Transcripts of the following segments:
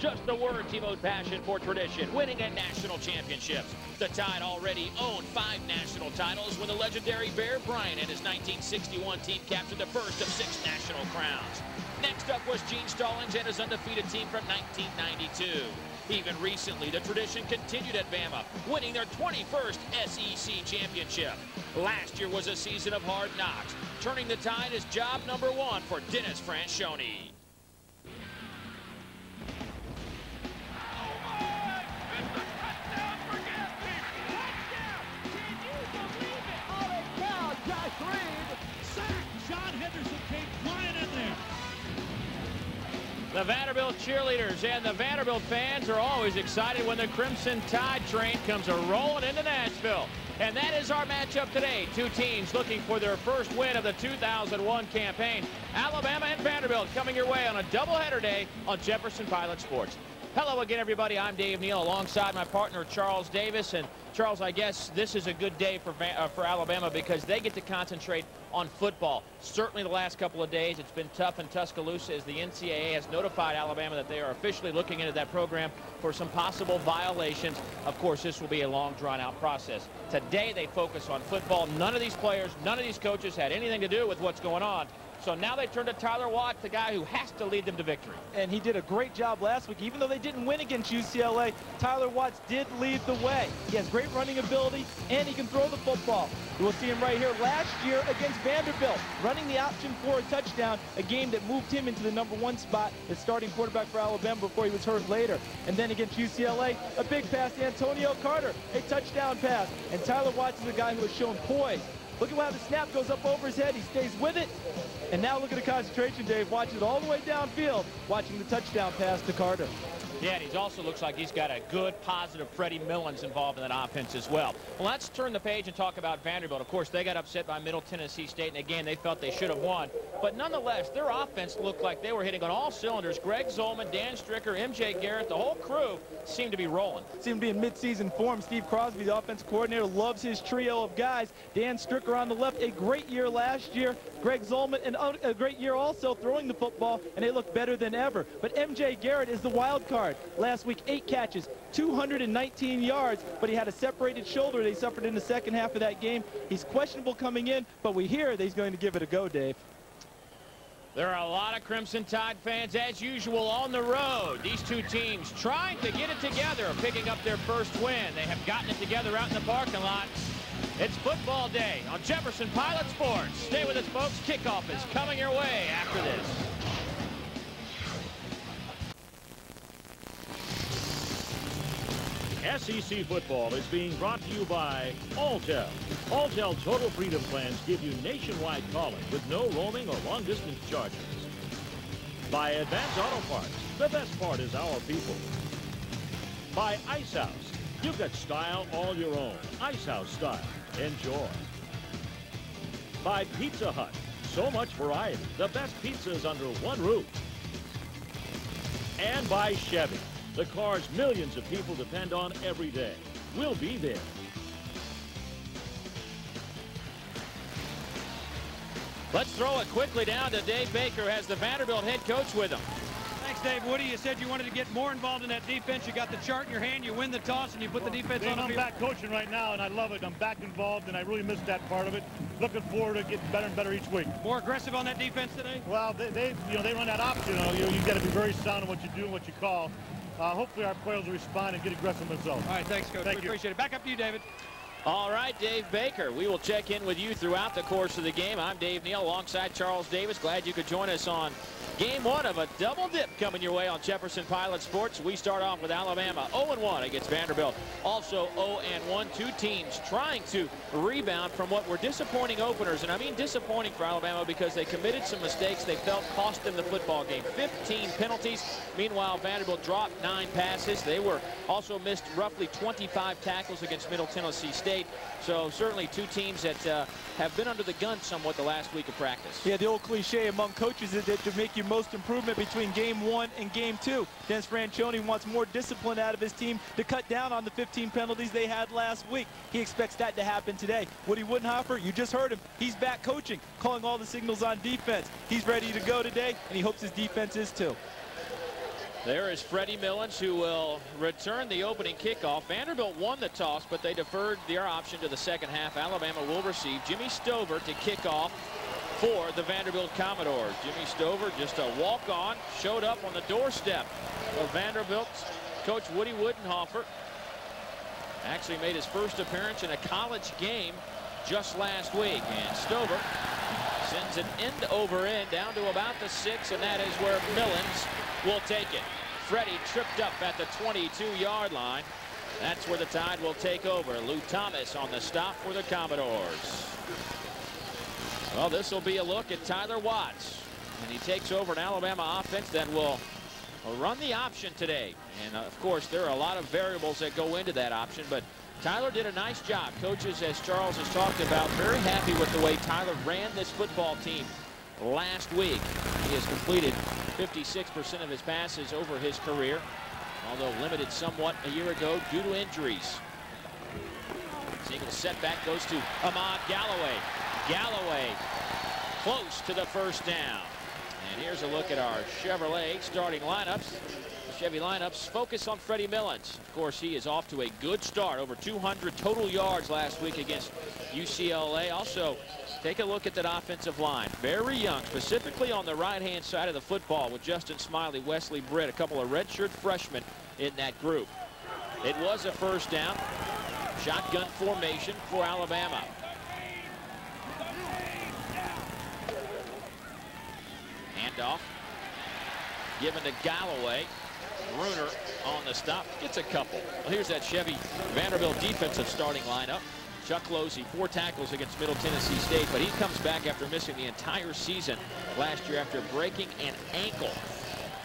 Just the word, Tebow's passion for tradition, winning at national championships. The Tide already owned 5 national titles when the legendary Bear Bryant and his 1961 team captured the first of 6 national crowns. Next up was Gene Stallings and his undefeated team from 1992. Even recently, the tradition continued at Bama, winning their 21st SEC championship. Last year was a season of hard knocks. Turning the Tide is job number 1 for Dennis Franchione. The Vanderbilt cheerleaders and the Vanderbilt fans are always excited when the Crimson Tide train comes a-rolling into Nashville. And that is our matchup today. Two teams looking for their first win of the 2001 campaign. Alabama and Vanderbilt coming your way on a doubleheader day on Jefferson Pilot Sports. Hello again, everybody. I'm Dave Neal alongside my partner, Charles Davis. And, Charles, I guess this is a good day for Alabama because they get to concentrate on football. Certainly the last couple of days, it's been tough in Tuscaloosa as the NCAA has notified Alabama that they are officially looking into that program for some possible violations. Of course, this will be a long, drawn-out process. Today, they focus on football. None of these players, none of these coaches had anything to do with what's going on. So now they turn to Tyler Watts, the guy who has to lead them to victory. And he did a great job last week. Even though they didn't win against UCLA, Tyler Watts did lead the way. He has great running ability, and he can throw the football. We'll see him right here last year against Vanderbilt, running the option for a touchdown, a game that moved him into the #1 spot as starting quarterback for Alabama before he was hurt later. And then against UCLA, a big pass to Antonio Carter, a touchdown pass. And Tyler Watts is a guy who has shown poise. Look at how the snap goes up over his head. He stays with it. And now look at the concentration, Dave. Watching it all the way downfield, watching the touchdown pass to Carter. Yeah, and he also looks like he's got a good, positive Freddie Mullins involved in that offense as well. Well, let's turn the page and talk about Vanderbilt. Of course, they got upset by Middle Tennessee State, and again, they felt they should have won. But nonetheless, their offense looked like they were hitting on all cylinders. Greg Zolman, Dan Stricker, MJ Garrett, the whole crew seemed to be rolling. Seemed to be in midseason form. Steve Crosby, the offensive coordinator, loves his trio of guys. Dan Stricker on the left, a great year last year. Greg Zolman, a great year also throwing the football, and they look better than ever. But MJ Garrett is the wild card. Last week, 8 catches, 219 yards, but he had a separated shoulder they suffered in the second half of that game. He's questionable coming in, but we hear that he's going to give it a go, Dave. There are a lot of Crimson Tide fans, as usual, on the road. These two teams trying to get it together, picking up their first win. They have gotten it together out in the parking lot. It's football day on Jefferson Pilot Sports. Stay with us, folks. Kickoff is coming your way after this. SEC football is being brought to you by Alltel. Alltel Total Freedom plans give you nationwide calling with no roaming or long-distance charges. By Advance Auto Parts, the best part is our people. By Ice House, you've got style all your own. Ice House style, enjoy. By Pizza Hut, so much variety. The best pizzas under one roof. And by Chevy. The cars millions of people depend on every day. We'll be there. Let's throw it quickly down to Dave Baker as the Vanderbilt head coach with him. Thanks, Dave. Woody, you said you wanted to get more involved in that defense. You got the chart in your hand. You win the toss, and you put the defense on the field. I'm back coaching right now, and I love it. I'm back involved, and I really missed that part of it. Looking forward to getting better and better each week. More aggressive on that defense today? Well, they run that option. You've got to be very sound in what you do and what you call. Hopefully our players will respond and get aggressive themselves. All right, thanks, Coach. Thank you. Appreciate it. Back up to you, David. All right, Dave Baker. We will check in with you throughout the course of the game. I'm Dave Neal alongside Charles Davis. Glad you could join us on game 1 of a double dip coming your way on Jefferson Pilot Sports. We start off with Alabama 0-1 against Vanderbilt. Also 0-1, two teams trying to rebound from what were disappointing openers. And I mean disappointing for Alabama because they committed some mistakes they felt cost them the football game. 15 penalties. Meanwhile, Vanderbilt dropped 9 passes. They were also missed roughly 25 tackles against Middle Tennessee State. So certainly two teams that have been under the gun somewhat the last week of practice. Yeah, the old cliche among coaches is that to make you most improvement between game 1 and game 2. Dennis Franchione wants more discipline out of his team to cut down on the 15 penalties they had last week. He expects that to happen today. Woody Widenhofer, you just heard him. He's back coaching, calling all the signals on defense. He's ready to go today, and he hopes his defense is too. There is Freddie Mullins, who will return the opening kickoff. Vanderbilt won the toss, but they deferred their option to the second half. Alabama will receive Jimmy Stover to kick off for the Vanderbilt Commodores. Jimmy Stover, just a walk-on, showed up on the doorstep of Vanderbilt's coach Woody Widenhofer. Actually made his first appearance in a college game just last week. And Stover sends it end over end down to about the 6, and that is where Mullins will take it. Freddie tripped up at the 22-yard line. That's where the Tide will take over. Lou Thomas on the stop for the Commodores. Well, this will be a look at Tyler Watts. And he takes over an Alabama offense that will run the option today. And, of course, there are a lot of variables that go into that option, but Tyler did a nice job. Coaches, as Charles has talked about, very happy with the way Tyler ran this football team last week. He has completed 56% of his passes over his career, although limited somewhat a year ago due to injuries. Single setback goes to Ahmad Galloway. Galloway close to the first down. And here's a look at our Chevrolet starting lineups. The Chevy lineups focus on Freddie Mullins. Of course, he is off to a good start. Over 200 total yards last week against UCLA. Also, take a look at that offensive line. Very young, specifically on the right-hand side of the football with Justin Smiley, Wesley Britt, a couple of redshirt freshmen in that group. It was a first down. Shotgun formation for Alabama. Handoff given to Galloway. Bruner on the stop, gets a couple. Well, here's that Chevy Vanderbilt defensive starting lineup. Chuck Losey, 4 tackles against Middle Tennessee State, but he comes back after missing the entire season last year after breaking an ankle.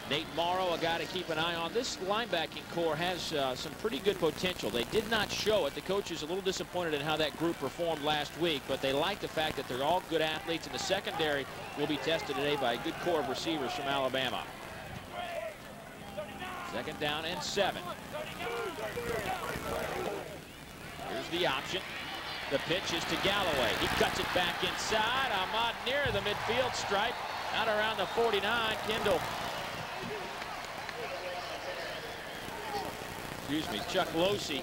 Nate Morrow, a guy to keep an eye on. This linebacking corps has some pretty good potential. They did not show it. The coach is a little disappointed in how that group performed last week, but they like the fact that they're all good athletes, and the secondary will be tested today by a good corps of receivers from Alabama. Second down and 7. Here's the option. The pitch is to Galloway. He cuts it back inside. Ahmad near the midfield stripe. Out around the 49. Kendall. Excuse me, Chuck Losey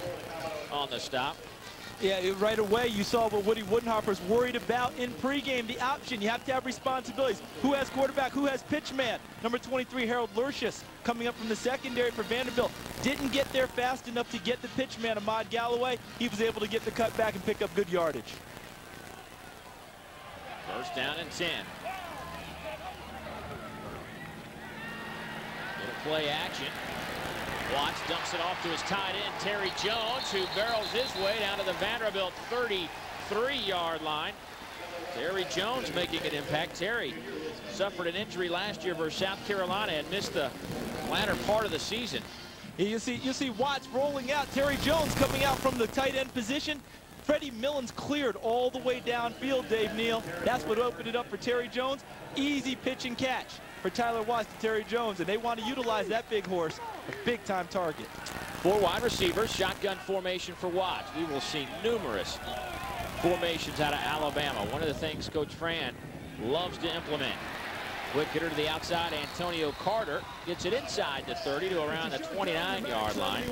on the stop. Yeah, right away you saw what Woody Widenhofer's worried about in pregame, the option. You have to have responsibilities. Who has quarterback? Who has pitch man? Number 23, Harold Lurchus, coming up from the secondary for Vanderbilt. Didn't get there fast enough to get the pitch man, Ahmad Galloway. He was able to get the cut back and pick up good yardage. First down and 10. Little play action. Watts dumps it off to his tight end, Terry Jones, who barrels his way down to the Vanderbilt 33-yard line. Terry Jones making an impact. Terry suffered an injury last year versus South Carolina and missed the latter part of the season. You see Watts rolling out, Terry Jones coming out from the tight end position. Freddie Mullins cleared all the way downfield, Dave Neal. That's what opened it up for Terry Jones. Easy pitch and catch for Tyler Watts to Terry Jones, and they want to utilize that big horse, a big-time target. 4 wide receivers, shotgun formation for Watts. We will see numerous formations out of Alabama. One of the things Coach Fran loves to implement. Quick hitter to the outside, Antonio Carter gets it inside the 30 to around the 29-yard line.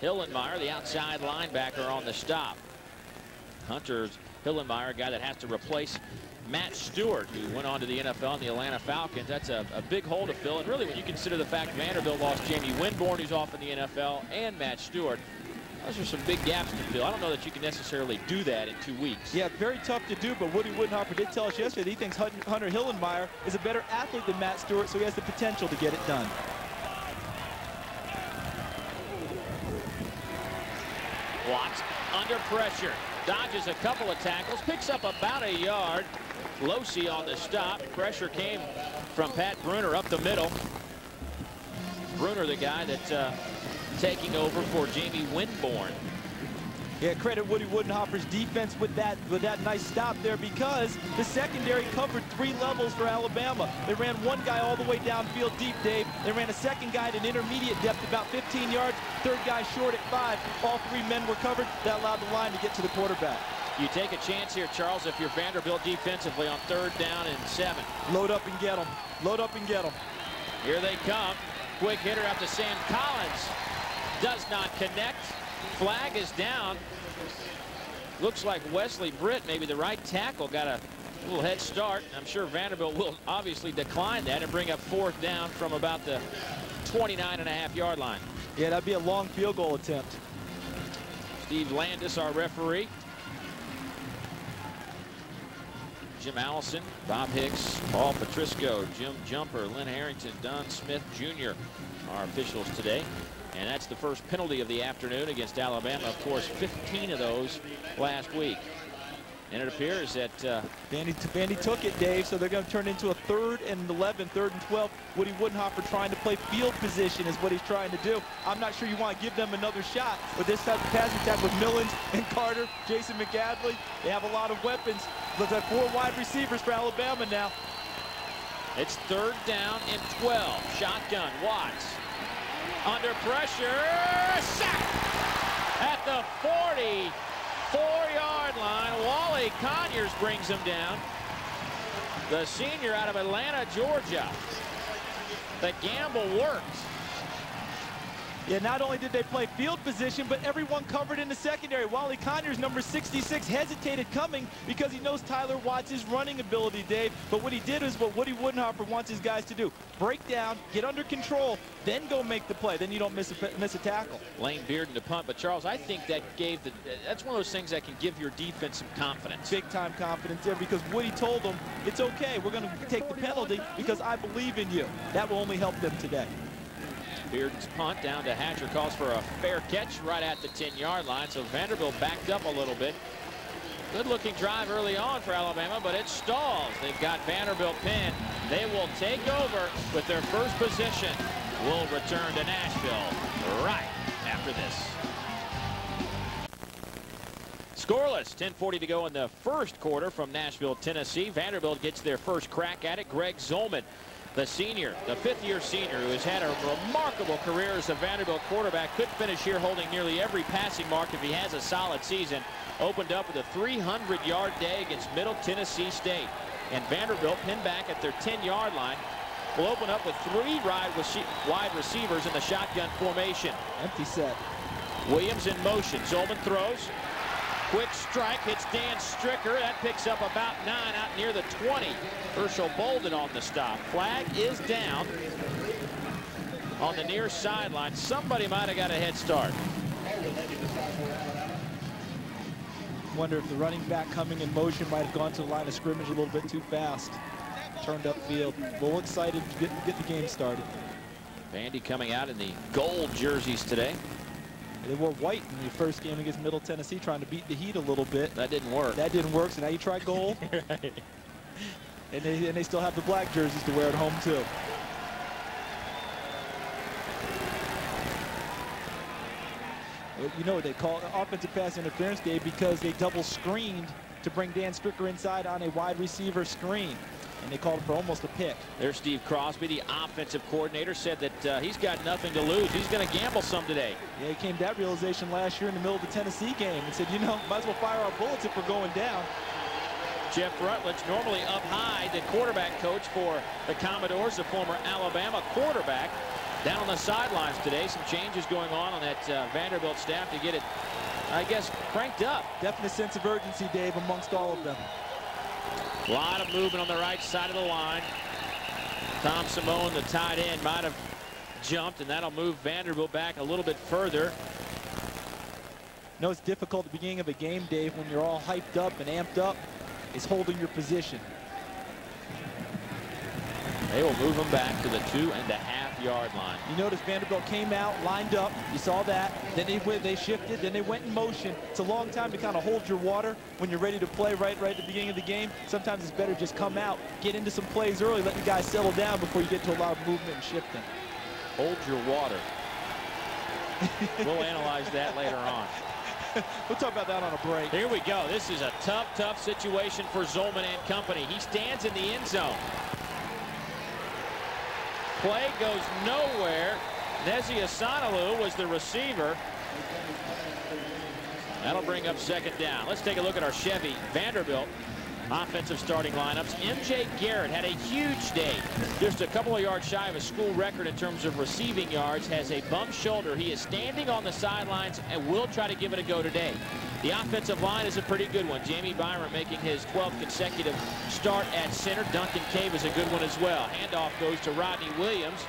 Hillenmeyer, the outside linebacker, on the stop. Hunter Hillenmeyer, a guy that has to replace Matt Stewart, who went on to the NFL and the Atlanta Falcons. That's a big hole to fill. And really, when you consider the fact Vanderbilt lost Jamie Winborn, who's off in the NFL, and Matt Stewart, those are some big gaps to fill. I don't know that you can necessarily do that in 2 weeks. Yeah, very tough to do, but Woody Widenhofer did tell us yesterday that he thinks Hunter Hillenmeyer is a better athlete than Matt Stewart, so he has the potential to get it done. Watts under pressure. Dodges a couple of tackles, picks up about a yard. Losey on the stop. Pressure came from Pat Bruner up the middle. Bruner, the guy that's taking over for Jamie Winborn. Yeah, credit Woody Widenhofer's defense with that nice stop there, because the secondary covered 3 levels for Alabama. They ran one guy all the way downfield deep, Dave. They ran a second guy at an intermediate depth, about 15 yards. Third guy short at 5. All 3 men were covered. That allowed the line to get to the quarterback. You take a chance here, Charles, if you're Vanderbilt defensively on 3rd down and 7. Load up and get them. Load up and get them. Here they come. quick hitter out to Sam Collins. Does not connect. Flag is down. Looks like Wesley Britt, maybe the right tackle, got a little head start. I'm sure Vanderbilt will obviously decline that and bring up fourth down from about the 29.5-yard line. Yeah, that'd be a long field goal attempt. Steve Landis, our referee. Jim Allison, Bob Hicks, Paul Patrisco, Jim Jumper, Lynn Harrington, Don Smith Jr. are officials today. And that's the first penalty of the afternoon against Alabama. Of course, 15 of those last week. And it appears that Vandy took it, Dave, so they're going to turn into a 3rd and 11, 3rd and 12. Woody Widenhofer trying to play field position is what he's trying to do. I'm not sure you want to give them another shot with this type of passing attack with Millins and Carter, Jason McGadley. They have a lot of weapons. Looks like 4 wide receivers for Alabama now. It's 3rd down and 12. Shotgun, Watts. Under pressure, sack at the 40. 4-yard line. Wally Conyers brings him down. The senior out of Atlanta, Georgia. The gamble worked. Yeah, not only did they play field position, but everyone covered in the secondary. Wally Conyers, number 66, hesitated coming because he knows Tyler Watts' running ability, Dave. But what he did is what Woody Widenhofer wants his guys to do. Break down, get under control, then go make the play. Then you don't miss a tackle. Lane Bearden to punt, but Charles, I think that gave the, that's one of those things that can give your defense some confidence. Big time confidence there because Woody told them, it's okay, we're going to take the penalty because I believe in you. That will only help them today. Bearden's punt down to Hatcher, calls for a fair catch right at the 10-yard line, so Vanderbilt backed up a little bit. Good-looking drive early on for Alabama, but it stalls. They've got Vanderbilt pinned. They will take over with their first possession. We'll return to Nashville right after this. Scoreless, 10:40 to go in the first quarter from Nashville, Tennessee. Vanderbilt gets their first crack at it. Greg Zolman, the senior, the 5th-year senior who has had a remarkable career as a Vanderbilt quarterback, could finish here holding nearly every passing mark if he has a solid season. Opened up with a 300-yard day against Middle Tennessee State. And Vanderbilt pinned back at their 10-yard line. Will open up with 3 wide receivers in the shotgun formation. Empty set. Williams in motion. Zolman throws. Quick strike, hits Dan Stricker. That picks up about 9 out near the 20. Herschel Bolden on the stop. Flag is down on the near sideline. Somebody might have got a head start. Wonder if the running back coming in motion might have gone to the line of scrimmage a little bit too fast. Turned upfield. Well, we're excited to get the game started. Vandy coming out in the gold jerseys today. They wore white in the first game against Middle Tennessee, trying to beat the heat a little bit. That didn't work. That didn't work, so now you try gold. Right. And they still have the black jerseys to wear at home, too. You know what they call it, offensive pass interference, Dave, because they double screened to bring Dan Stricker inside on a wide receiver screen. And they called for almost a pick. There's Steve Crosby, the offensive coordinator, said that he's got nothing to lose. He's going to gamble some today. Yeah, he came to that realization last year in the middle of the Tennessee game and said, you know, might as well fire our bullets if we're going down. Jeff Rutledge, normally up high, the quarterback coach for the Commodores, the former Alabama quarterback, down on the sidelines today. Some changes going on that Vanderbilt staff to get it, I guess, cranked up. Definite sense of urgency, Dave, amongst all of them. A lot of movement on the right side of the line. Tom Simone, the tight end, might have jumped, and that'll move Vanderbilt back a little bit further. No, it's difficult at the beginning of a game, Dave, when you're all hyped up and amped up, is holding your position. They will move them back to the 2.5-yard line. You notice Vanderbilt came out, lined up. You saw that. Then they shifted. Then they went in motion. It's a long time to kind of hold your water when you're ready to play right at the beginning of the game. Sometimes it's better just come out, get into some plays early, let the guys settle down before you get to a lot of movement and shifting. Hold your water. We'll analyze that later on. We'll talk about that on a break. Here we go. This is a tough, tough situation for Zolman and company. He stands in the end zone. Play goes nowhere. Nezzy Asanalu was the receiver. That'll bring up 2nd down. Let's take a look at our Chevy Vanderbilt. offensive starting lineups. MJ Garrett had a huge day. Just a couple of yards shy of a school record in terms of receiving yards. Has a bum shoulder. He is standing on the sidelines and will try to give it a go today. The offensive line is a pretty good one. Jamie Byron making his 12th consecutive start at center. Duncan Cave is a good one as well. Handoff goes to Rodney Williams.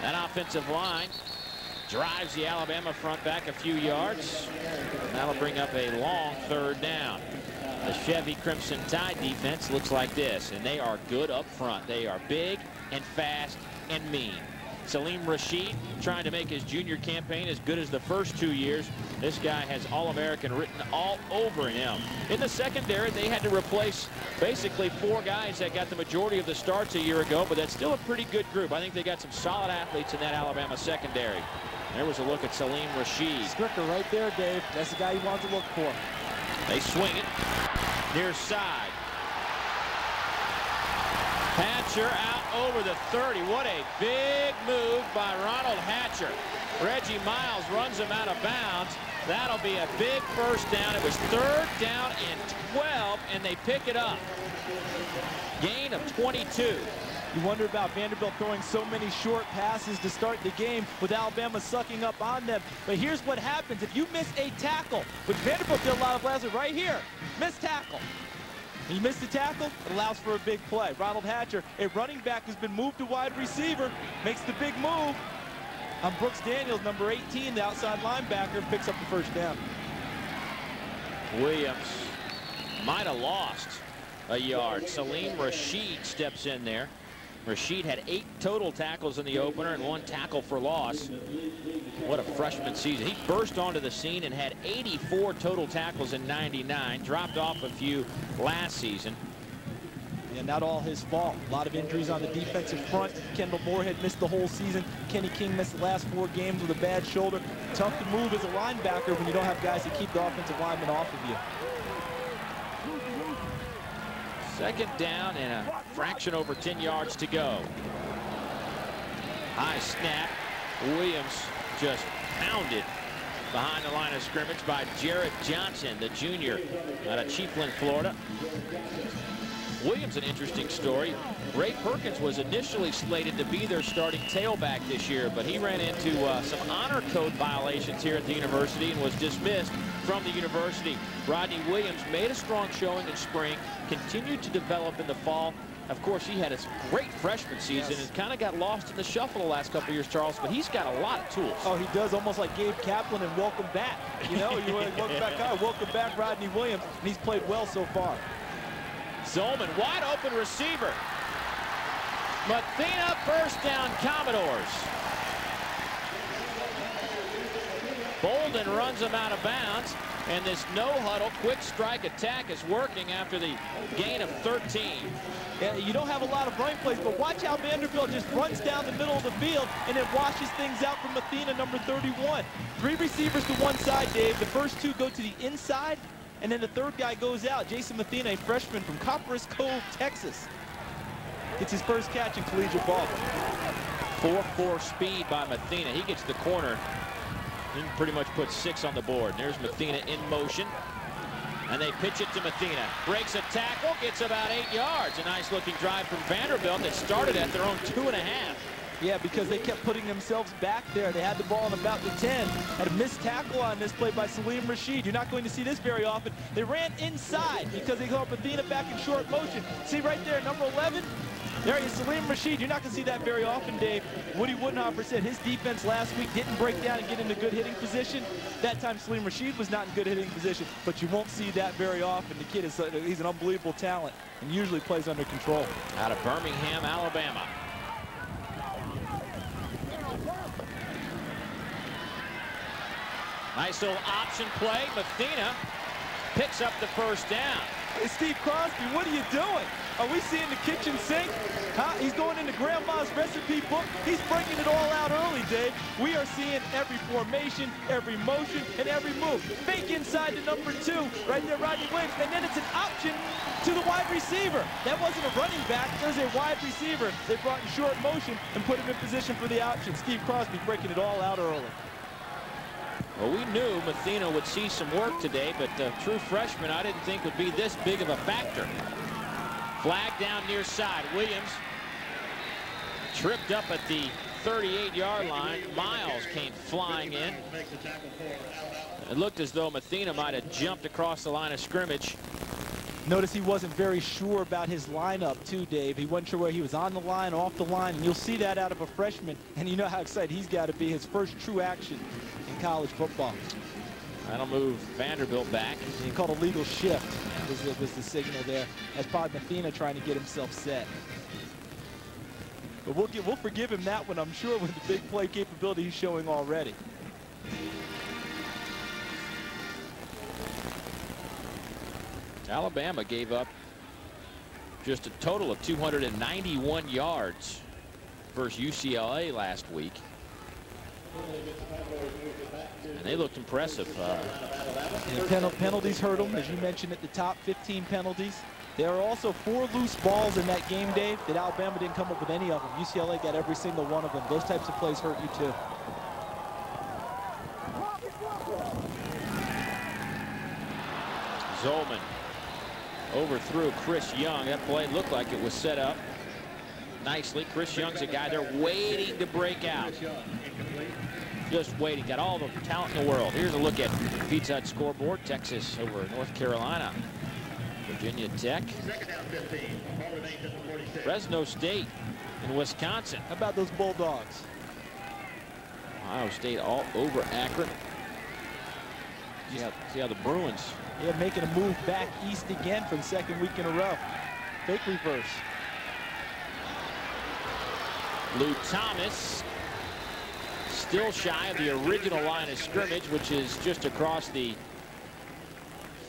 That offensive line drives the Alabama front back a few yards. That'll bring up a long third down. The Chevy Crimson Tide defense looks like this, and they are good up front. They are big and fast and mean. Saleem Rasheed trying to make his junior campaign as good as the first 2 years. This guy has All-American written all over him. In the secondary, they had to replace basically four guys that got the majority of the starts a year ago, but that's still a pretty good group. I think they got some solid athletes in that Alabama secondary. There was a look at Saleem Rasheed. Stricker right there, Dave. That's the guy you want to look for. They swing it. Near side. Hatcher out over the 30. What a big move by Ronald Hatcher. Reggie Miles runs him out of bounds. That'll be a big first down. It was third down and 12, and they pick it up. Gain of 22. You wonder about Vanderbilt throwing so many short passes to start the game with Alabama sucking up on them. But here's what happens. If you miss a tackle, which Vanderbilt did a lot of last year, right here, missed tackle. And you miss the tackle, it allows for a big play. Ronald Hatcher, a running back who's been moved to wide receiver, makes the big move on Brooks Daniels, number 18, the outside linebacker, picks up the first down. Williams might have lost a yard. Saleem Rasheed steps in there. Rasheed had 8 total tackles in the opener and 1 tackle for loss. What a freshman season. He burst onto the scene and had 84 total tackles in 99. Dropped off a few last season. Yeah, not all his fault. A lot of injuries on the defensive front. Kendall Moorhead missed the whole season. Kenny King missed the last 4 games with a bad shoulder. Tough to move as a linebacker when you don't have guys that keep the offensive linemen off of you. Second down and a fraction over 10 yards to go. High snap. Williams just pounded behind the line of scrimmage by Jarrett Johnson, the junior out of Cheapland, Florida. Williams, an interesting story. Ray Perkins was initially slated to be their starting tailback this year, but he ran into some honor code violations here at the university and was dismissed from the university. Rodney Williams made a strong showing in spring, continued to develop in the fall. Of course, he had a great freshman season and kind of got lost in the shuffle the last couple of years, Charles, but he's got a lot of tools. Oh, he does, almost like Gabe Kaplan and welcome back. You know, you welcome back, guy, welcome back Rodney Williams, and he's played well so far. Zolman, wide open receiver. Mathena, first down, Commodores. Bolden runs him out of bounds, and this no-huddle quick strike attack is working after the gain of 13. Yeah, you don't have a lot of running plays, but watch how Vanderbilt just runs down the middle of the field and it washes things out from Mathena, number 31. 3 receivers to one side, Dave. The first 2 go to the inside, and then the third guy goes out. Jason Mathena, a freshman from Copperas Cove, Texas. Gets his first catch in collegiate ball. 4-4 speed by Mathena. He gets the corner. He can pretty much put 6 on the board. There's Mathena in motion. And they pitch it to Mathena. Breaks a tackle, gets about 8 yards. A nice looking drive from Vanderbilt that started at their own 2.5. Yeah, because they kept putting themselves back there. They had the ball in about the 10. Had a missed tackle on this play by Saleem Rasheed. You're not going to see this very often. They ran inside because they caught Mathena back in short motion. See right there, number 11? There is Saleem Rasheed. You're not going to see that very often, Dave. Woody Widenhofer said his defense last week didn't break down and get into good hitting position. That time, Saleem Rasheed was not in good hitting position, but you won't see that very often. The kid is he's an unbelievable talent and usually plays under control. Out of Birmingham, Alabama. Nice little option play. Mathena picks up the first down. Hey, Steve Crosby, what are you doing? Are we seeing the kitchen sink? Huh? He's going into Grandma's recipe book. He's breaking it all out early, Dave. We are seeing every formation, every motion, and every move. Fake inside to number 2, right there, Rodney Williams, and then it's an option to the wide receiver. That wasn't a running back. There's a wide receiver. They brought in short motion and put him in position for the option. Steve Crosby breaking it all out early. Well, we knew Matheny would see some work today, but the true freshman I didn't think would be this big of a factor. Flag down near side. Williams tripped up at the 38-yard line. Miles came flying in. It looked as though Matheny might have jumped across the line of scrimmage. Notice he wasn't very sure about his lineup, too, Dave. He wasn't sure where he was on the line, off the line, and you'll see that out of a freshman, and you know how excited he's got to be. His first true action in college football. That'll move Vanderbilt back. He called a legal shift, was the signal there. That's probably Matheny trying to get himself set. But we'll forgive him that one, I'm sure, with the big play capability he's showing already. Alabama gave up just a total of 291 yards versus UCLA last week. And they looked impressive. Penalties hurt them, as you mentioned at the top, 15 penalties. There are also 4 loose balls in that game, Dave, that Alabama didn't come up with any of them. UCLA got every single one of them. Those types of plays hurt you, too. Zolman overthrew Chris Young. That play looked like it was set up nicely. Chris Young's a guy they're waiting to break out. Just waiting. Got all the talent in the world. Here's a look at Pizza Hut scoreboard. Texas over North Carolina. Virginia Tech. Fresno State and Wisconsin. How about those Bulldogs? Ohio State all over Akron. See how the Bruins. Yeah, making a move back east again for the second week in a row. Fake reverse. Lou Thomas still shy of the original line of scrimmage, which is just across the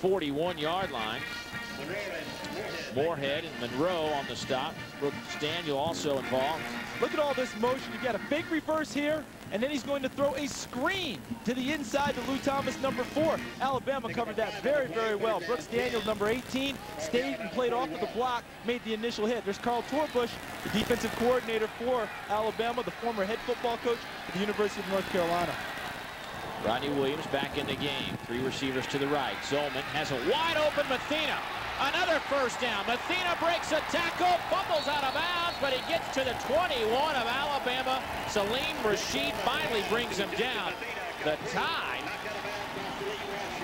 41-yard line. Moorhead and Monroe on the stop. Brooks Daniel also involved. Look at all this motion. You got a fake reverse here, and then he's going to throw a screen to the inside to Lou Thomas, number 4. Alabama covered that very, very well. Brooks Daniel, number 18, stayed and played off of the block, made the initial hit. There's Carl Torbush, the defensive coordinator for Alabama, the former head football coach at the University of North Carolina. Rodney Williams back in the game. 3 receivers to the right. Zolman has a wide open Matheny. Another first down. Matheny breaks a tackle, fumbles out of bounds, but he gets to the 21 of Alabama. Saleem Rasheed finally brings him down. The Tide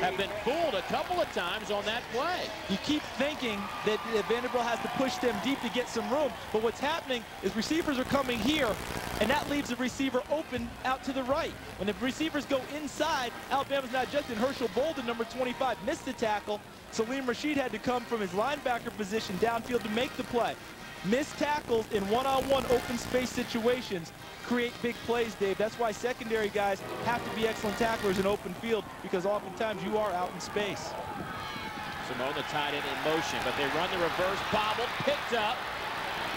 have been fooled a couple of times on that play. You keep thinking that Vanderbilt has to push them deep to get some room, but what's happening is receivers are coming here, and that leaves the receiver open out to the right. When the receivers go inside, Alabama's not just in. Herschel Bolden, number 25, missed the tackle. Saleem Rasheed had to come from his linebacker position downfield to make the play. Missed tackles in one-on-one open space situations create big plays, Dave. That's why secondary guys have to be excellent tacklers in open field, because oftentimes you are out in space. Simone tied it in motion, but they run the reverse bobble, picked up.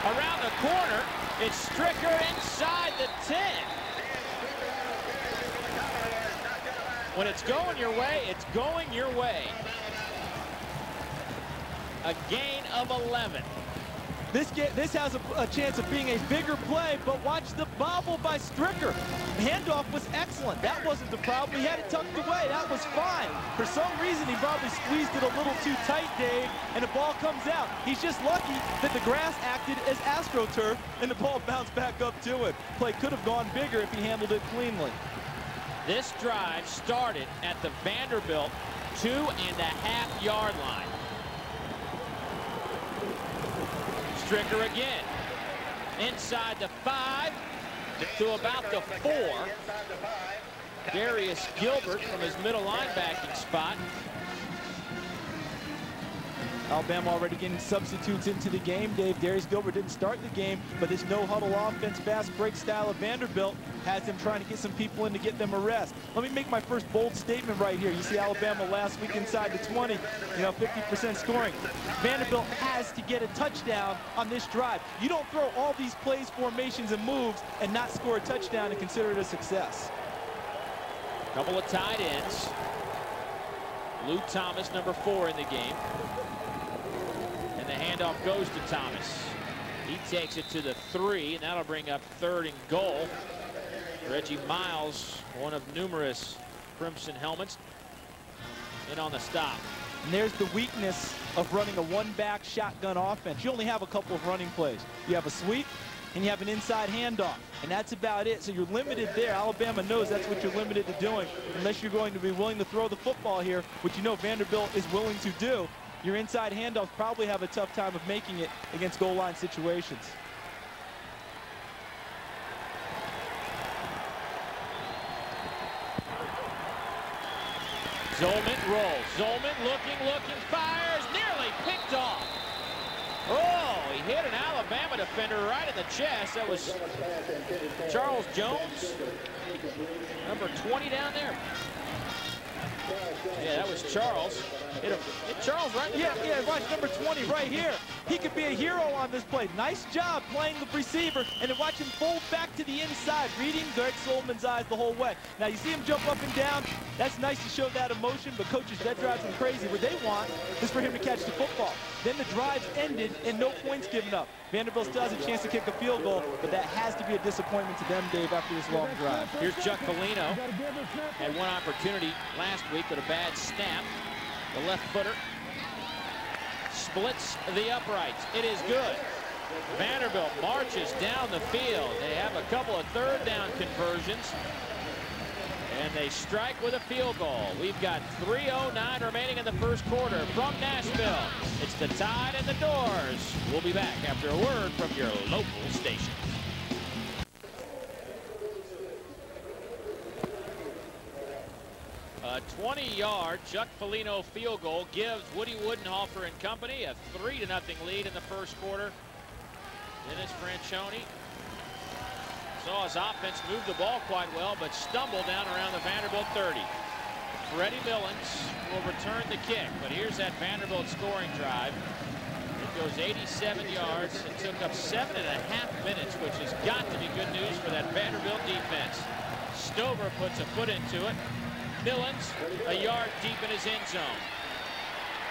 Around the corner, it's Stricker inside the 10. When it's going your way, it's going your way. A gain of 11. This has a chance of being a bigger play, but watch the bobble by Stricker. Handoff was excellent. That wasn't the problem. He had it tucked away. That was fine. For some reason, he probably squeezed it a little too tight, Dave, and the ball comes out. He's just lucky that the grass acted as AstroTurf, and the ball bounced back up to him. Play could have gone bigger if he handled it cleanly. This drive started at the Vanderbilt 2.5-yard line. Stricker again, inside the 5 to about the 4. Darius Gilbert from his middle linebacking spot. Alabama already getting substitutes into the game, Dave. Darius Gilbert didn't start the game, but this no-huddle offense, fast break style of Vanderbilt has them trying to get some people in to get them a rest. Let me make my first bold statement right here. You see Alabama last week inside the 20, 50% scoring. Vanderbilt has to get a touchdown on this drive. You don't throw all these plays, formations, and moves and not score a touchdown and consider it a success. Couple of tight ends. Lou Thomas, number 4 in the game. The handoff goes to Thomas. He takes it to the 3, and that'll bring up 3rd and goal. Reggie Miles, one of numerous crimson helmets. In on the stop. And there's the weakness of running a one-back shotgun offense. You only have a couple of running plays. You have a sweep, and you have an inside handoff, and that's about it. So you're limited there. Alabama knows that's what you're limited to doing. Unless you're going to be willing to throw the football here, which you know Vanderbilt is willing to do, your inside handoffs probably have a tough time of making it against goal line situations. Zolman rolls. Zolman looking, fires, nearly picked off. Oh, he hit an Alabama defender right in the chest. That was Charles Jones, number 20 down there. Yeah, that was Charles. Hit Charles right there. Yeah, watch number 20 right here. He could be a hero on this play. Nice job playing the receiver, and then watch him fold back to the inside, reading Greg Zolman's eyes the whole way. Now, you see him jump up and down. That's nice to show that emotion, but coaches, that drives him crazy. What they want is for him to catch the football. Then the drive's ended, and no points given up. Vanderbilt still has a chance to kick a field goal, but that has to be a disappointment to them, Dave, after this long drive. Here's Chuck Folino. Had one opportunity last week, but a bad snap. The left footer splits the uprights. It is good. Vanderbilt marches down the field. They have a couple of third down conversions. And they strike with a field goal. We've got 3:09 remaining in the first quarter. From Nashville, it's the Tide and the Doors. We'll be back after a word from your local station. A 20-yard Chuck Folino field goal gives Woody Widenhofer and company a 3-0 lead in the first quarter. Dennis Franchione saw his offense move the ball quite well, but stumble down around the Vanderbilt 30. Freddie Mullins will return the kick, but here's that Vanderbilt scoring drive. It goes 87 yards and took up 7.5 minutes, which has got to be good news for that Vanderbilt defense. Stover puts a foot into it. Mullins, a yard deep in his end zone.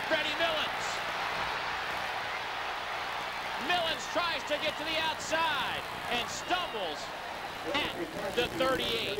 Freddie Mullins. Mullins tries to get to the outside and stumbles at the 38.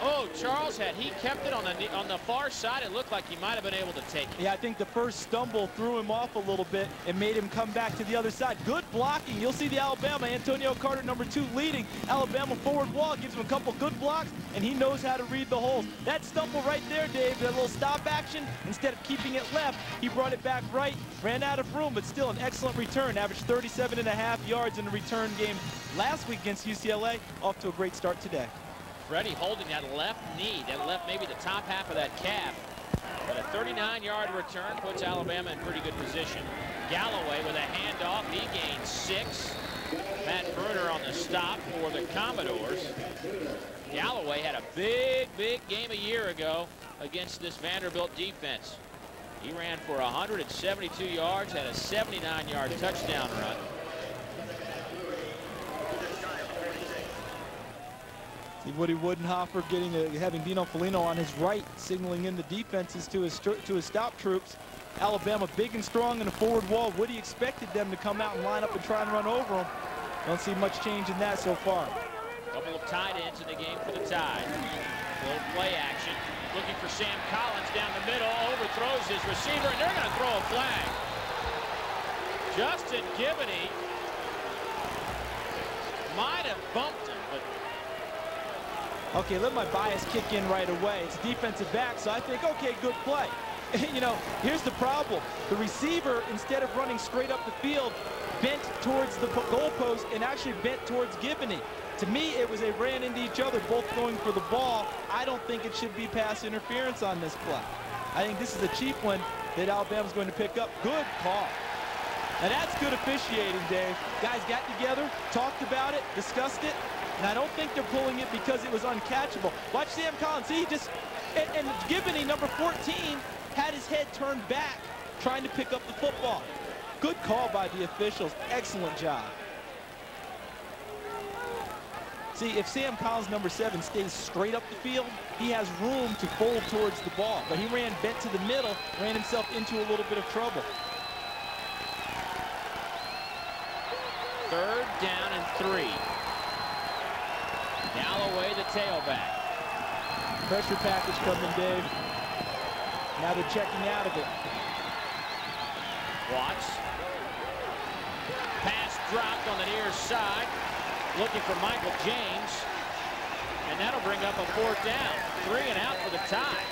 Oh, Charles, had he kept it on the far side, it looked like he might have been able to take it. Yeah, I think the first stumble threw him off a little bit and made him come back to the other side. Good blocking. You'll see the Alabama, Antonio Carter, number 2, leading. Alabama forward wall gives him a couple good blocks, and he knows how to read the holes. That stumble right there, Dave, that little stop action, instead of keeping it left, he brought it back right, ran out of room, but still an excellent return. Averaged 37.5 yards in the return game last week against UCLA. Off to a great start today. Freddie holding that left knee, that left maybe the top half of that calf. But a 39-yard return puts Alabama in pretty good position. Galloway with a handoff, he gains 6. Matt Berner on the stop for the Commodores. Galloway had a big game a year ago against this Vanderbilt defense. He ran for 172 yards, had a 79-yard touchdown run. Woody Widenhofer having Dino Folino on his right, signaling in the defenses to his stop troops. Alabama big and strong in the forward wall. Woody expected them to come out and line up and try and run over them. Don't see much change in that so far. Couple of tight ends in the game for the Tide. Little play action, looking for Sam Collins down the middle, overthrows his receiver, and they're going to throw a flag. Justin Giboney might have bumped him, but okay, let my bias kick in right away. It's defensive back, so I think, okay, good play. You know, here's the problem. The receiver, instead of running straight up the field, bent towards the goalpost and actually bent towards Giboney. To me, it was they ran into each other, both going for the ball. I don't think it should be pass interference on this play. I think this is a cheap one that Alabama's going to pick up. Good call. Now, that's good officiating, Dave. Guys got together, talked about it, discussed it. And I don't think they're pulling it because it was uncatchable. Watch Sam Collins. See, he just, and Giboney, number 14, had his head turned back, trying to pick up the football. Good call by the officials. Excellent job. See, if Sam Collins, number 7, stays straight up the field, he has room to fold towards the ball. But he ran bent to the middle, ran himself into a little bit of trouble. Third down and 3. Galloway, the tailback. Pressure package coming, Dave. Now they're checking out of it. Watts. Pass dropped on the near side. Looking for Michael James. And that'll bring up a fourth down. Three and out for the tie.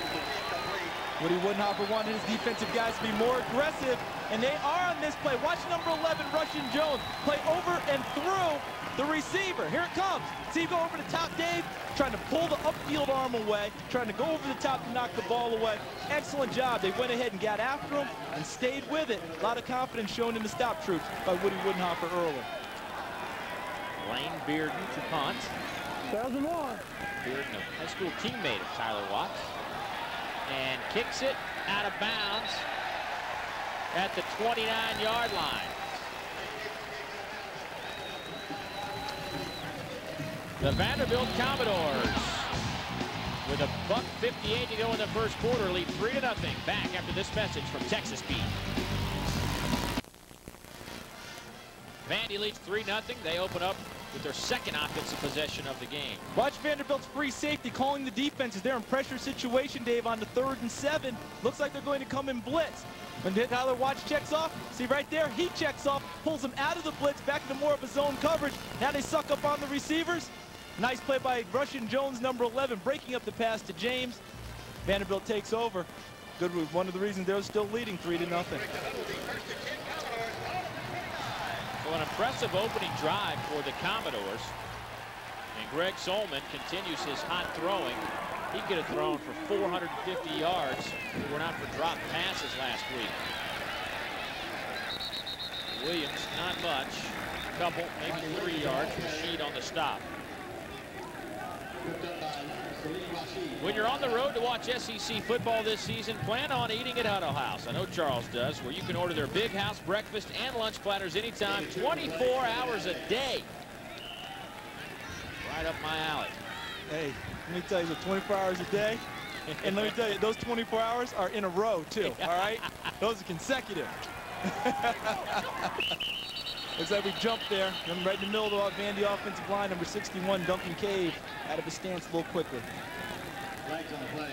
Woody Widenhofer wanted his defensive guys to be more aggressive, and they are on this play. Watch number 11, Russian Jones, play over and through the receiver. Here it comes. See you go over the top, Dave, trying to pull the upfield arm away, trying to go over the top and knock the ball away. Excellent job. They went ahead and got after him and stayed with it. A lot of confidence shown in the stop troops by Woody Widenhofer early. Lane Bearden to punt. 1,001. Bearden, a high school teammate of Tyler Watts. And kicks it out of bounds at the 29-yard line. The Vanderbilt Commodores, with a $1:58 to go in the first quarter, lead 3-0. Back after this message from Texas Beat. Vandy leads 3-0. They open up with their second offensive possession of the game. Watch Vanderbilt's free safety calling the defenses. They're in pressure situation, Dave, on the 3rd and 7. Looks like they're going to come in blitz. When Tyler Watts checks off, see right there, he checks off, pulls him out of the blitz, back into more of a zone coverage. Now they suck up on the receivers. Nice play by Russian Jones, number 11, breaking up the pass to James. Vanderbilt takes over. Good move. One of the reasons they're still leading 3-0. Well, an impressive opening drive for the Commodores. And Greg Zolman continues his hot throwing. He could have thrown for 450 yards if it were not for drop passes last week. Williams, not much. A couple, maybe 3 yards. Rasheed on the stop. When you're on the road to watch SEC football this season, plan on eating at Huddle House. I know Charles does, where you can order their Big House breakfast and lunch platters anytime, 24 hours a day. Right up my alley. Hey, let me tell you, 24 hours a day, and let me tell you, those 24 hours are in a row, too, all right? Those are consecutive. Looks like we jumped there. I'm right in the middle of the Vandy offensive line, number 61, Duncan Cave, out of his stance a little quickly. Flags on the play.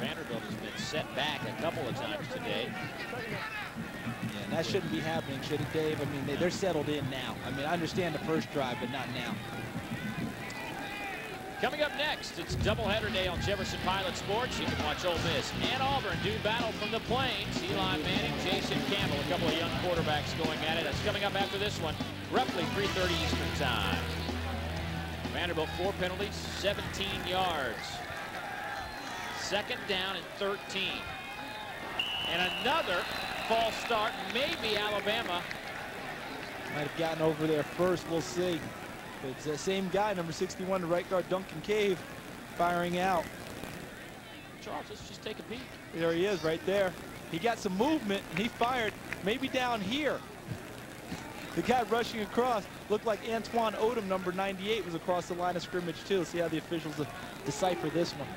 Vanderbilt has been set back a couple of times today. Yeah, and that shouldn't be happening, should it, Dave? I mean, they're settled in now. I mean, I understand the first drive, but not now. Coming up next, it's doubleheader day on Jefferson Pilot Sports. You can watch Ole Miss and Auburn do battle from the plains. Eli Manning, Jason Campbell, a couple of young quarterbacks going at it. That's coming up after this one, roughly 3:30 Eastern time. Vanderbilt 4 penalties, 17 yards. Second down and 13. And another false start, maybe Alabama. Might have gotten over there first, we'll see. It's the same guy, number 61, the right guard, Duncan Cave, firing out. Charles, let's just take a peek. There he is, right there. He got some movement, and he fired maybe down here. The guy rushing across looked like Antoine Odom, number 98, was across the line of scrimmage, too. See how the officials decipher this one.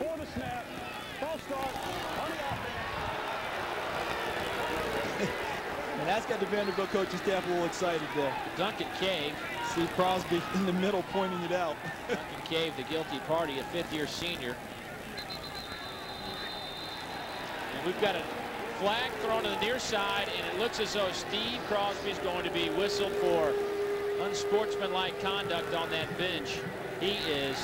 For the snap, false start, on the offense. And that's got the Vanderbilt coaching staff a little excited there. Duncan Cave. Steve Crosby in the middle pointing it out. Duncan Cave, the guilty party, a 5th-year senior. And we've got a flag thrown to the near side, and it looks as though Steve Crosby is going to be whistled for unsportsmanlike conduct on that bench. He is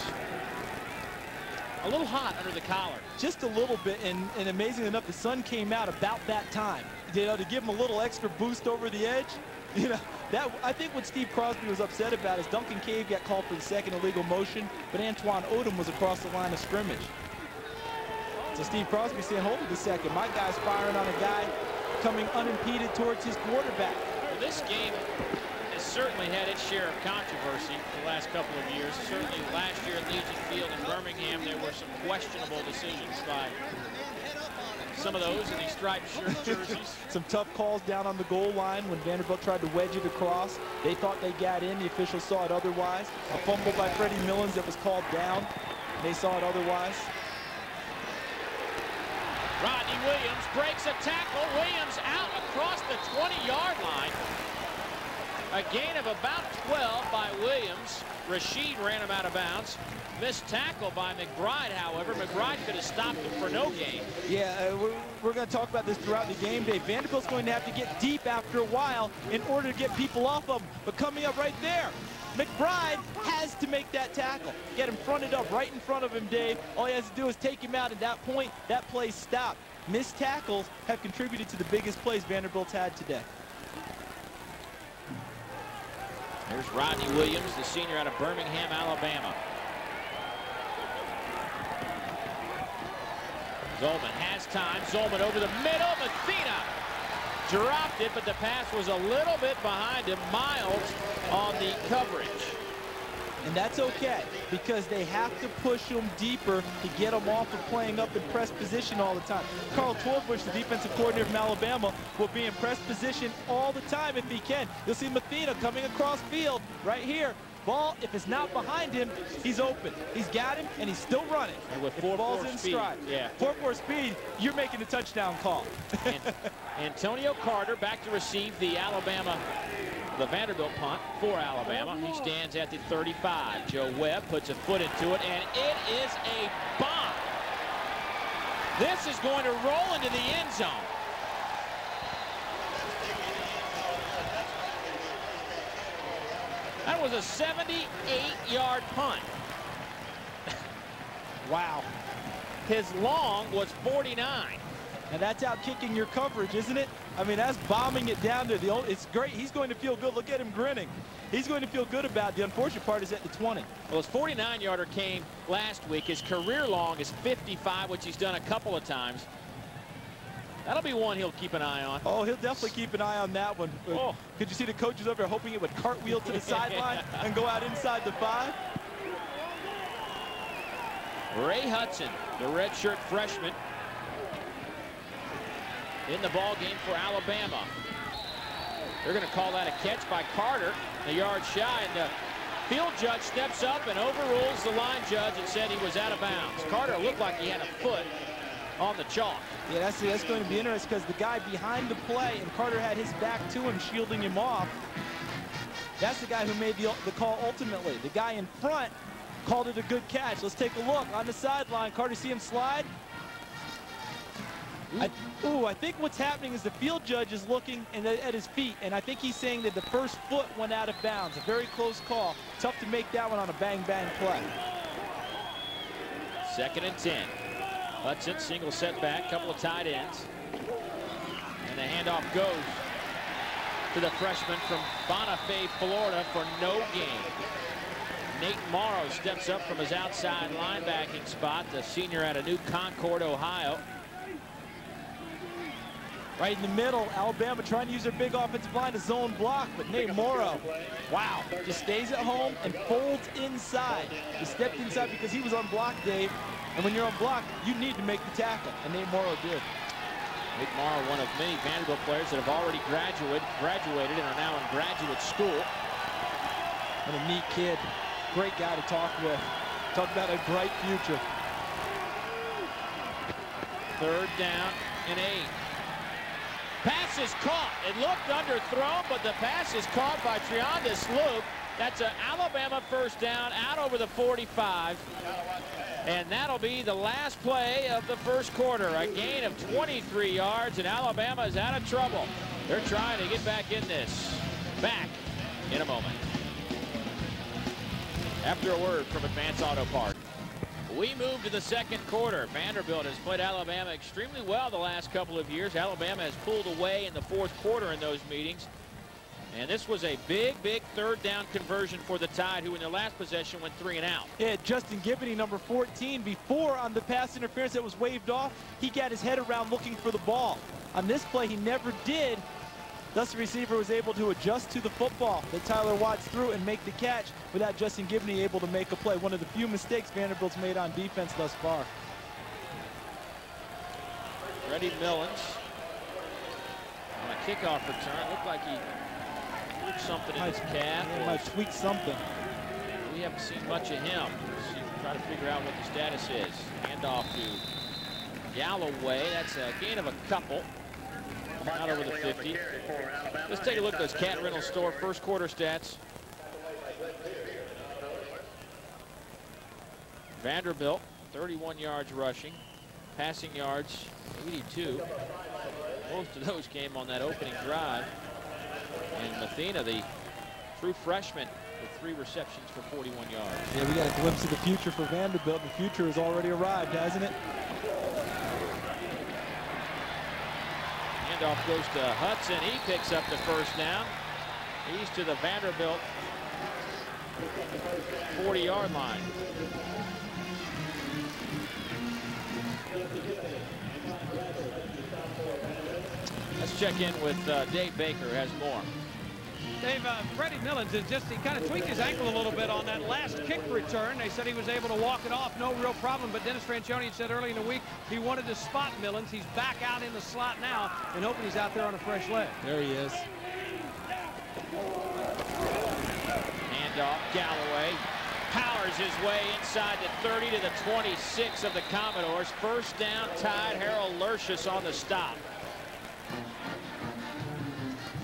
a little hot under the collar. Just a little bit, and amazing enough, the sun came out about that time. You know, to give him a little extra boost over the edge. You know, that I think what Steve Crosby was upset about is Duncan Cave got called for the second illegal motion, but Antoine Odom was across the line of scrimmage. So Steve Crosby saying, hold it a second. My guy's firing on a guy coming unimpeded towards his quarterback. Well, this game has certainly had its share of controversy the last couple of years. Certainly last year at Legion Field in Birmingham, there were some questionable decisions by some of those in these striped shirt jerseys. Some tough calls down on the goal line when Vanderbilt tried to wedge it across. They thought they got in. The officials saw it otherwise. A fumble by Freddie Mullins that was called down. They saw it otherwise. Rodney Williams breaks a tackle. Williams out across the 20-yard line. A gain of about 12 by Williams. Rasheed ran him out of bounds. Missed tackle by McBride, however. McBride could have stopped him for no gain. Yeah, we're going to talk about this throughout the game day. Vanderbilt's going to have to get deep after a while in order to get people off of him. But coming up right there, McBride has to make that tackle. Get him fronted up right in front of him, Dave. All he has to do is take him out. At that point, that play stopped. Missed tackles have contributed to the biggest plays Vanderbilt's had today. There's Rodney Williams, the senior out of Birmingham, Alabama. Zolman has time. Zolman over the middle. Mathina dropped it, but the pass was a little bit behind him. Miles on the coverage. And that's okay, because they have to push him deeper to get him off of playing up in press position all the time. Carl Torbush, the defensive coordinator from Alabama, will be in press position all the time if he can. You'll see Mathina coming across field right here. Ball, if it's not behind him, he's open. He's got him, and he's still running. And with four in stride. Yeah. 4-4 speed, you're making the touchdown call. Antonio Carter back to receive the Vanderbilt punt for Alabama. He stands at the 35. Joe Webb puts a foot into it, and it is a bomb. This is going to roll into the end zone. That was a 78-yard punt. Wow. His long was 49. And that's out kicking your coverage, isn't it? I mean, that's bombing it down there. It's great. He's going to feel good. Look at him grinning. He's going to feel good about it. The unfortunate part is at the 20. Well, his 49-yarder came last week. His career long is 55, which he's done a couple of times. That'll be one he'll keep an eye on. Oh, he'll definitely keep an eye on that one. Oh. Could you see the coaches over there hoping it would cartwheel to the sideline and go out inside the 5? Ray Hudson, the redshirt freshman, in the ball game for Alabama. They're going to call that a catch by Carter, a yard shy, and the field judge steps up and overrules the line judge and said he was out of bounds. Carter looked like he had a foot on the chalk. Yeah, that's going to be interesting, because the guy behind the play, and Carter had his back to him, shielding him off. That's the guy who made the call ultimately. The guy in front called it a good catch. Let's take a look on the sideline. Carter, see him slide? I think what's happening is the field judge is looking at his feet, and I think he's saying that the first foot went out of bounds. A very close call. Tough to make that one on a bang-bang play. 2nd and 10. Hudson, single setback, couple of tight ends. And the handoff goes to the freshman from Bonifay, Florida, for no gain. Nate Morrow steps up from his outside linebacking spot, the senior out of New Concord, Ohio. Right in the middle, Alabama trying to use their big offensive line to zone block, but Nate Morrow, wow, just stays at home and folds inside. He stepped inside because he was on block, Dave. And when you're on block, you need to make the tackle, and Nate Morrow did. Nate Morrow, one of many Vanderbilt players that have already graduated and are now in graduate school. What a neat kid. Great guy to talk with. Talk about a bright future. 3rd down and 8. Pass is caught. It looked underthrown, but the pass is caught by Triandis Luke. That's an Alabama first down out over the 45. And that'll be the last play of the first quarter. A gain of 23 yards, and Alabama is out of trouble. They're trying to get back in this. Back in a moment. After a word from Advance Auto Parts. We move to the 2nd quarter. Vanderbilt has played Alabama extremely well the last couple of years. Alabama has pulled away in the 4th quarter in those meetings. And this was a big 3rd down conversion for the Tide, who in their last possession went 3 and out. Yeah, Justin Giboney, number 14, before on the pass interference that was waved off, he got his head around looking for the ball. On this play, he never did. Thus, the receiver was able to adjust to the football that Tyler Watts threw and make the catch without Justin Giboney able to make a play. One of the few mistakes Vanderbilt's made on defense thus far. Freddie Mullins on a kickoff return. Looked like he something in his calf. He might tweak something. We haven't seen much of him. Try to figure out what the status is. Handoff to Galloway. That's a gain of a couple. Not over the 50. Let's take a look at those Cat Rental Store first quarter stats. Vanderbilt, 31 yards rushing. Passing yards, 82. Most of those came on that opening drive. And Mathena, the true freshman, with 3 receptions for 41 yards. Yeah, we got a glimpse of the future for Vanderbilt. The future has already arrived, hasn't it? Handoff goes to Hudson. He picks up the first down. He's to the Vanderbilt 40-yard line. Let's check in with Dave Baker, who has more. Dave, Freddie Mullins is just, he kind of tweaked his ankle a little bit on that last kick return. They said he was able to walk it off, no real problem, but Dennis Franchione said early in the week he wanted to spot Mullins. He's back out in the slot now and hoping he's out there on a fresh leg. There he is. Handoff, Galloway powers his way inside the 30 to the 26 of the Commodores. First down, tied. Harold Lurchis on the stop.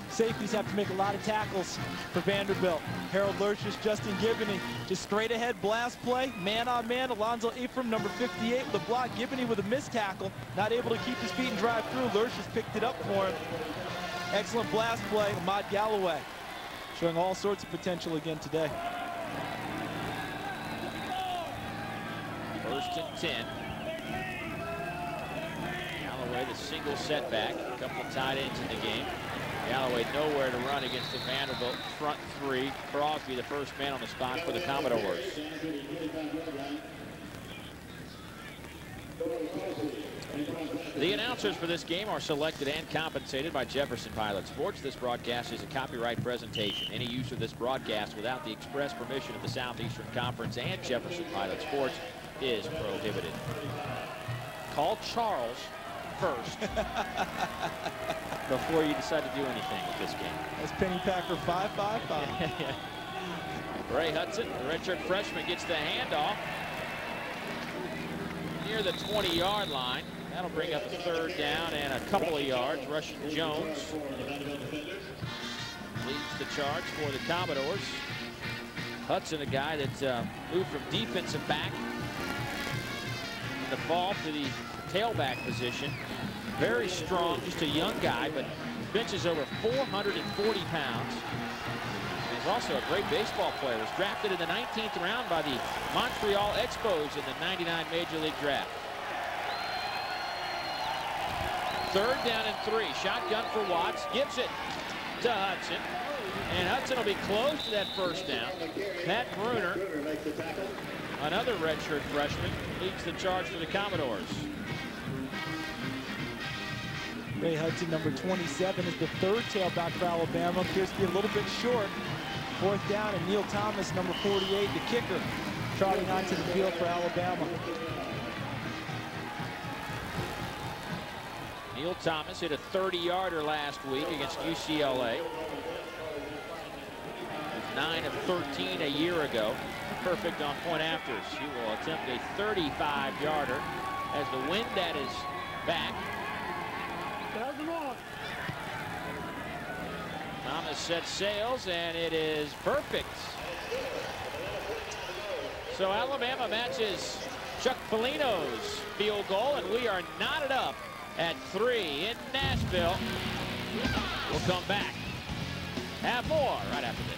Safeties have to make a lot of tackles for Vanderbilt. Harold Lurchis, Justin Giboney, just straight ahead blast play, man on man. Alonzo Ephraim, number 58, with a block. Giboney with a missed tackle, not able to keep his feet and drive through. Lurchis picked it up for him. Excellent blast play. Ahmad Galloway showing all sorts of potential again today. First and 10. Galloway, the single setback. A couple of tight ends in the game. Galloway nowhere to run against the Vanderbilt front three. Crosby, the first man on the spot for the Commodores. The announcers for this game are selected and compensated by Jefferson Pilot Sports. This broadcast is a copyright presentation. Any use of this broadcast without the express permission of the Southeastern Conference and Jefferson Pilot Sports is prohibited. Call Charles first before you decide to do anything with this game. That's Penny Packer 555. Ray Hudson, the redshirt freshman, gets the handoff near the 20-yard line. That'll bring up a third down and a couple of yards. Rushing Jones leads the charge for the Commodores. Hudson, a guy that moved from defensive back in the fall to the tailback position. Very strong, just a young guy, but benches over 440 pounds. He's also a great baseball player. He was drafted in the 19th round by the Montreal Expos in the 99 Major League Draft. Third down and 3. Shotgun for Watts. Gives it to Hudson. And Hudson will be close to that first down. Matt Bruner, another redshirt freshman, leads the charge for the Commodores. Ray Hudson, number 27, is the third tailback for Alabama. Appears to be a little bit short. Fourth down, and Neal Thomas, number 48, the kicker, trotting onto the field for Alabama. Neal Thomas hit a 30-yarder last week against UCLA. 9 of 13 a year ago. Perfect on point afters. He will attempt a 35-yarder as the wind at his back. Thomas sets sails, and it is perfect. So Alabama matches Chuck Folino's field goal, and we are knotted up at 3 in Nashville. We'll come back. Have more right after this.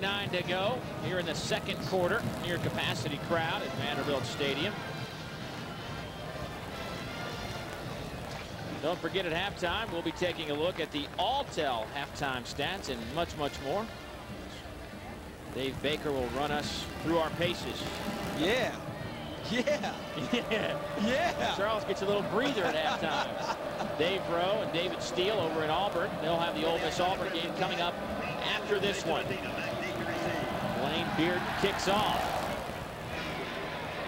9 to go here in the second quarter. Near capacity crowd at Vanderbilt Stadium. Don't forget, at halftime, we'll be taking a look at the All-Tel halftime stats and much, much more. Dave Baker will run us through our paces. Yeah. Yeah. Yeah. Yeah. Charles gets a little breather at halftime. Dave Rowe and David Steele over in Auburn. They'll have the Ole Miss Auburn game coming up after this one. Lane Bearden kicks off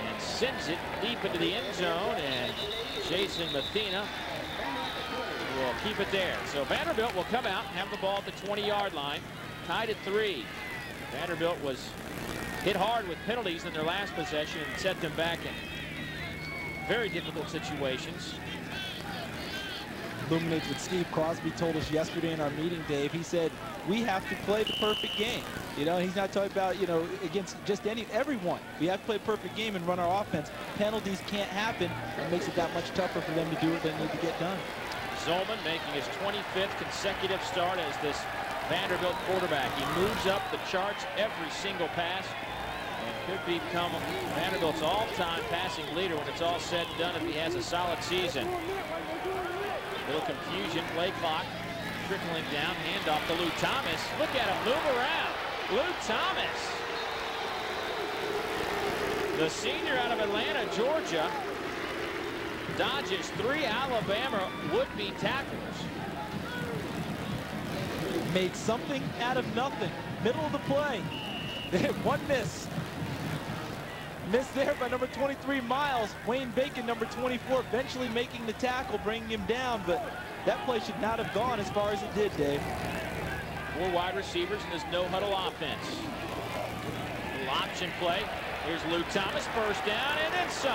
and sends it deep into the end zone, and Jason Mathena will keep it there. So Vanderbilt will come out and have the ball at the 20-yard line, tied at 3. Vanderbilt was hit hard with penalties in their last possession and set them back in very difficult situations. Illuminates what Steve Crosby told us yesterday in our meeting, Dave. He said, we have to play the perfect game. You know, he's not talking about, you know, against just everyone. We have to play a perfect game and run our offense. Penalties can't happen. It makes it that much tougher for them to do what they need to get done. Zolman making his 25th consecutive start as this Vanderbilt quarterback. He moves up the charts every single pass and could become Vanderbilt's all-time passing leader when it's all said and done if he has a solid season. Little confusion, play clock trickling down, handoff to Lou Thomas. Look at him move around. Lou Thomas, the senior out of Atlanta, Georgia, dodges three Alabama would-be tacklers. Made something out of nothing. Middle of the play. They had one miss. Missed there by number 23, Miles. Wayne Bacon, number 24, eventually making the tackle, bringing him down, but that play should not have gone as far as it did, Dave. Four wide receivers in this no-huddle offense. Little option play. Here's Lou Thomas, first down, and then some.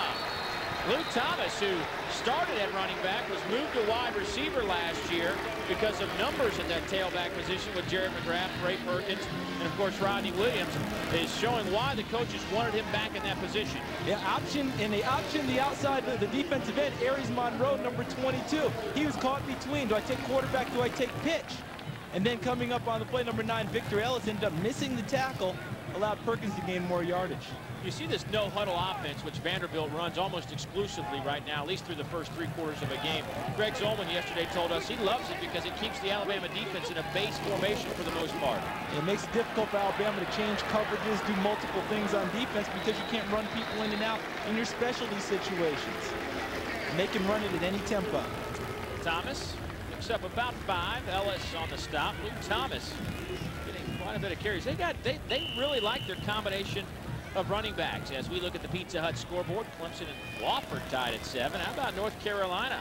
Lou Thomas, who started at running back, was moved to wide receiver last year because of numbers at that tailback position with Jerry McGrath, Ray Perkins, and of course Rodney Williams, is showing why the coaches wanted him back in that position. Yeah, option, and they optioned the outside of the defensive end, Aries Monroe, number 22. He was caught between, do I take quarterback, do I take pitch? And then coming up on the play, number 9, Victor Ellis ended up missing the tackle, allowed Perkins to gain more yardage. You see this no-huddle offense, which Vanderbilt runs almost exclusively right now, at least through the first three quarters of a game. Greg Zolman yesterday told us he loves it because it keeps the Alabama defense in a base formation for the most part. It makes it difficult for Alabama to change coverages, do multiple things on defense because you can't run people in and out in your specialty situations. And they can run it at any tempo. Thomas picks up about 5. Ellis on the stop. Luke Thomas getting quite a bit of carries. They really like their combination of running backs. As we look at the Pizza Hut scoreboard, Clemson and Wofford tied at 7. How about North Carolina?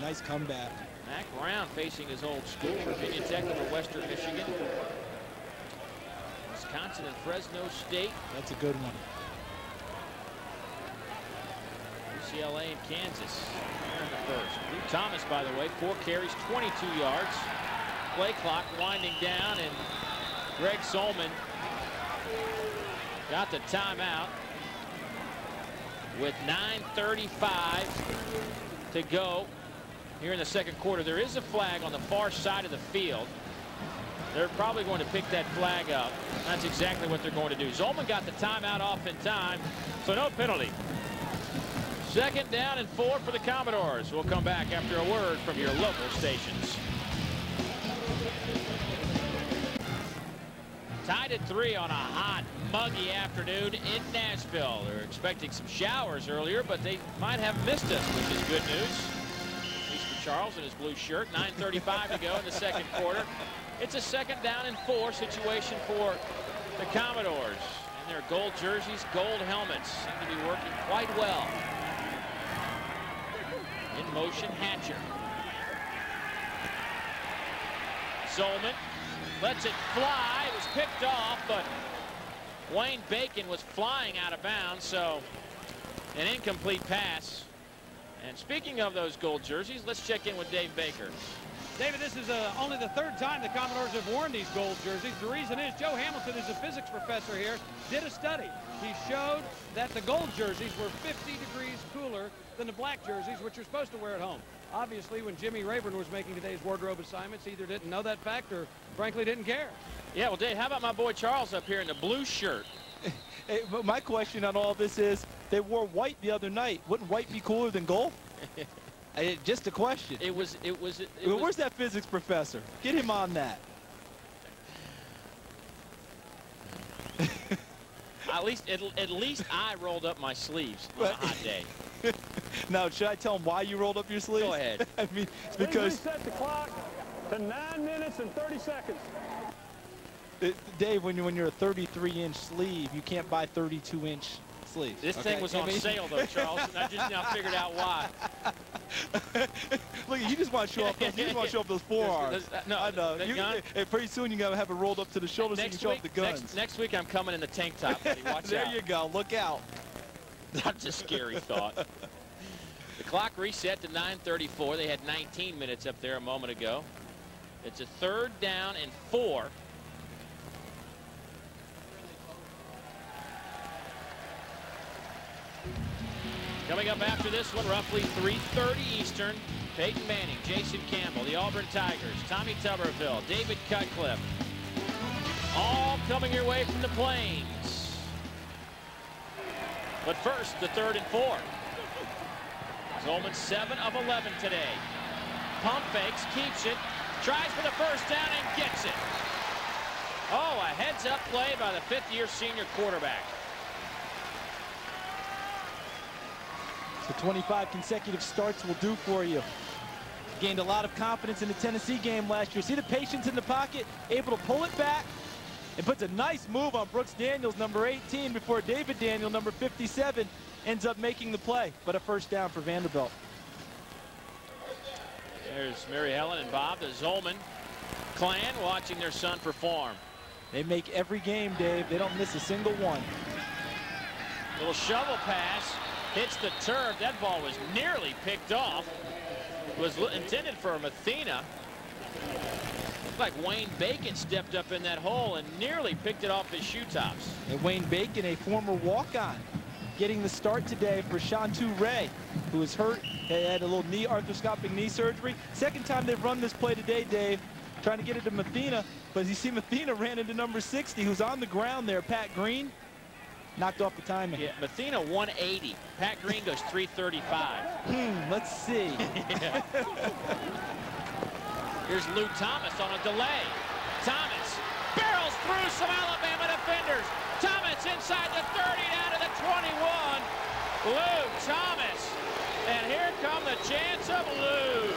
Nice comeback. Mack Brown facing his old school, Virginia Tech over Western Michigan. Wisconsin and Fresno State. That's a good one. UCLA and Kansas. They're in the first. Lou Thomas, by the way, 4 carries, 22 yards. Play clock winding down, and Greg Zolman got the timeout with 9:35 to go here in the second quarter. There is a flag on the far side of the field. They're probably going to pick that flag up. That's exactly what they're going to do. Zolman got the timeout off in time, so no penalty. Second down and 4 for the Commodores. We'll come back after a word from your local stations. Tied at 3 on a hot, muggy afternoon in Nashville. They're expecting some showers earlier, but they might have missed us, which is good news. At least for Charles in his blue shirt. 9:35 to go in the second quarter. It's a second down and 4 situation for the Commodores. And their gold jerseys, gold helmets seem to be working quite well. In motion, Hatcher. Zolman lets it fly. It was picked off, but Wayne Bacon was flying out of bounds, so an incomplete pass. And speaking of those gold jerseys, let's check in with Dave Baker. David, this is only the 3rd time the Commodores have worn these gold jerseys. The reason is Joe Hamilton, who's a physics professor here, did a study. He showed that the gold jerseys were 50 degrees cooler than the black jerseys, which you're supposed to wear at home. Obviously, when Jimmy Rayburn was making today's wardrobe assignments, he either didn't know that fact or, frankly, didn't care. Yeah, well, Dave, how about my boy Charles up here in the blue shirt? Hey, but my question on all this is, they wore white the other night. Wouldn't white be cooler than gold? Just a question. Well, where's that physics professor? Get him on that. At least I rolled up my sleeves on a hot day. Now, should I tell him why you rolled up your sleeves? Go ahead. I mean, it's because... Please reset the clock to 9 minutes and 30 seconds. Dave, when you're a 33-inch sleeve, you can't buy 32-inch sleeves. This thing was on sale, though, Charles, and I just now figured out why. Look, you just want to show off those, you just want to show off those forearms. No, I know. And pretty soon you're going to have it rolled up to the shoulder so you can show off the guns. Next week I'm coming in the tank top, buddy. Watch there out. There you go. Look out. That's a scary thought. The clock reset to 9:34. They had 19 minutes up there a moment ago. It's a 3rd down and 4. Coming up after this one, roughly 3:30 Eastern, Peyton Manning, Jason Campbell, the Auburn Tigers, Tommy Tuberville, David Cutcliffe, all coming your way from the Plains. But first, the 3rd and 4. Zolman 7 of 11 today. Pump fakes, keeps it, tries for the 1st down and gets it. Oh, a heads-up play by the 5th-year senior quarterback. So 25 consecutive starts will do for you. Gained a lot of confidence in the Tennessee game last year. See the patience in the pocket, able to pull it back, and puts a nice move on Brooks Daniels, number 18, before David Daniel, number 57, ends up making the play. But a 1st down for Vanderbilt. There's Mary Helen and Bob, the Zolman clan, watching their son perform. They make every game, Dave. They don't miss a single one. Little shovel pass. Hits the turf. That ball was nearly picked off. It was intended for Mathena. Looked like Wayne Bacon stepped up in that hole and nearly picked it off his shoe tops. And Wayne Bacon, a former walk-on, getting the start today for Shantu Ray, who is hurt. They had a little knee, arthroscopic knee surgery. Second time they've run this play today, Dave, trying to get it to Mathena. But as you see, Mathena ran into number 60, who's on the ground there, Pat Green. Knocked off the timing. Yeah, Mathena 180. Pat Green goes 335. Let's see. Here's Lou Thomas on a delay. Thomas barrels through some Alabama defenders. Thomas inside the 30 and out of the 21. Lou Thomas. And here come the chance of Lou.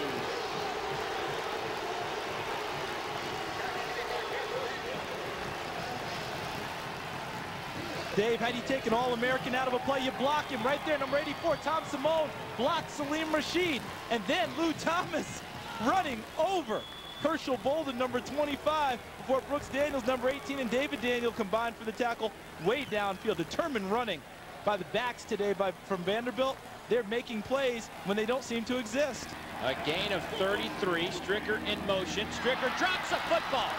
Dave, how do you take an All-American out of a play? You block him right there, number 84, Tom Simone blocks Saleem Rasheed. And then Lou Thomas running over Herschel Bolden, number 25, before Brooks Daniels, number 18, and David Daniel combined for the tackle way downfield. Determined running by the backs today from Vanderbilt. They're making plays when they don't seem to exist. A gain of 33, Stricker in motion. Stricker drops the football.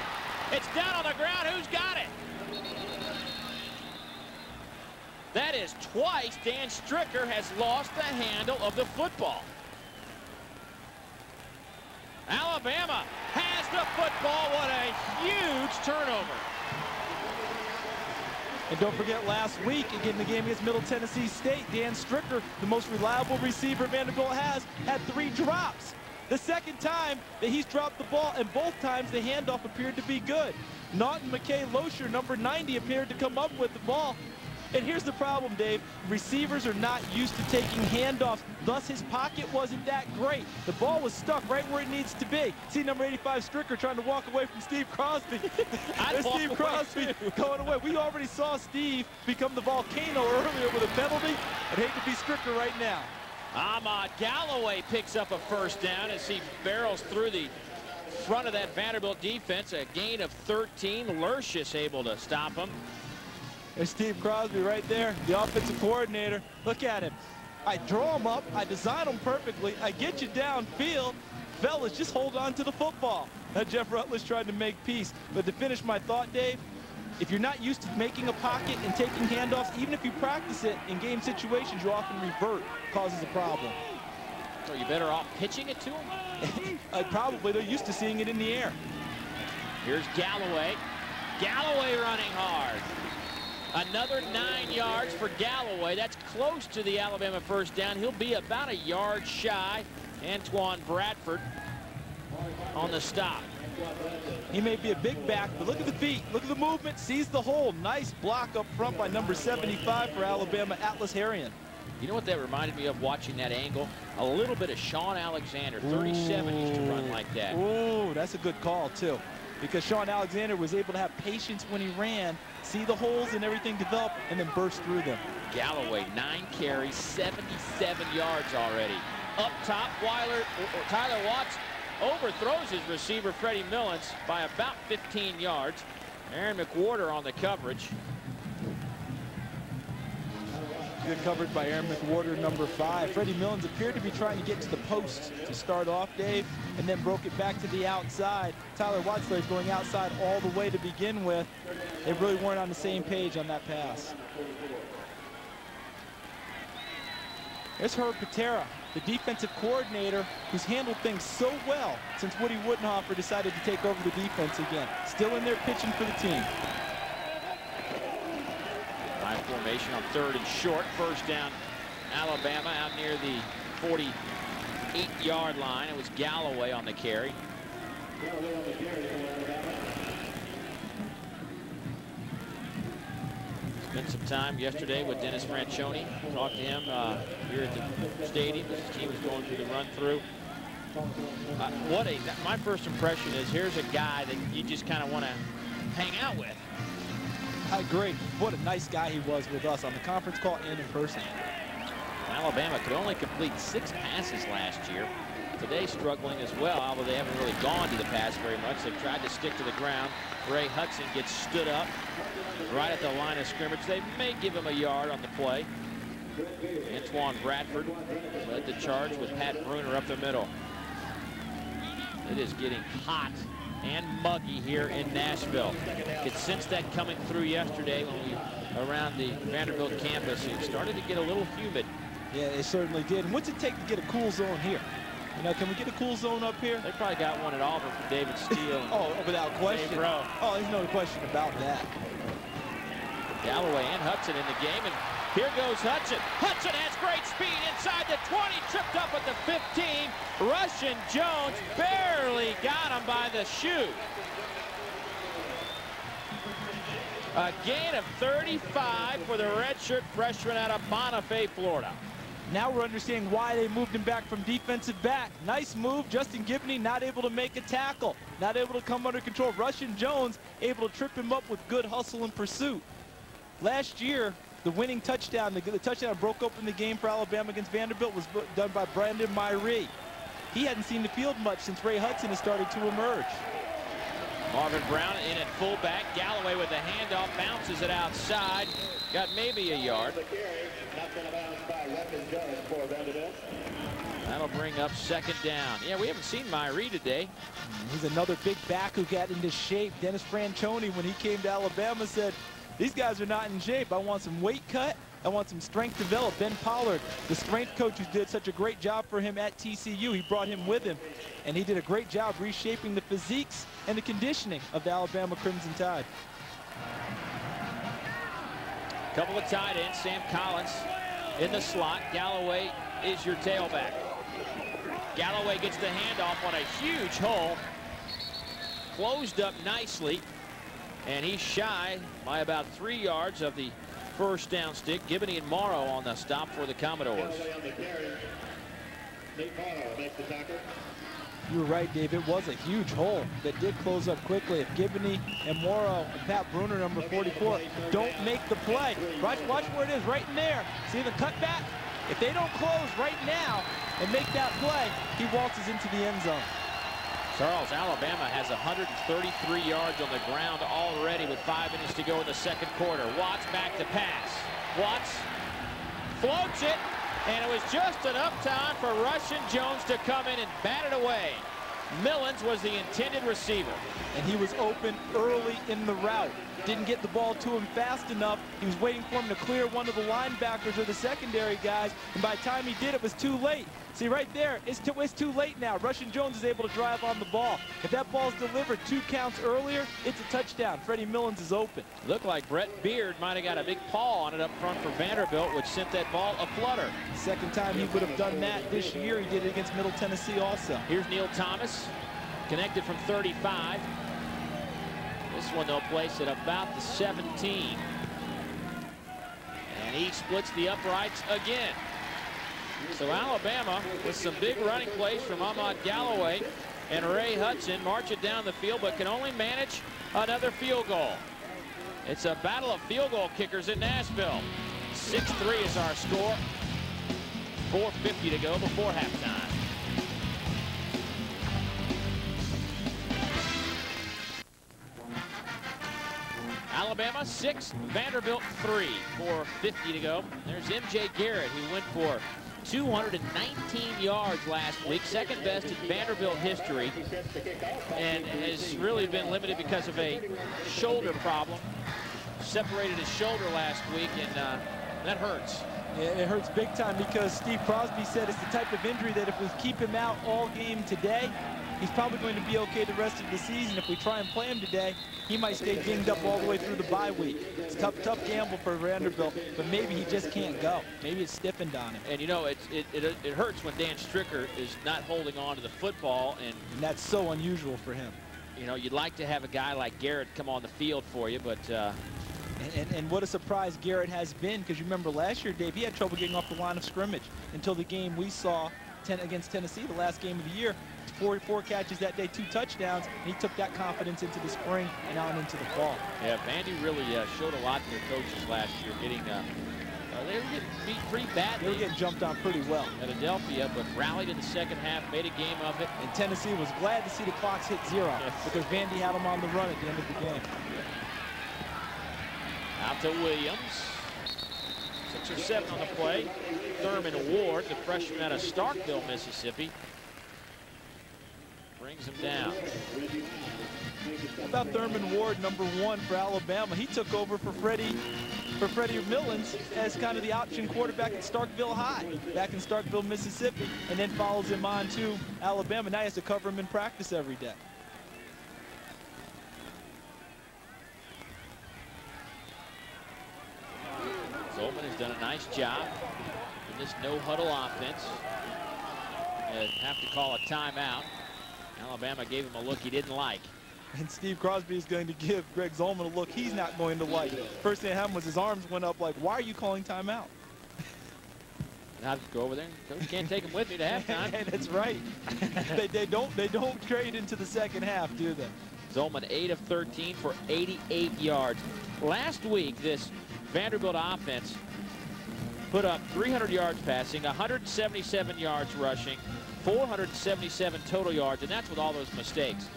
It's down on the ground. Who's got it? That is twice Dan Stricker has lost the handle of the football. Alabama has the football. What a huge turnover. And don't forget last week, again, in the game against Middle Tennessee State, Dan Stricker, the most reliable receiver Vanderbilt has, had 3 drops. The 2nd time that he's dropped the ball, and both times the handoff appeared to be good. Naughton McKay Loescher, number 90, appeared to come up with the ball. And here's the problem, Dave. Receivers are not used to taking handoffs, thus his pocket wasn't that great. The ball was stuck right where it needs to be. See number 85, Stricker, trying to walk away from Steve Crosby. There's Steve Crosby going away. We already saw Steve become the volcano earlier with a penalty. I'd hate to be Stricker right now. Ahmad Galloway picks up a 1st down as he barrels through the front of that Vanderbilt defense. A gain of 13. Lercius able to stop him. There's Steve Crosby right there, the offensive coordinator. Look at him. I draw him up. I design him perfectly. I get you downfield. Fellas, just hold on to the football. Jeff Rutledge tried to make peace. But to finish my thought, Dave, if you're not used to making a pocket and taking handoffs, even if you practice it in game situations, you often revert. Causes a problem. Are you better off pitching it to him? Probably. They're used to seeing it in the air. Here's Galloway. Galloway running hard. Another 9 yards for Galloway. That's close to the Alabama 1st down. He'll be about a yard shy. Antoine Bradford on the stop. He may be a big back, but look at the feet. Look at the movement. Sees the hole. Nice block up front by number 75 for Alabama, Atlas Herrion. You know what that reminded me of watching that angle? A little bit of Sean Alexander. 37 used to run like that. Ooh, that's a good call, too. because Sean Alexander was able to have patience when he ran, see the holes and everything develop, and then burst through them. Galloway, 9 carries, 77 yards already. Up top, Tyler Watts overthrows his receiver, Freddie Mullins, by about 15 yards. Aaron McWhorter on the coverage. Good coverage by Aaron McWhorter, number 5. Freddie Mullins appeared to be trying to get to the post to start off, Dave, and then broke it back to the outside. Tyler Watts there is going outside all the way to begin with. They really weren't on the same page on that pass. There's Herb Patera, the defensive coordinator, who's handled things so well since Woody Widenhofer decided to take over the defense again. Still in there pitching for the team. High formation on 3rd and short. First down, Alabama, out near the 48-yard line. It was Galloway on the carry. Spent some time yesterday with Dennis Franchione. Talked to him here at the stadium as his team was going through the run-through. My first impression is here's a guy that you just kind of want to hang out with. I agree. What a nice guy he was with us on the conference call and in person. Alabama could only complete 6 passes last year. Today struggling as well, although they haven't really gone to the pass very much. They've tried to stick to the ground. Ray Hudson gets stood up right at the line of scrimmage. They may give him a yard on the play. Antoine Bradford led the charge with Pat Bruner up the middle. It is getting hot and muggy here in Nashville. You could sense that coming through yesterday when we around the Vanderbilt campus. It started to get a little humid. Yeah, it certainly did. And what's it take to get a cool zone here? You know, can we get a cool zone up here? They probably got one at Auburn from David Steele. Oh, without question. Bro. Oh, there's no question about that. Galloway and Hudson in the game, and here goes Hudson. Hudson has great speed inside the 20, tripped up at the 15. Russian Jones barely got him by the shoe. A gain of 35 for the redshirt freshman out of Bonifay, Florida. Now we're understanding why they moved him back from defensive back. Nice move. Justin Giboney not able to make a tackle, not able to come under control. Russian Jones able to trip him up with good hustle and pursuit. Last year, the winning touchdown, the touchdown that broke open the game for Alabama against Vanderbilt was done by Brandon Myree. He hadn't seen the field much since Ray Hudson has started to emerge. Marvin Brown in at fullback. Galloway with the handoff, bounces it outside. Got maybe a yard. That'll bring up 2nd down. Yeah, we haven't seen Myree today. He's another big back who got into shape. Dennis Franchione, when he came to Alabama, said, "These guys are not in shape. I want some weight cut. I want some strength developed." Ben Pollard, the strength coach who did such a great job for him at TCU, he brought him with him, and he did a great job reshaping the physiques and the conditioning of the Alabama Crimson Tide. Couple of tight ends, Sam Collins in the slot. Galloway is your tailback. Galloway gets the handoff on a huge hole. Closed up nicely. And he's shy by about 3 yards of the 1st down stick. Giboney and Morrow on the stop for the Commodores. You were right, Dave. It was a huge hole that did close up quickly. If Giboney and Morrow and Pat Bruner, number 44, don't make the play. Watch where it is, right in there. See the cutback? If they don't close right now and make that play, he waltzes into the end zone. Charles, Alabama has 133 yards on the ground already with 5 minutes to go in the 2nd quarter. Watts back to pass. Watts floats it, and it was just enough time for Russian Jones to come in and bat it away. Mullins was the intended receiver. And he was open early in the route. Didn't get the ball to him fast enough. He was waiting for him to clear one of the linebackers or the secondary guys, and by the time he did, it was too late. See right there, it's too late now. Russian Jones is able to drive on the ball. If that ball's delivered 2 counts earlier, it's a touchdown. Freddie Mullins is open. Looked like Brett Beard might have got a big paw on it up front for Vanderbilt, which sent that ball a flutter. Second time he would have done that this year. He did it against Middle Tennessee also. Here's Neal Thomas, connected from 35. This one they'll place at about the 17. And he splits the uprights again. So Alabama with some big running plays from Ahmad Galloway And Ray Hudson marching down the field, but can only manage another field goal. It's a battle of field goal kickers in Nashville. 6-3 is our score. 4:50 to go before halftime. Alabama 6, Vanderbilt 3, 4:50 to go. There's MJ Garrett, who went for 219 yards last week, second best in Vanderbilt history, and has really been limited because of a shoulder problem. Separated his shoulder last week, and that hurts. Yeah, it hurts big time, because Steve Crosby said it's the type of injury that if we keep him out all game today, he's probably going to be okay the rest of the season. If we try and play him today, he might stay dinged up all the way through the bye week. It's a tough gamble for Vanderbilt, but maybe he just can't go. Maybe it's stiffened on him. And you know, it hurts when Dan Stricker is not holding on to the football. And that's so unusual for him. You know, you'd like to have a guy like Garrett come on the field for you, but... And what a surprise Garrett has been, because you remember last year, Dave, he had trouble getting off the line of scrimmage until the game we saw against Tennessee, the last game of the year. Four catches that day, 2 touchdowns, and he took that confidence into the spring and on into the fall. Yeah, Vandy really showed a lot to their coaches last year, getting, they were getting beat pretty badly. They were getting jumped on pretty well. Philadelphia, but rallied in the second half, made a game of it. And Tennessee was glad to see the clocks hit 0, yes, because Vandy had them on the run at the end of the game. Out to Williams. 6 or 7 on the play. Thurman Ward, the freshman out of Starkville, Mississippi, brings him down. How about Thurman Ward, #1 for Alabama? He took over for Freddie Mullins as kind of the option quarterback at Starkville High, back in Starkville, Mississippi, and then follows him on to Alabama. Now he has to cover him in practice every day. Zolman has done a nice job in this no-huddle offense. And have to call a timeout. Alabama gave him a look he didn't like. And Steve Crosby is going to give Greg Zolman a look he's not going to like. First thing that happened was his arms went up like, why are you calling timeout? Now go over there. Coach can't take him with me to halftime. Yeah, that's right. they don't trade into the second half, do they? Zolman 8 of 13 for 88 yards. Last week, this Vanderbilt offense put up 300 yards passing, 177 yards rushing, 477 total yards, and that's with all those mistakes.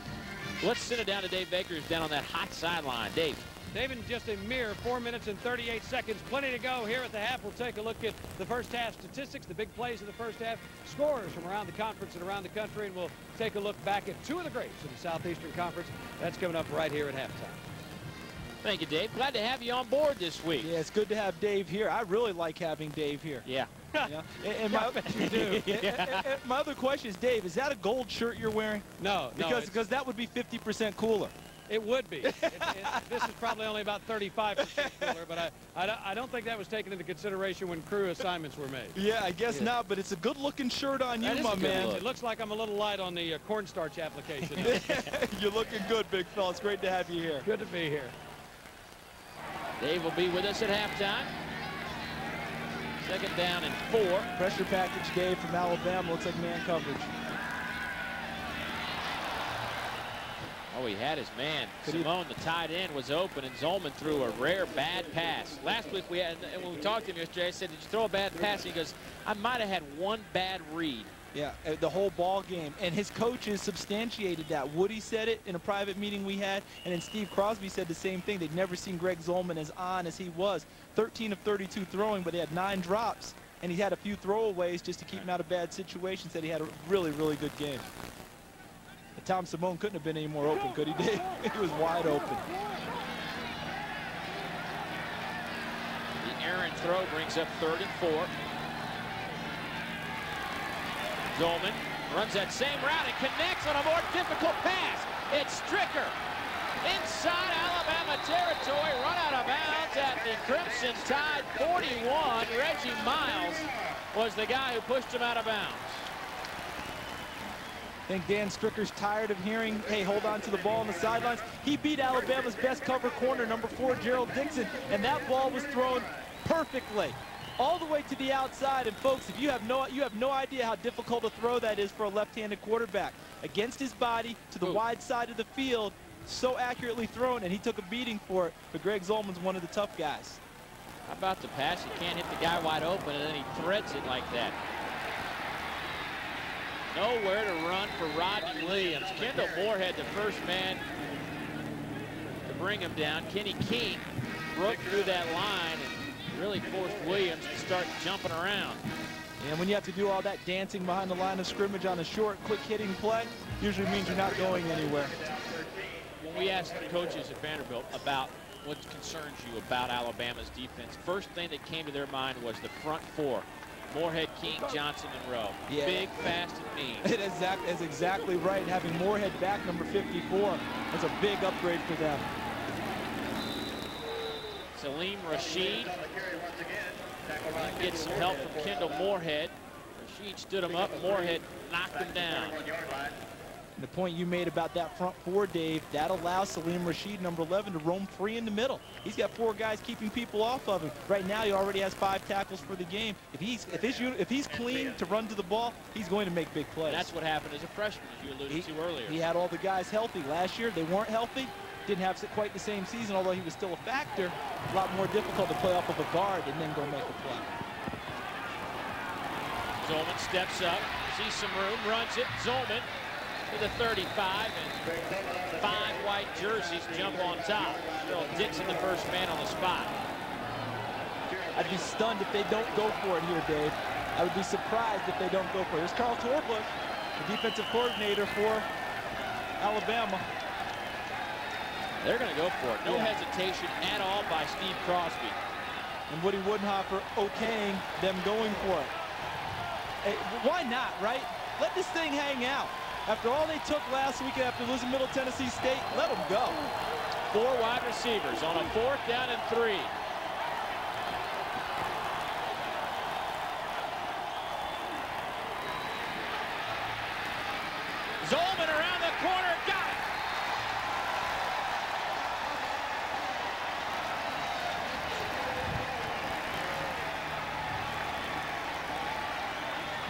Let's send it down to Dave Baker, who's down on that hot sideline. Dave. David, just a mere 4 minutes and 38 seconds. Plenty to go here at the half. We'll take a look at the first half statistics, the big plays of the first half, scorers from around the conference and around the country, and we'll take a look back at 2 of the greats in the Southeastern Conference. That's coming up right here at halftime. Thank you, Dave. Glad to have you on board this week. Yeah, it's good to have Dave here. I really like having Dave here. Yeah. Yeah. My other question is, Dave, is that a gold shirt you're wearing? No. Because that would be 50% cooler. It would be. This is probably only about 35% cooler, but I don't think that was taken into consideration when crew assignments were made. Yeah, I guess not, but it's a good-looking shirt on you, my man. Look. It looks like I'm a little light on the cornstarch application. You're looking good, big fella. It's great to have you here. Good to be here. Dave will be with us at halftime. Second down and 4. Pressure package, Dave, from Alabama. Looks like man coverage. Oh, he had his man. Simone, the tight end, was open, and Zolman threw a rare bad pass. Last week, when we talked to him yesterday, I said, did you throw a bad pass? And he goes, I might have had one bad read. Yeah, the whole ball game. And his coaches substantiated that. Woody said it in a private meeting we had, and then Steve Crosby said the same thing. They'd never seen Greg Zolman as on as he was. 13 of 32 throwing, but he had 9 drops, and he had a few throwaways just to keep him out of bad situations. Said he had a really, really good game. And Tom Simone couldn't have been any more open, could he, Dave? He was wide open. The errant throw brings up 3rd and 4. Zolman runs that same route and connects on a more difficult pass. It's Stricker inside Alabama territory, run out of bounds at the Crimson Tide 41. Reggie Miles was the guy who pushed him out of bounds. I think Dan Stricker's tired of hearing, hey, hold on to the ball on the sidelines. He beat Alabama's best cover corner, #4, Gerald Dixon, and that ball was thrown perfectly all the way to the outside. And folks, if you have no idea how difficult a throw that is for a left-handed quarterback. Against his body to the wide side of the field, so accurately thrown, and he took a beating for it. But Greg Zolman's one of the tough guys. How about the pass? You can't hit the guy wide open, and then he threads it like that. Nowhere to run for Rodney Williams. Kendall Moorhead, the first man to bring him down. Kenny King broke through that line and really forced Williams to start jumping around. And when you have to do all that dancing behind the line of scrimmage on a short, quick-hitting play, usually means you're not going anywhere. When we asked the coaches at Vanderbilt about what concerns you about Alabama's defense, first thing that came to their mind was the front four. Moorhead, King, Johnson, and Rowe. Yeah. Big, fast, and mean. That's exactly right. Having Moorhead back, number 54, is a big upgrade for them. Saleem Rasheed gets some help from Kendall Moorhead. Rasheed stood him up. Moorhead knocked him down. And the point you made about that front four, Dave, that allows Saleem Rasheed, number 11, to roam free in the middle. He's got four guys keeping people off of him. Right now, he already has 5 tackles for the game. If he's clean to run to the ball, he's going to make big plays. That's what happened as a freshman, as you alluded to earlier. He had all the guys healthy. Last year, they weren't healthy. Didn't have quite the same season, although he was still a factor. A lot more difficult to play off of a guard and then go make a play. Zolman steps up, sees some room, runs it. Zolman to the 35, and 5 white jerseys jump on top. Bill Dixon, the first man on the spot. I'd be stunned if they don't go for it here, Dave. I would be surprised if they don't go for it. Here's Carl Torbush, the defensive coordinator for Alabama. They're going to go for it. No hesitation at all by Steve Crosby. And Woody Widenhofer okaying them going for it. Hey, why not, right? Let this thing hang out. After all they took last week after losing Middle Tennessee State, let them go. 4 wide receivers on a 4th down and 3. Zolman around the corner, got it.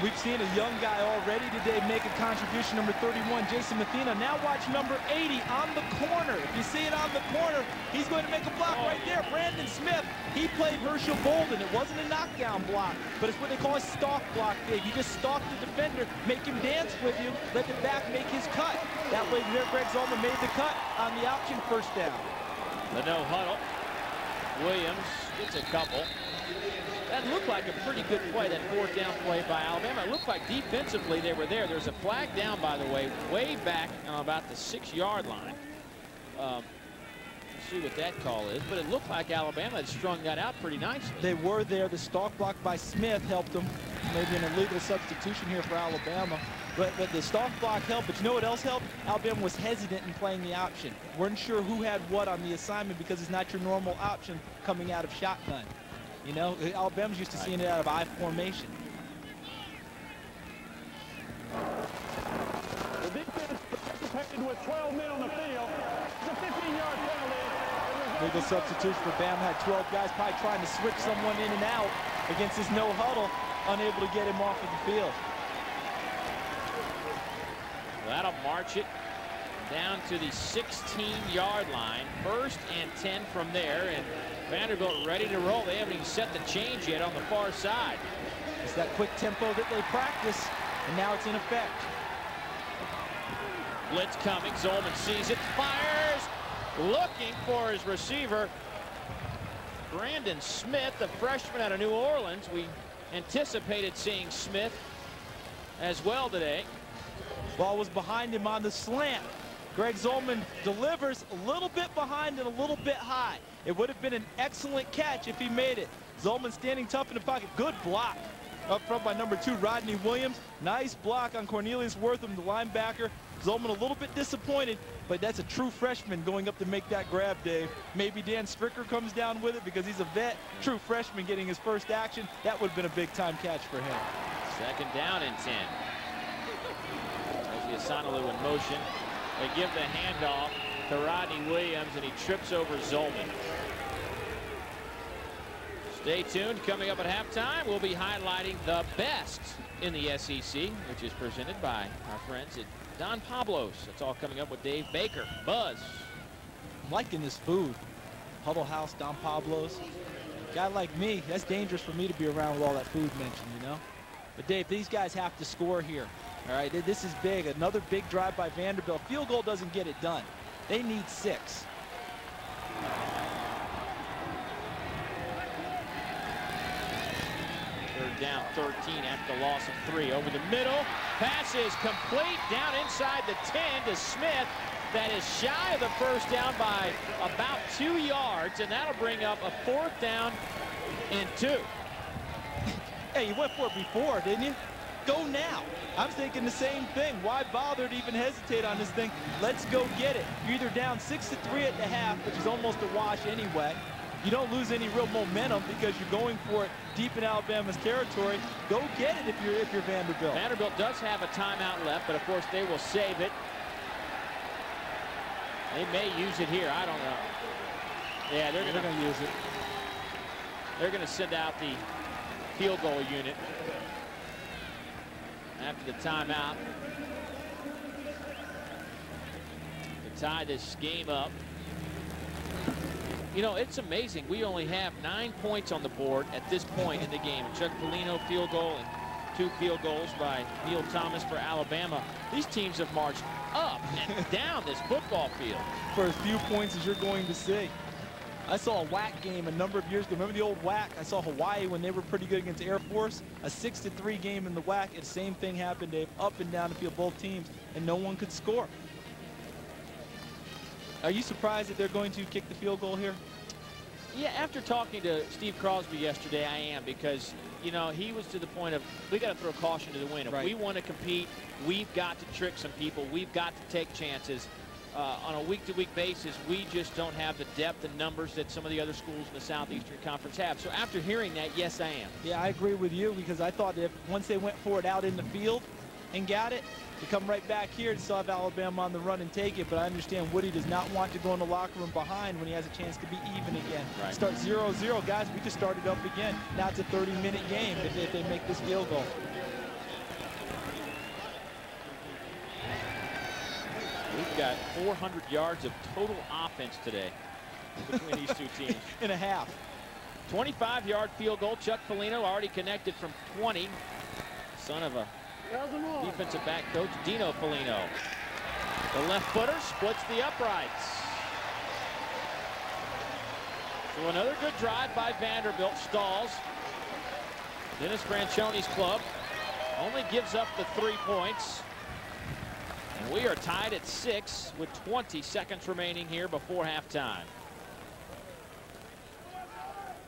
We've seen a young guy already today make a contribution, number 31, Jason Mathina. Now watch number 80 on the corner. If you see it on the corner, he's going to make a block right there. Brandon Smith, he played Herschel Bolden. It wasn't a knockdown block, but it's what they call a stalk block, Dave. You just stalk the defender, make him dance with you, let the back make his cut. That way there, Greg Zolman made the cut on the option, 1st down. The no huddle. Williams gets a couple. That looked like a pretty good play, that 4th down play by Alabama. It looked like defensively they were there. There's a flag down, by the way, way back on about the 6-yard line. See what that call is, but it looked like Alabama had strung that out pretty nicely. They were there. The stalk block by Smith helped them. Maybe an illegal substitution here for Alabama, but the stalk block helped. But you know what else helped? Alabama was hesitant in playing the option. Weren't sure who had what on the assignment because it's not your normal option coming out of shotgun. You know, Alabama's used to seeing it out of I formation. The defense protected with 12 men on the field. It's a 15-yard penalty. Legal substitution for Bama. Had 12 guys probably trying to switch someone in and out against this no huddle, unable to get him off of the field. That'll march it down to the 16-yard line. 1st and 10 from there, and Vanderbilt ready to roll. They haven't even set the change yet on the far side. It's that quick tempo that they practice, and now it's in effect. Blitz coming. Zolman sees it, fires, looking for his receiver. Brandon Smith, the freshman out of New Orleans. We anticipated seeing Smith as well today. Ball was behind him on the slant. Greg Zolman delivers a little bit behind and a little bit high. It would have been an excellent catch if he made it. Zolman standing tough in the pocket. Good block up front by number 2, Rodney Williams. Nice block on Cornelius Wortham, the linebacker. Zolman a little bit disappointed, but that's a true freshman going up to make that grab, Dave. Maybe Dan Stricker comes down with it because he's a vet. True freshman getting his first action. That would have been a big-time catch for him. 2nd down and 10. There's the Asanalu in motion. They give the handoff to Rodney Williams, and he trips over Zolman. Stay tuned. Coming up at halftime, we'll be highlighting the best in the SEC, which is presented by our friends at Don Pablo's. That's all coming up with Dave Baker. Buzz. I'm liking this food. Huddle House, Don Pablo's. Guy like me, that's dangerous for me to be around with all that food mentioned, you know? But Dave, these guys have to score here. All right, this is big. Another big drive by Vanderbilt. Field goal doesn't get it done. They need 6. Third down, 13 after the loss of 3. Over the middle, pass is complete. Down inside the 10 to Smith. That is shy of the first down by about 2 yards, and that'll bring up a 4th down and 2. Hey, you went for it before, didn't you? Go now. I'm thinking the same thing. Why bother to even hesitate on this thing? Let's go get it. You're either down 6-3 at the half, which is almost a wash anyway. You don't lose any real momentum because you're going for it deep in Alabama's territory. Go get it if you're Vanderbilt. Vanderbilt does have a timeout left, but of course they will save it. They may use it here. I don't know. Yeah, they're going to use it. They're going to send out the field goal unit after the timeout to tie this game up. You know, it's amazing. We only have 9 points on the board at this point in the game. Chuck Folino field goal and 2 field goals by Neal Thomas for Alabama. These teams have marched up and down this football field for as few points as you're going to see. I saw a WAC game a number of years ago. Remember the old WAC? I saw Hawaii when they were pretty good against Air Force. A 6-3 game in the WAC, and the same thing happened, Dave. Up and down the field, both teams, and no one could score. Are you surprised that they're going to kick the field goal here? Yeah, after talking to Steve Crosby yesterday, I am, because, you know, he was to the point of, we got to throw caution to the wind. If we want to compete, we've got to trick some people. We've got to take chances. On a week-to-week basis, we just don't have the depth and numbers that some of the other schools in the Southeastern Conference have. So after hearing that, yes, I am. Yeah, I agree with you, because I thought that once they went for it out in the field and got it, to come right back here and still have Alabama on the run and take it. But I understand Woody does not want to go in the locker room behind when he has a chance to be even again. Right. Start 0-0, guys. We just started up again. Now it's a 30-minute game if they make this field goal. We've got 400 yards of total offense today between these two teams. In a half. 25-yard field goal. Chuck Folino already connected from 20. Son of a defensive back coach, Dino Folino. The left footer splits the uprights. So another good drive by Vanderbilt. Stalls. Dennis Franchione's club only gives up the 3 points. And we are tied at 6 with 20 seconds remaining here before halftime.